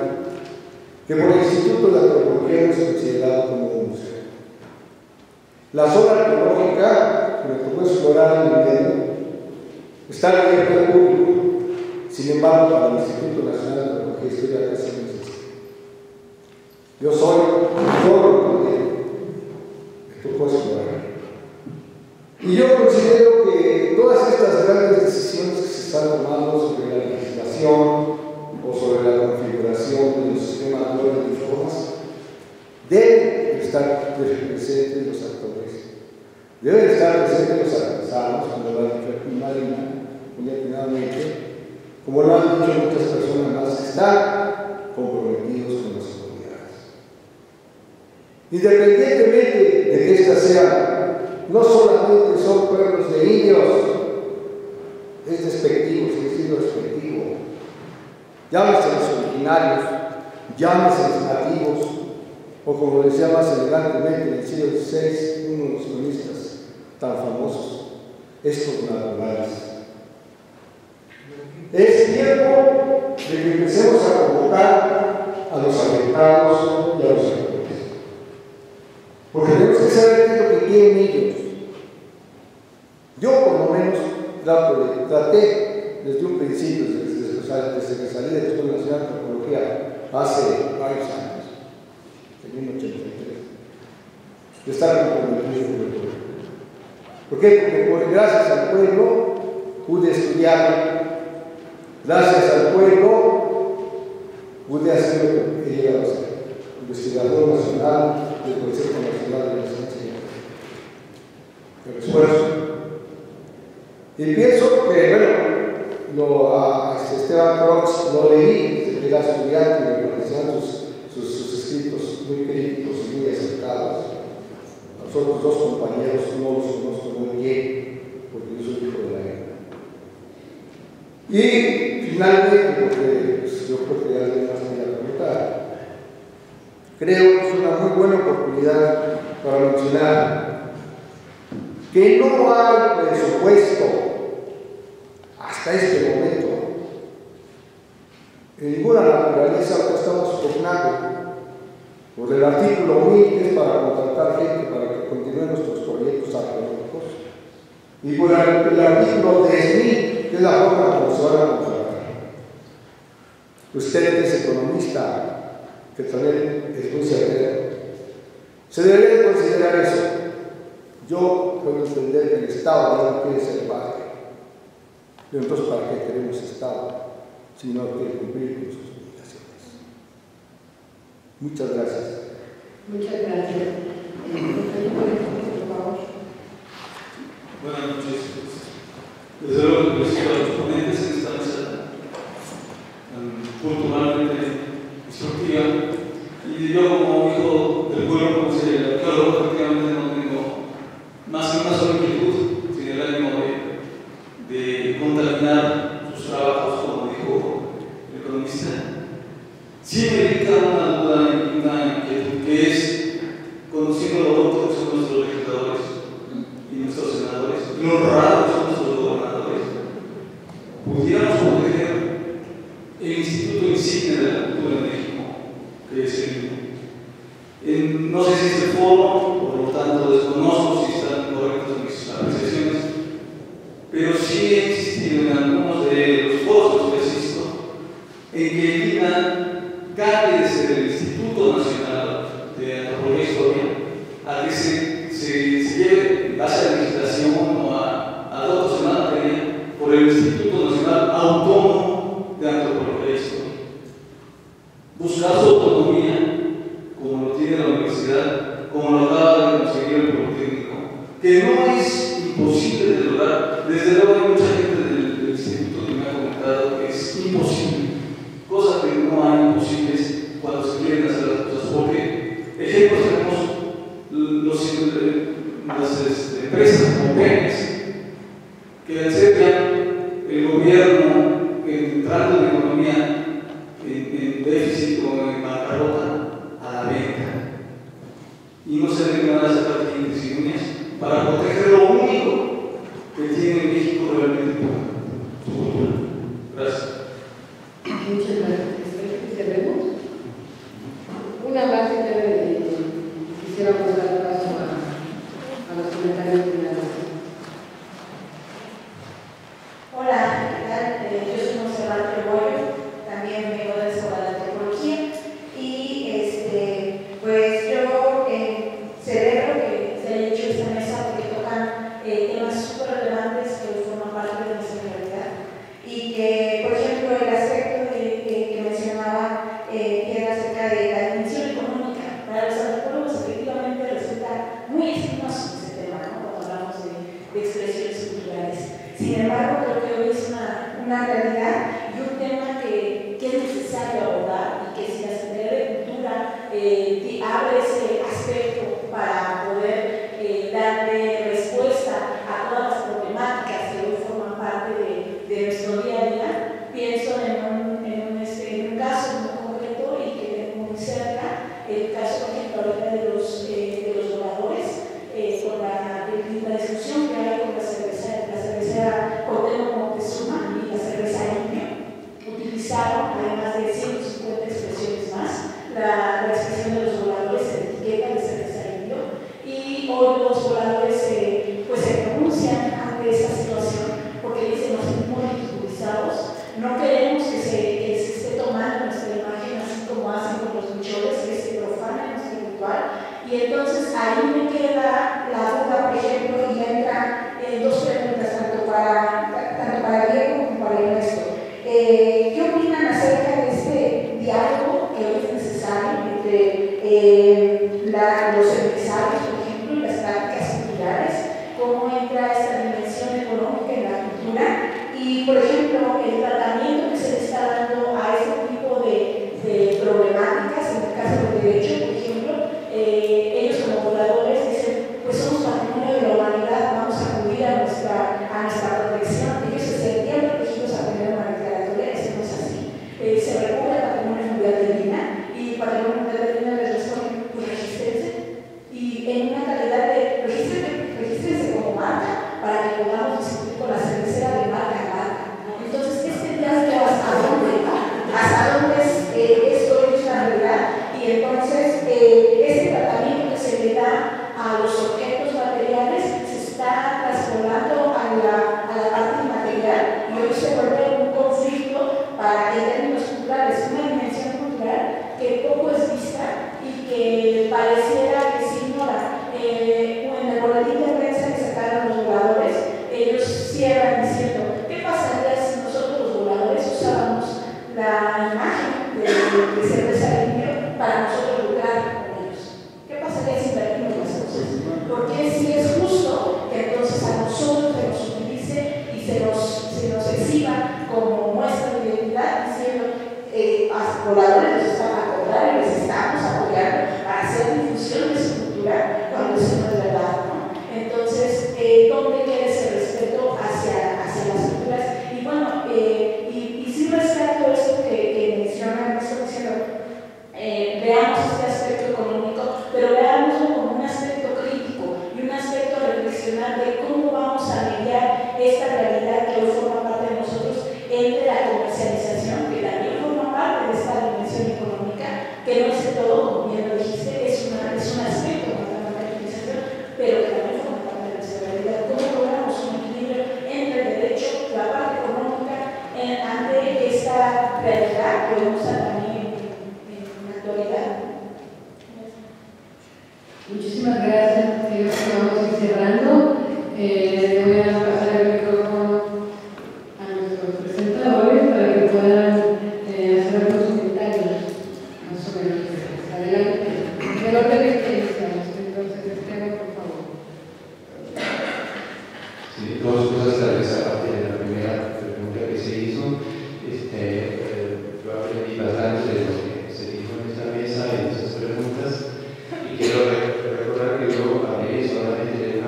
que por el Instituto de Antropología es considerado como un museo. La zona arqueológica, que me tocó explorar en el medio, está abierta al público, sin embargo, para el Instituto Nacional de Antropología Histórica casi no existe. Yo soy todo lo que me tocó explorar. Y yo considero que todas estas grandes decisiones que se están tomando sobre la legislación o sobre la configuración de los sistemas actuales de formas deben estar presentes los actores, deben estar presentes los artesanos, como lo ha dicho aquí Marina, muy atinadamente, como lo han dicho muchas personas más que están comprometidos con las comunidades. Independientemente de que estas sean, no solamente son pueblos de indios, es despectivo, es decir, despectivo, llámese los originarios, llámese los nativos, o como decía más elegantemente en el siglo XVI, uno de los cronistas tan famosos, estos naturales. Es tiempo de que empecemos a convocar a los afectados y a los actores. Porque tenemos que saber qué es lo que quieren ellos. Yo, por lo menos, traté desde un principio, desde que salí del Estudio Nacional de Antropología hace varios años, en 1983, de estar comprometido con el pueblo. ¿Por qué? Porque gracias al pueblo pude estudiar. Gracias al pueblo, pude hacer investigador nacional del Consejo Nacional de la Ciencia. El esfuerzo. Y pienso que, bueno, a Esteban Crox lo leí, era estudiante, me parecían sus escritos muy críticos y muy acertados. Nosotros dos compañeros no los conozco muy bien, porque yo soy hijo de la guerra. Y finalmente, porque pues, yo creo que ya le más voy a comentar, creo que es una muy buena oportunidad para mencionar que no hay presupuesto hasta este momento en ninguna naturaleza que estamos cognando por el artículo 1000, que es para contratar gente para que continúen nuestros proyectos arqueológicos, y por el artículo 3000, que es la forma como se van a contratar. Usted, que es economista, que también es muy severo, se debería de considerar eso. Yo puedo entender que el Estado no quiere ser padre. Entonces, ¿para qué queremos Estado si no quiere cumplir con sus obligaciones? Muchas gracias. Muchas gracias. Por favor. Buenas noches. Desde luego que felicito a los ponentes en esta mesa tan culturalmente instructiva, y yo, como hijo del pueblo, como si el arqueólogo, prácticamente no tengo más que una sola inquietud, sin el ánimo de contaminar sus trabajos, como dijo el economista. Sí me dicta una duda y una inquietud, que es, conociendo lo otro que son nuestros legisladores y nuestros senadores, lo raro son nuestros gobernadores, pudiéramos proteger el instituto insignia de la cultura de México, que es el... No sé si es el foro, por lo tanto desconozco si están correctas mis apreciaciones, pero sí he existido en algunos de los foros que asisto, en que elijan calles del Instituto Nacional de Antropología e Historia a que se lleve en base a la legislación o a datos en la materia por el Instituto Nacional Autónomo de Antropología e Historia. Buscar su autonomía, como lo tiene la universidad, como lo acaba de conseguir el Politécnico, que no es imposible de lograr. Desde luego hay mucha gente del instituto que me ha comentado que es imposible, cosas que no hay imposibles cuando se quieren hacer las cosas, porque ejemplos tenemos los las empresas hoteles que aceptan el gobierno entrando en economía en déficit o en bancarrota a la venta, y no se deben ganar las partes insignias para proteger lo único que tiene México realmente su cultura. Gracias. Muchas gracias. ¿Qué tenemos? Una base que quisiéramos dar paso a los comentarios finales. Hola, ¿qué tal? Yo soy Monserrat Rebollo, también vengo de Escuela de Antropología y pues yo celebro que se haya hecho esta mesa porque tocan temas súper relevantes que forman parte de nuestra realidad y que, por ejemplo, el aspecto que mencionaba que era acerca de la dimensión económica para los antropólogos efectivamente resulta muy estigmático ese tema, ¿no? Cuando hablamos de expresiones culturales. Sin embargo, creo que hoy es una realidad y un tema que es necesario abordar y que si la Secretaría de Cultura abre ese aspecto para poder darle respuesta a todas las problemáticas que hoy forman parte de nuestro día a día, pienso en un caso muy concreto y que tengo muy cerca, el caso de los doradores, con la discusión que hay con la cerveza Cordero Montezuma y la cerveza Indio, utilizaron además de 150 expresiones más, la expresión de los voladores en etiqueta de cerveza Indio, y hoy los voladores pues se pronuncian ante esa situación porque dicen los muy ridiculizados, no queremos que se esté tomando nuestra imagen así como hacen con los luchadores que se profanan nuestro ritual, y entonces ahí me queda la duda, por ejemplo, y entra dos preguntas, tanto para Diego como para Ernesto. ¿Qué opinan acerca de este diálogo que hoy es necesario entre los empresarios, por ejemplo, y las prácticas culturales? ¿Cómo entra esta dimensión económica en la cultura? Y, por ejemplo, el tratamiento que se le está dando a este tipo de problemáticas, en el caso del derecho, por ejemplo, ellos como pobladores dicen, pues somos patrimonio de la humanidad, vamos a acudir a nuestra protección. Ellos se sentían protegidos a tener una declaratoria, decimos así. Se recurre al patrimonio mundial de Lina y el patrimonio mundial de Lina les responde, pues regístrense. Y en una calidad de regístrense como marca para que podamos discutir con la cervecera de marca a marca. Entonces, este diálogo hasta dónde esto es una realidad. Y entonces, este tratamiento que se le da a los objetos materiales se está trasladando a la parte inmaterial y hoy se vuelve un conflicto para en términos culturales, una dimensión cultural que poco es vista y que pareciera que se ignora. En el boletín de prensa que sacaron los voladores, ellos cierran diciendo: ¿qué pasaría si nosotros los voladores usábamos la imagen de cerveza Indio para nosotros lucrar con ellos? ¿Qué pasaría si perdimos las cosas? Porque si es justo que entonces a nosotros se nos utilice y se nos exhiba como muestra de identidad, diciendo a voladores nos están acordando y les estamos apoyando para hacer difusión de su cultura cuando eso no es verdad, ¿no? Entonces, ¿dónde queda ese respeto hacia las culturas? Y bueno, rescato eso que mencionan, estoy diciendo, veamos este aspecto económico, pero veámoslo como un aspecto crítico y un aspecto reflexionante de cómo vamos a mediar esta realidad que hoy forma parte de nosotros entre la comercialización, que también forma parte de esta dimensión económica, que no es todo, como bien lo dijiste, es un aspecto de la comercialización, pero que también forma parte de nuestra realidad. ¿Cómo logramos un equilibrio entre el derecho, la parte económica, ante esta realidad que usa también en la actualidad? Muchísimas gracias, creo que vamos a ir cerrando. Voy a pasar el micrófono a nuestros presentadores para que puedan hacer algunos comentarios, más o menos. Adelante. El orden de experiencias, entonces, Esteban, por favor. Sí, dos cosas a resaltar. La primera que se hizo, yo aprendí bastante de lo que se dijo en esta mesa y de esas preguntas, y quiero recordar que yo hablé solamente de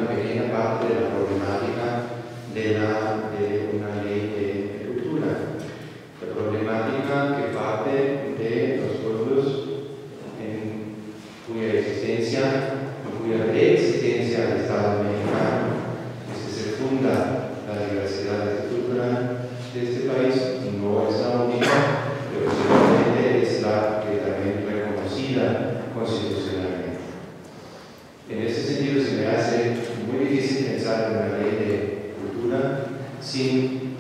sin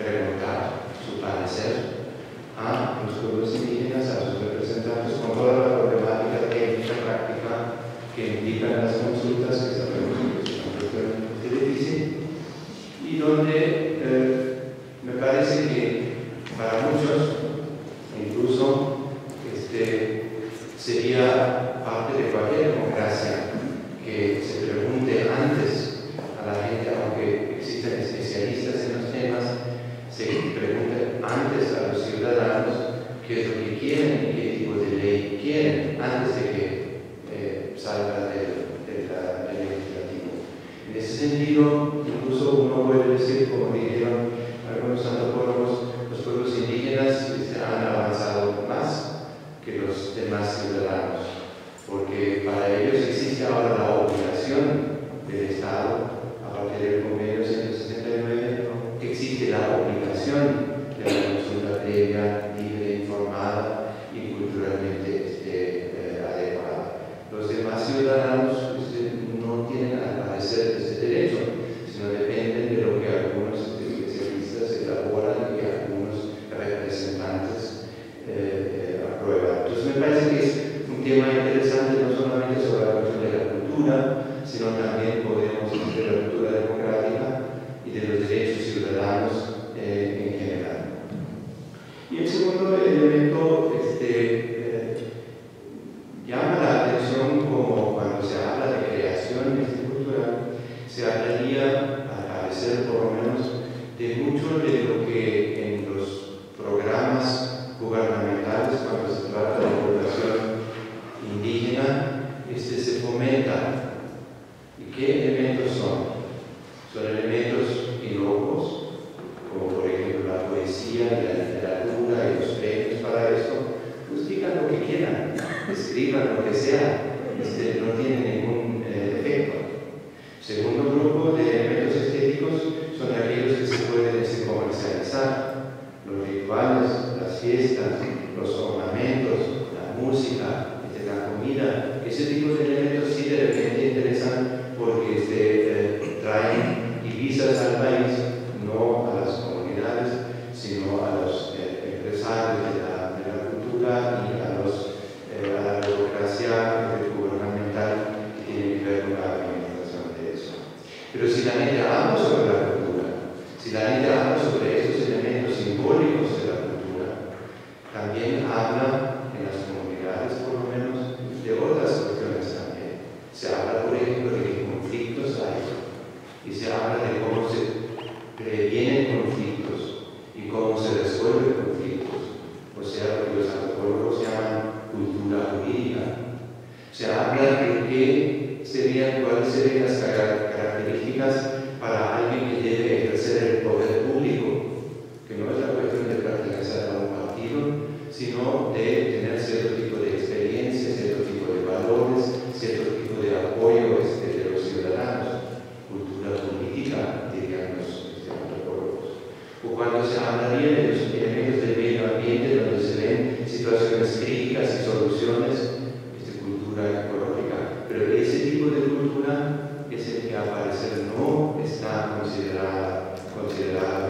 preguntar su parecer a los pueblos indígenas, a sus representantes, con toda la problemática técnica, práctica que indican las consultas, que sabemos que es una cuestión difícil, y donde me parece que para muchos incluso sería parte de cualquier democracia que se pregunte antes a la gente, aunque existen especialistas en los temas, se pregunte antes a los ciudadanos qué es lo que quieren y qué tipo de ley quieren antes de que salga del legislativo. En ese sentido, incluso uno puede decir, como dijeron algunos antropólogos, los pueblos indígenas han avanzado más que los demás ciudadanos, porque para ellos existe ahora la obligación del Estado, a partir del convenio 169, existe la obligación de la consulta previa, libre, informada y culturalmente adecuada. Los demás ciudadanos no tienen al parecer ese derecho, sino dependen de lo que algunos especialistas elaboran y algunos representantes aprueban. Entonces me parece que es un tema interesante, no solamente sobre la cuestión de la cultura, sino también podemos hablar de la cultura democrática y de los derechos ciudadanos en general. Y el segundo elemento llama la atención, como cuando se habla de creación cultural, se hablaría, al parecer por lo menos, de mucho de lo que en los programas gubernamentales, cuando se trata de población indígena, se fomenta. ¿Qué elementos son? Son elementos inocuos, como por ejemplo la poesía y la literatura y los premios para esto. Pues digan lo que quieran, escriban lo que sea, no tiene ningún efecto. Segundo grupo de elementos estéticos son aquellos que se pueden comercializar: los rituales, las fiestas, los ornamentos, la música, la comida. Ese tipo de elementos sí de repente interesan, porque traen divisas al país, no a las comunidades, sino a los empresarios de la cultura y a la burocracia gubernamental que tiene que ver con la administración de eso. Pero si la gente habla sobre la cultura, si la gente habla sobre esos elementos simbólicos de la cultura, también habla en las comunidades, por lo menos, de otras cuestiones también. Se habla, por ejemplo, de conflictos hay, y se habla de cómo se previenen conflictos y cómo se resuelven conflictos, o sea, lo que los antropólogos llaman cultura jurídica. Se habla de cuáles serían las características para alguien que debe ejercer el poder público, que no es la cuestión de pertenecer a un partido, sino de tener cierto tipo de experiencia, cierto tipo de valores, cierto tipo de apoyo de los ciudadanos, cultura política, dirían los antropólogos. O cuando se hablaría de los elementos del medio ambiente, donde se ven situaciones críticas y soluciones, cultura ecológica. Pero ese tipo de cultura es el que al parecer no está considerada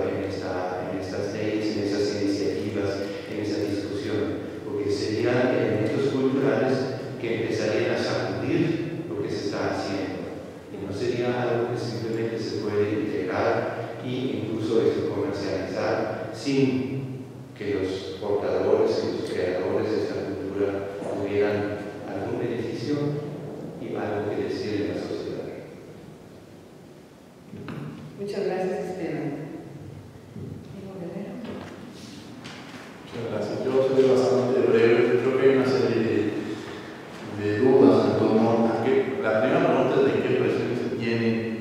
en estas leyes, en esas iniciativas, en esa discusión, porque serían elementos culturales que empezarían a sacudir lo que se está haciendo, y no sería algo que simplemente se puede integrar e incluso comercializar sin que los portadores y los creadores de esta cultura tuvieran algún beneficio y algo que decir en la sociedad. Muchas gracias, Esteban. Muchas gracias. Yo soy bastante breve. Yo creo que hay una serie de dudas en torno a qué. La primera pregunta es de qué presión se tiene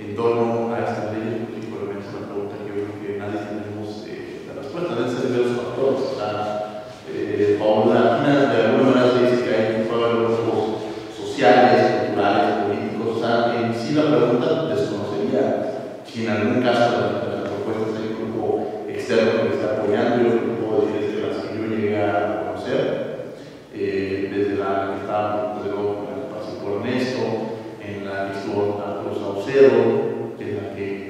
en torno a estas leyes, particularmente es una pregunta que veo que nadie tenemos la respuesta. Deben ser de los factores. Paola Quina, de alguna manera, se dice que hay problemas sociales, culturales, políticos. O sea, en sí la pregunta desconocería si en algún caso las propuestas del grupo externo que está apoyando. Yo creo que puedo decir desde las que yo llegué a conocer, desde la que estaba, desde luego, pasó por Ernesto, en la que estuvo Arturo Saucedo, que es la que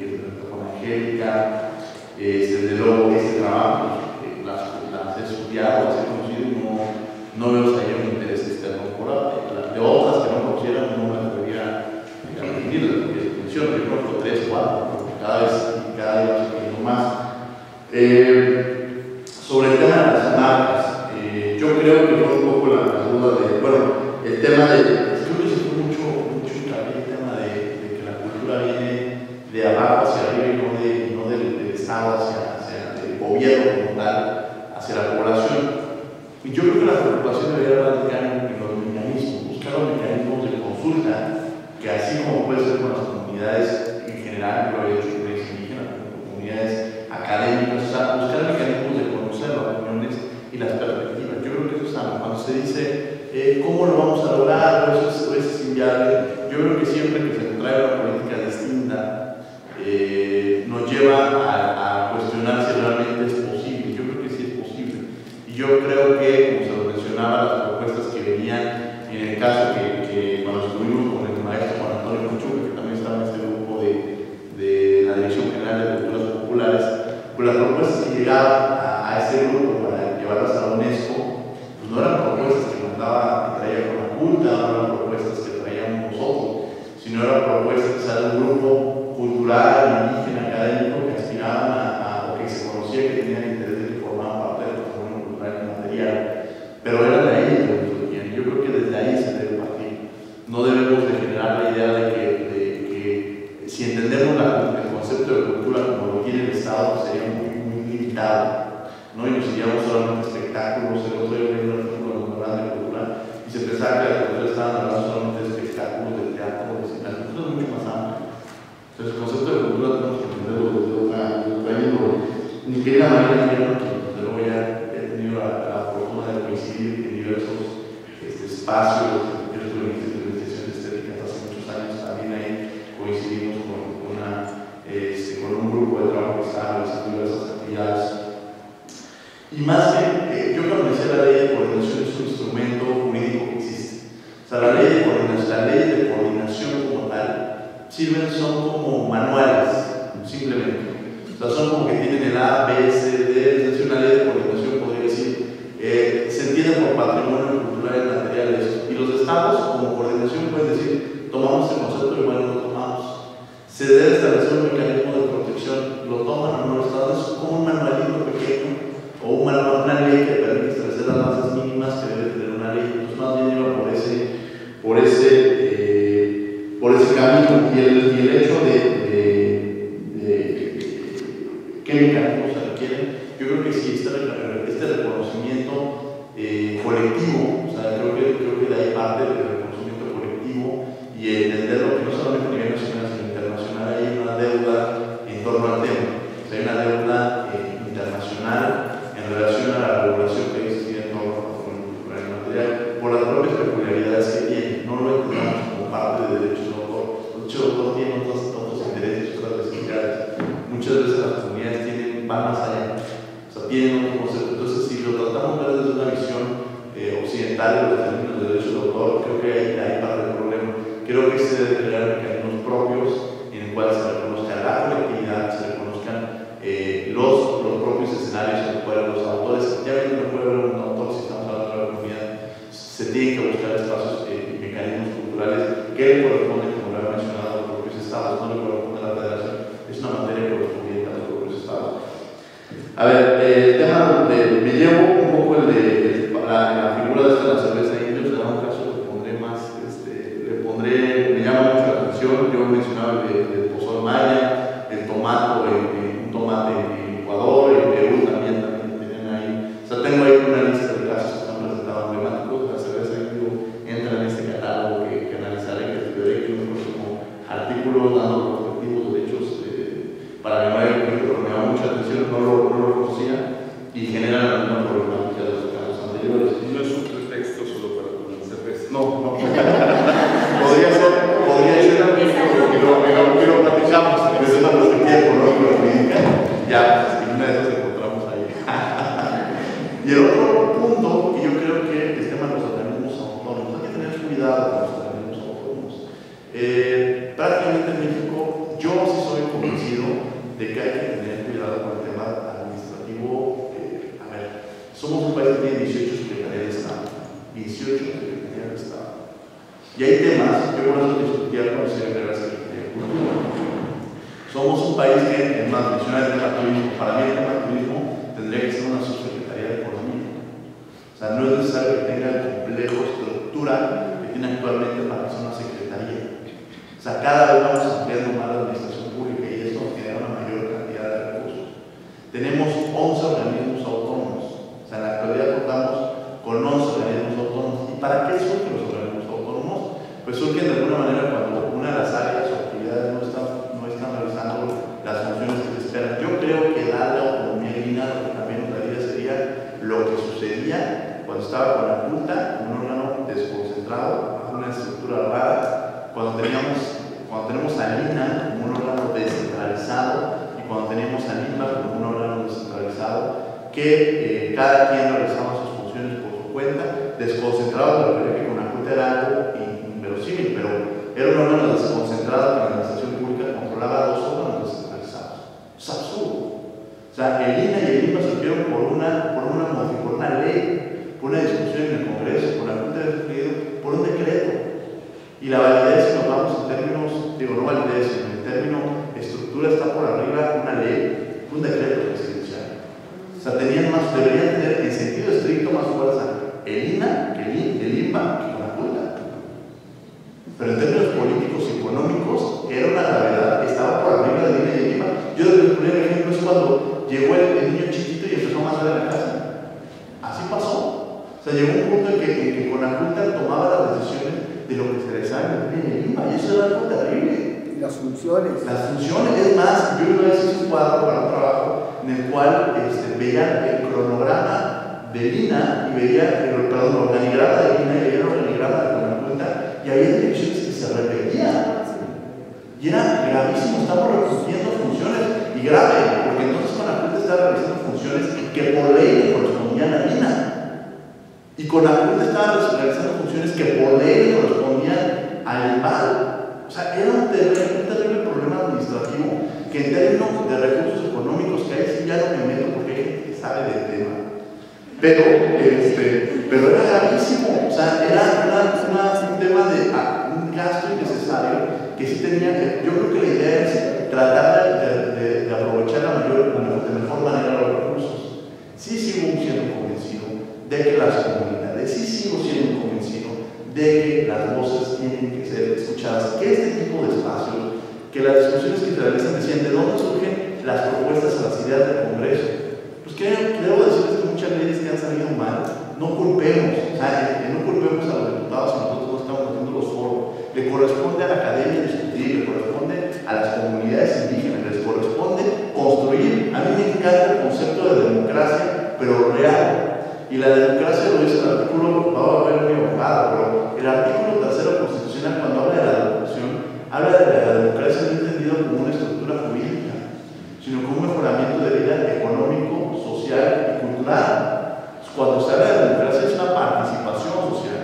disminuido desde que funciona, yo conozco 3 o 4, cada vez más pequeño más. Sobre el tema de las marcas, yo creo que fue un poco la duda de, bueno, el tema de, creo que se fue mucho también el tema de que la cultura viene de abajo hacia arriba y no del Estado hacia el gobierno como tal, hacia la población. Y yo creo que la preocupación debería radicar en los mecanismos, buscar los mecanismos de consulta, que así como puede ser con las comunidades en general, lo he hecho con los indígenas, con comunidades académicas, o sea, buscar mecanismos de conocer las opiniones y las perspectivas. Yo creo que eso está, cuando se dice cómo lo vamos a lograr, eso es inviable. Yo creo que siempre que se trae una política distinta, nos lleva a cuestionar si realmente es posible. Yo creo que sí es posible. Y yo creo que las propuestas que venían en el caso que cuando estuvimos con el maestro Juan Antonio Conchuca, que también estaba en este grupo de la Dirección General de Culturas Populares, pues las propuestas que llegaban a ese grupo para llevarlas a la UNESCO, pues no eran propuestas que nos daba, que traía Conaculta, no eran propuestas que traíamos nosotros, sino eran propuestas que era un grupo cultural, indígena, académico, que aspiraban o que se conocía que tenían interés de que formaban parte del patrimonio cultural y material. Pero era de ahí yo creo que desde ahí se debe partir. No debemos de generar la idea de que si entendemos el concepto de cultura como lo tiene el Estado, pues sería muy limitado, ¿no? Y nos iríamos solamente a espectáculos. El otro día leí un artículo de cultura y se pensaba que la cultura estaba hablando solamente de espectáculos, de teatro, de cine. La cultura es mucho más amplia. Entonces el concepto de cultura tenemos que entenderlo desde otra índole. Ni que la mayoría, desde luego ya he tenido la de coincidir en diversos espacios, en diversos organismos de investigación estética. Hace muchos años también ahí coincidimos con un grupo de trabajo que estaba realizando diversas actividades. Y más que yo creo que la ley de coordinación es un instrumento jurídico que existe. O sea, la ley de coordinación como tal sirven, son como manuales, simplemente. O sea, son como que tienen el A, B, C, D, es decir, una ley de coordinación podría decir. Se entiende por patrimonio cultural y material eso. Y los estados, como coordinación, pueden decir: tomamos el concepto, igual no lo tomamos. Se debe establecer un mecanismo de protección. Lo toman o no los estados, como un manualito pequeño o una ley que permite establecer las bases mínimas que debe tener una ley. Entonces, más bien iba por ese camino. Y el hecho de qué mecanismos se requieren, yo creo que sí está este reconocimiento colectivo. O sea, creo que de ahí parte del reconocimiento colectivo y entenderlo que no solamente a nivel nacional sino internacional hay una deuda en torno al tema. O sea, hay una deuda internacional en relación a la regulación que existe en torno al patrimonio cultural y material por las propias peculiaridades que tiene. No lo entendamos como parte de derechos de autor. Los derechos de autor tienen otros intereses, otras necesidades. Muchas veces las comunidades van más allá. Tienen otro concepto. Entonces, si lo tratamos desde una visión occidental de los términos de derechos de autor, creo que ahí parte el problema. Creo que se deben crear mecanismos propios en el cual se reconozca la colectividad, se reconozcan los propios escenarios en los cuales los autores, ya que no puede haber un autor si estamos hablando de la comunidad, se tienen que buscar espacios y mecanismos culturales que le corresponden, como lo han mencionado, a los propios estados, no le corresponde a la federación, es una materia correspondiente a los propios estados. A ver, el tema me llevo un poco la figura de la cerveza indio, en algún caso le pondré más, me llama mucho la atención. Yo mencionaba el pozol maya, el tomate, un tomate en Ecuador, en Perú también tienen ahí. O sea, tengo ahí una lista de casos que han presentado emblemáticos. La cerveza indio entra en este catálogo que analizaré, que estudiaré, que incluso como artículos dando prospectivos derechos para que no haya conflicto, pero me llama mucha atención. Y genera una problemática de los casos anteriores. No es un pretexto solo para tomar cerveza. No. podría ser también porque lo platicamos desde una perspectiva económica. Ya, pues, una de esas encontramos ahí. Y el otro punto, que yo creo que el tema de los organismos autónomos, hay que tener cuidado con los organismos autónomos. Prácticamente en México, yo sí soy convencido de que hay que tener cuidado con el tema administrativo. Somos un país que tiene 18 secretarías de Estado. 18 secretarías de Estado. Y hay temas, yo por eso discutía con el señor Piedras. un país que en las menciones del turismo, para mí el tema del turismo tendría que ser una subsecretaría de economía. O sea, no es necesario que tenga el complejo estructural que tiene actualmente para que sea una secretaría. O sea, cada vez vamos ampliando más la administración pública y eso genera una mayor cantidad de recursos. Tenemos 11 organismos autónomos. O sea, en la actualidad contamos con 11 organismos autónomos. ¿Y para qué surgen los organismos autónomos? Pues surgen de alguna manera cuando una de las áreas o actividades no están realizando las funciones que se esperan. Yo creo que darle autonomía lineal, que también otra idea sería lo que sucedía cuando estaba con la Consulta, un órgano desconcentrado, una estructura rara, cuando tenemos a Lina como un órgano descentralizado y cuando tenemos a Lima como un órgano descentralizado, que cada quien realizaba sus funciones por su cuenta, desconcentrado, pero creo que con la Consulta era algo inverosímil, pero era un órgano desconcentrado que la administración pública controlaba dos órganos descentralizados. Es absurdo. O sea, el INA y el INPA surgieron por una ley, una discusión en el Congreso, por la Junta de Definido, por un decreto. Y la validez, si nos vamos en términos, digo, no validez, sino en términos estructura, está por arriba una ley, un decreto presidencial. O sea, deberían tener en sentido estricto más fuerza el INA, el INPA, que la Junta. Pero en términos políticos y económicos, era una gravedad, estaba por arriba del INA y el INPA. Yo desde el primer ejemplo es cuando llegó el niño chiquito y empezó a mandar a la casa. Así pasó. O sea, llegó un punto en que Conaculta tomaba las decisiones de lo que se les haga en el INPA, y eso era algo terrible. Las funciones. Las funciones, es más, yo una vez hice un cuadro para un trabajo en el cual veía el cronograma del INA y veía el organigrama del INA y veía el organigrama de Conaculta, y había direcciones que se repetían. Y era gravísimo, estamos reconociendo funciones, y grave, porque entonces Conaculta estaba realizando funciones que por ley le correspondían a INA. Y Conaculta estaba realizando funciones que por ley le correspondían al INPA. O sea, era un terrible problema administrativo que en términos de recursos económicos que hay, sí, ya no me meto porque hay gente que sabe del tema. Pero era gravísimo, o sea, era un tema de un gasto innecesario que sí tenía que. Yo creo que la idea es tratar de aprovechar de mejor manera los recursos. Sí, sigo siendo convencido de que las comunidades, sí sigo siendo convencido de que las voces tienen que ser escuchadas, que este tipo de espacios, que las discusiones que se realizan decían de dónde surgen las propuestas a las ideas del Congreso. Pues que debo decirles que muchas leyes que han salido mal, no culpemos, o sea, que no culpemos a los diputados si nosotros no estamos haciendo los foros, le corresponde a la academia discutir, le corresponde a las comunidades indígenas, les corresponde construir. A mí me encanta el concepto de democracia, pero real. Y la democracia lo dice el artículo, va a ver mi abogado, pero el artículo tercero constitucional, cuando habla de la democracia, habla de la democracia no entendido como una estructura jurídica, sino como un mejoramiento de vida económico, social y cultural. Cuando se habla de democracia es una participación social.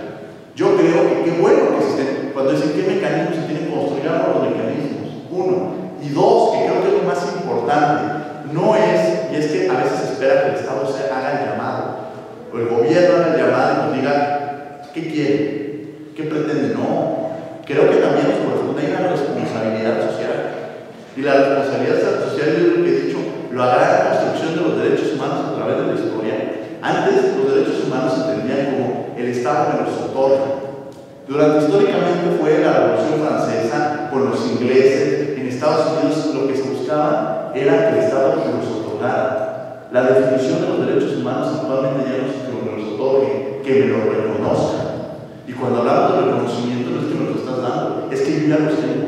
Yo creo que qué bueno que existen, cuando dicen qué mecanismos se tienen que construir, los mecanismos, uno. Y dos, que creo que es lo más importante, no es, y es que a veces se espera que el Estado se haga el llamado, o el gobierno haga el llamado y nos diga ¿qué quiere? ¿Qué pretende? No, creo que también nos corresponde una responsabilidad social, y la responsabilidad social es lo que he dicho, la gran construcción de los derechos humanos a través de la historia. Antes los derechos humanos se entendían como el Estado que los otorga. Durante históricamente fue la Revolución Francesa con los ingleses. En Estados Unidos lo que se buscaba era que el Estado que los otorgara. La definición de los derechos humanos actualmente ya no es que me los otorguen, que me los reconozcan. Y cuando hablamos de reconocimiento no es que me los estás dando, es que yo ya los tengo.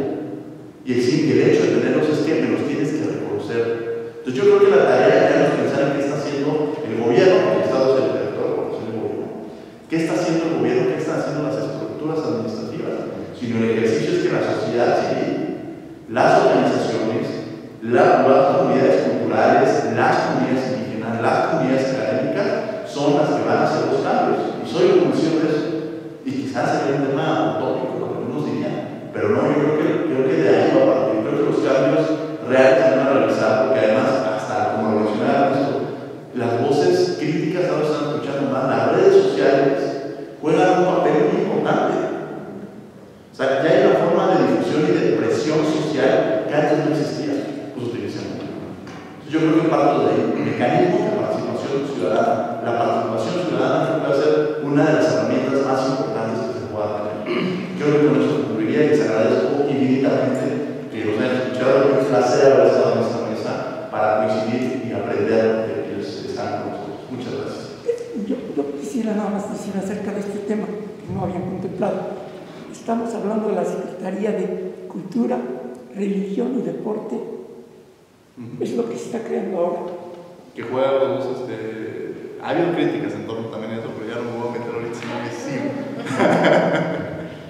Y el hecho de tenerlos es que me los tienes que reconocer. Entonces yo creo que la tarea ya no es pensar en qué está haciendo el gobierno, porque Estado es el territorio, el gobierno. ¿Qué está haciendo el gobierno? ¿Qué están haciendo las estructuras administrativas? Sino el ejercicio es que la sociedad civil, las organizaciones, las comunidades culturales, las comunidades indígenas, las comunidades académicas son las que van a hacer los cambios. Y soy convencido de eso. Y quizás sería un tema utópico, lo que algunos dirían, pero no, yo creo que de ahí va a partir. Creo que los cambios reales se van a realizar, porque además, hasta como lo mencionaba Ernesto, las voces críticas ahora están escuchando más. Las redes sociales juegan un papel muy importante. O sea, ya hay una forma de difusión y de presión social que antes no existía. mecanismos de participación ciudadana. La participación ciudadana puede ser una de las herramientas más importantes que se pueda tener. Yo creo que con eso concluiría y les agradezco infinitamente que nos hayan escuchado. Es un placer haber estado en esta mesa para coincidir y aprender de quienes están con nosotros. Muchas gracias. Yo quisiera nada más decir acerca de este tema que no habían contemplado. Estamos hablando de la Secretaría de Cultura, Religión y Deporte. Es lo que se está creando ahora. Que juega con los ha habido críticas en torno también a eso, pero ya no me voy a meter ahorita, sino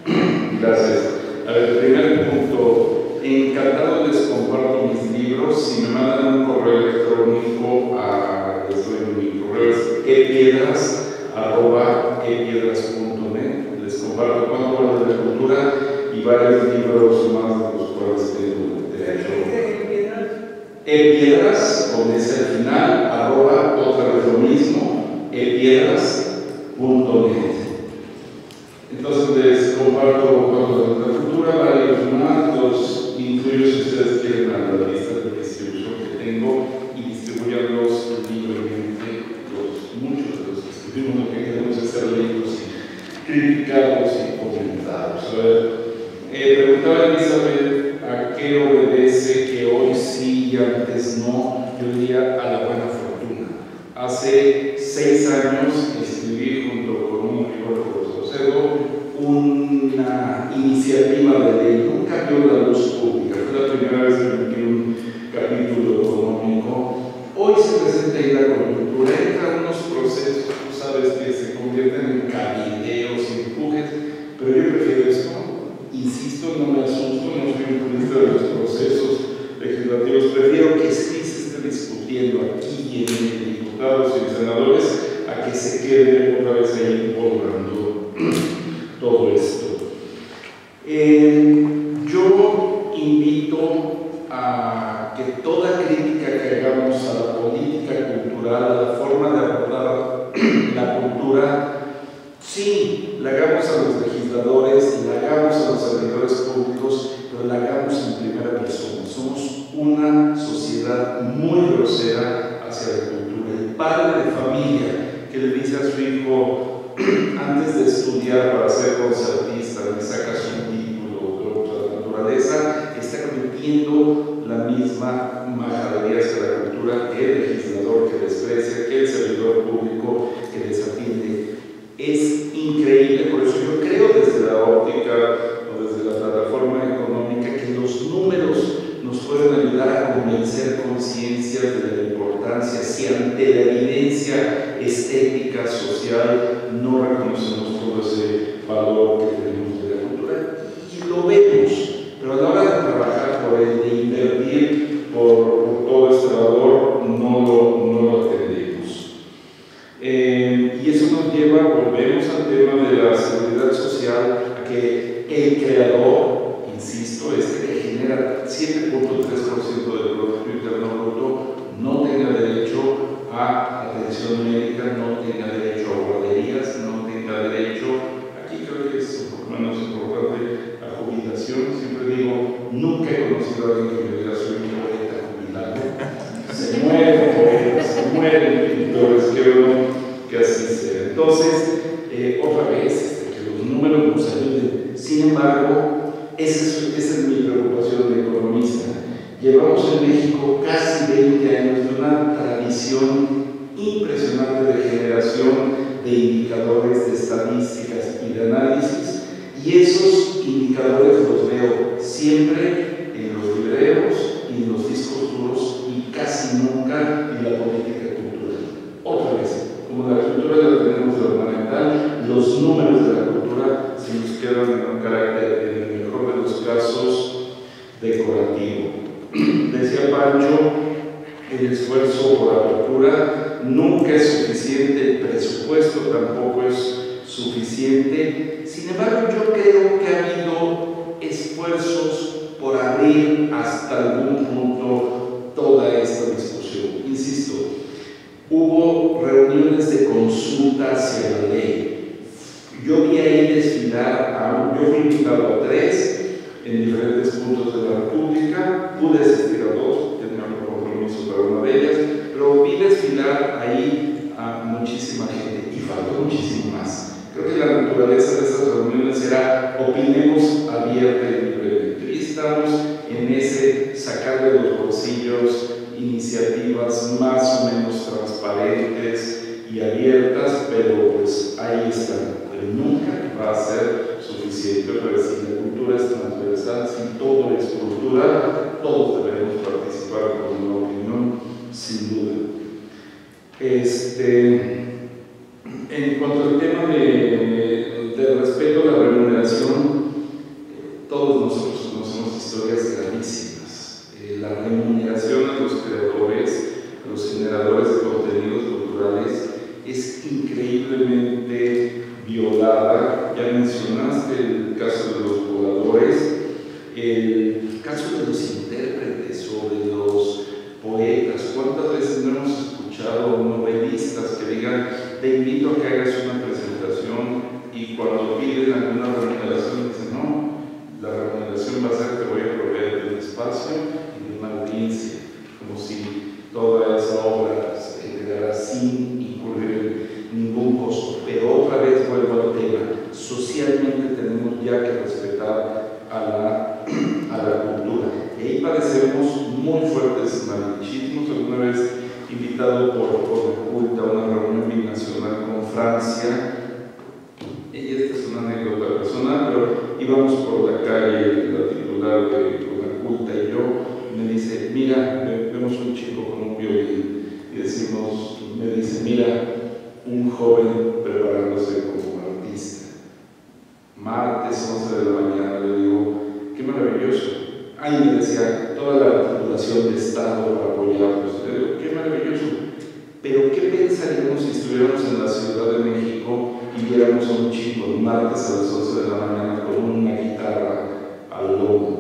que sí. Gracias. A ver, primer punto. Encantado les comparto mis libros. Si me mandan un correo electrónico a mi correo es epiedras@epiedras.net. Les comparto cuatro horas de cultura y varios libros más de los cuales tengo derecho. Piedras, donde es el final, arroba, otra vez lo mismo, piedras.net. Entonces les comparto cuando la cultura, varios más, los incluyo si ustedes quieren a la lista de distribución que tengo y distribuyanlos libremente, muchos de los que escribimos, lo que queremos es hacer libros y criticarlos y comentarlos. Preguntaba Elizabeth a qué obedece que hoy sí y antes no, yo diría a la buena fortuna. Hace 6 años escribí junto con un amigo de Procedo una iniciativa de ley, nunca vio la luz pública, fue la primera vez que vi un capítulo económico. Hoy se presenta ahí la coyuntura, entran unos procesos, tú sabes, que se convierten en cabideos, empujes, pero yo prefiero esto. Insisto, no me asusto, no soy un jurista de los procesos legislativos. Prefiero que sí se esté discutiendo aquí en diputados y senadores a que se quede otra vez ahí volando todo esto. Yo invito a que toda crítica que hagamos a la política cultural, a la forma de abordar la cultura, sí, la hagamos a los legisladores, la hagamos a los servidores públicos, pero la hagamos en primera persona. Somos una sociedad muy grosera hacia la cultura. El padre de familia que le dice a su hijo, antes de estudiar para ser concertista, le sacas un título de otra naturaleza, está cometiendo la misma majadería hacia la cultura que el legislador que desprecia, que el servidor público que desatiende. Es increíble, por eso yo creo desde la óptica o desde la plataforma económica que los números nos pueden ayudar a convencer conciencias de la importancia. Si ante la evidencia estética, social, no reconocemos todo ese valor que tenemos de la cultura y lo vemos, pero a la hora de trabajar por él, de invertir por todo este valor, no lo atendemos. Y eso nos lleva, volvemos al tema de la seguridad social, a que el creador, insisto, este que genera 7.3% del Producto Interno Bruto, no tenga derecho a atención médica, no tenga derecho a guarderías, no tenga derecho, aquí creo que es un poco menos importante, a jubilación. Siempre digo, nunca he conocido a alguien que me diga soy un poeta jubilado. Se mueren pintores, qué bueno. Que así sea. Entonces, otra vez, que los números nos ayuden. Sin embargo, esa es mi preocupación de economista. Llevamos en México casi 20 años de una tradición impresionante de generación de indicadores, de estadísticas y de análisis. Y esos indicadores los veo siempre en los libreros y en los discos duros y casi nunca en la política cultural. Otra vez. Como la cultura la tenemos ornamental, los números de la cultura se nos quedan en un carácter, en el mejor de los casos, decorativo. Decía Pancho, el esfuerzo por apertura nunca es suficiente, el presupuesto tampoco es suficiente. Sin embargo, yo creo que ha habido esfuerzos por abrir hasta algún punto toda esta discusión. Insisto, hubo reuniones de consulta hacia la ley. Yo vi ahí desfilar, yo fui invitado a 3 en diferentes puntos de la República, pude asistir a 2, terminando por compromiso para una de ellas, pero vi desfilar ahí a muchísima gente y faltó muchísimo más. Creo que la naturaleza de estas reuniones era opinemos abierta y libremente, y estamos en ese sacar de los bolsillos iniciativas más o menos transparentes y abiertas, pero pues ahí están. Pero nunca va a ser suficiente, pero si la cultura es transversal, si todo es cultura, todos debemos participar con una opinión, sin duda. En cuanto al tema de respeto a la remuneración, todos nosotros conocemos historias gravísimas. La remuneración a los creadores, a los generadores de contenidos culturales, es increíblemente violada. Ya mencionaste el caso de los voladores, el caso de los intérpretes o de los poetas. ¿Cuántas veces no hemos escuchado novelistas que digan te invito a que hagas una presentación y cuando piden alguna remuneración dicen no, la remuneración va a ser que voy a proveer de un espacio y de una audiencia, como si toda esa obra se quedara sin incurrir ningún costo. Pero otra vez vuelvo al tema, socialmente tenemos ya que respetar a la cultura, y ahí padecemos muy fuertes malichismos. Alguna vez invitado por Conaculta a una reunión binacional con Francia, y esta es una anécdota personal, pero íbamos por la calle, la titular de Conaculta y yo, me dice, mira, vemos un chico con un violín, y decimos, me dice, mira, un joven preparándose como artista. Martes 11 de la mañana, le digo, qué maravilloso. Ahí me decía, toda la articulación de Estado para apoyarlos. Le digo, qué maravilloso. Pero ¿qué pensaríamos si estuviéramos en la Ciudad de México y viéramos a un chico el martes a las 11 de la mañana con una guitarra al lomo?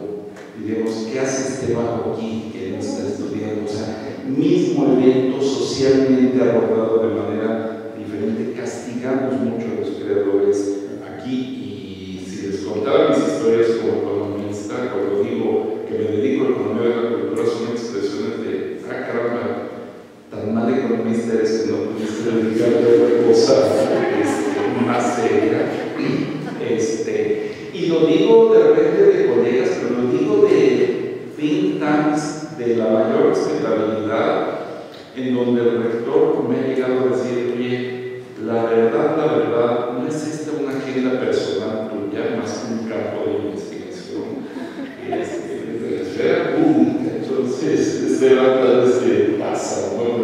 Diríamos, ¿qué hace este vago aquí que no está estudiando? O sea, mismo evento socialmente abordado de manera diferente, castigamos mucho a los creadores aquí. Y si les contaba mis historias como economista, cuando digo que me dedico a la economía de la cultura, son expresiones de, ah, caramba, tan mal economista eres que no pudiste dedicarte a otra cosa más seria. Y lo digo de repente de colegas, pero lo digo de think tanks de la mayor respetabilidad, en donde el rector me ha llegado a decir, oye, la verdad, no es esta una agenda personal tuya, más que un campo de investigación de la esfera pública. Entonces, se va a decir, pasa, ¿no?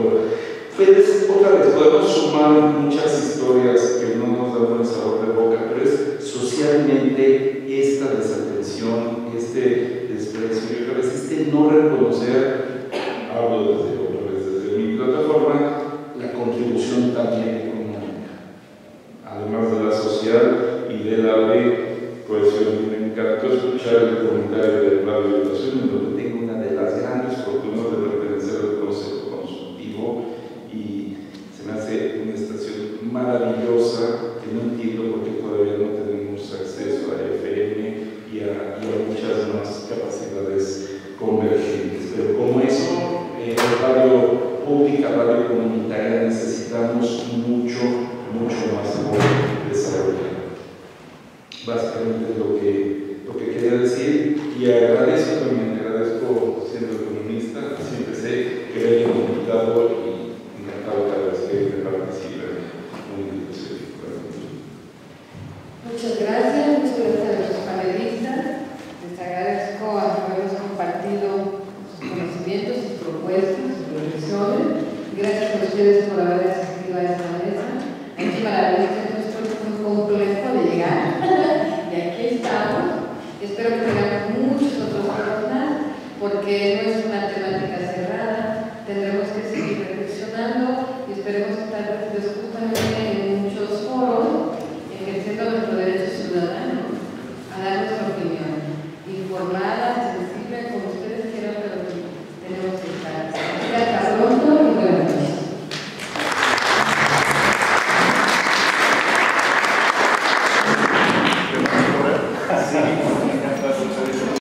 Pero es otra vez, podemos sumar muchas historias que no nos dan un sabor de boca, pero es socialmente esta desatención, este desprecio, y a veces este no reconocer, hablo desde otra vez, desde mi plataforma, la contribución también económica, además de la social y de la de cohesión. Me encantó escuchar el comentario de la violación, en donde tengo una de las grandes fortunas de pertenecer al Consejo Consultivo, y se me hace una estación maravillosa que no entiendo por qué todavía no tenemos acceso a FM y a muchas más capacidades convergentes. Pero como eso, radio pública, radio comunitaria, necesitamos mucho, mucho más por desarrollar. Básicamente es lo que quería decir, y agradezco también, siendo economista, siempre sé que me he invitado y encantado cada vez que participe en un discurso. Muchas gracias a nuestros panelistas, les agradezco a habernos compartido sus conocimientos, sus propuestas, sus reflexiones. Gracias a ustedes por haber asistido a esta mesa. Aquí para la lista es muy complejo de llegar, y aquí estamos. Espero que tengamos muchos otros temas más, porque no es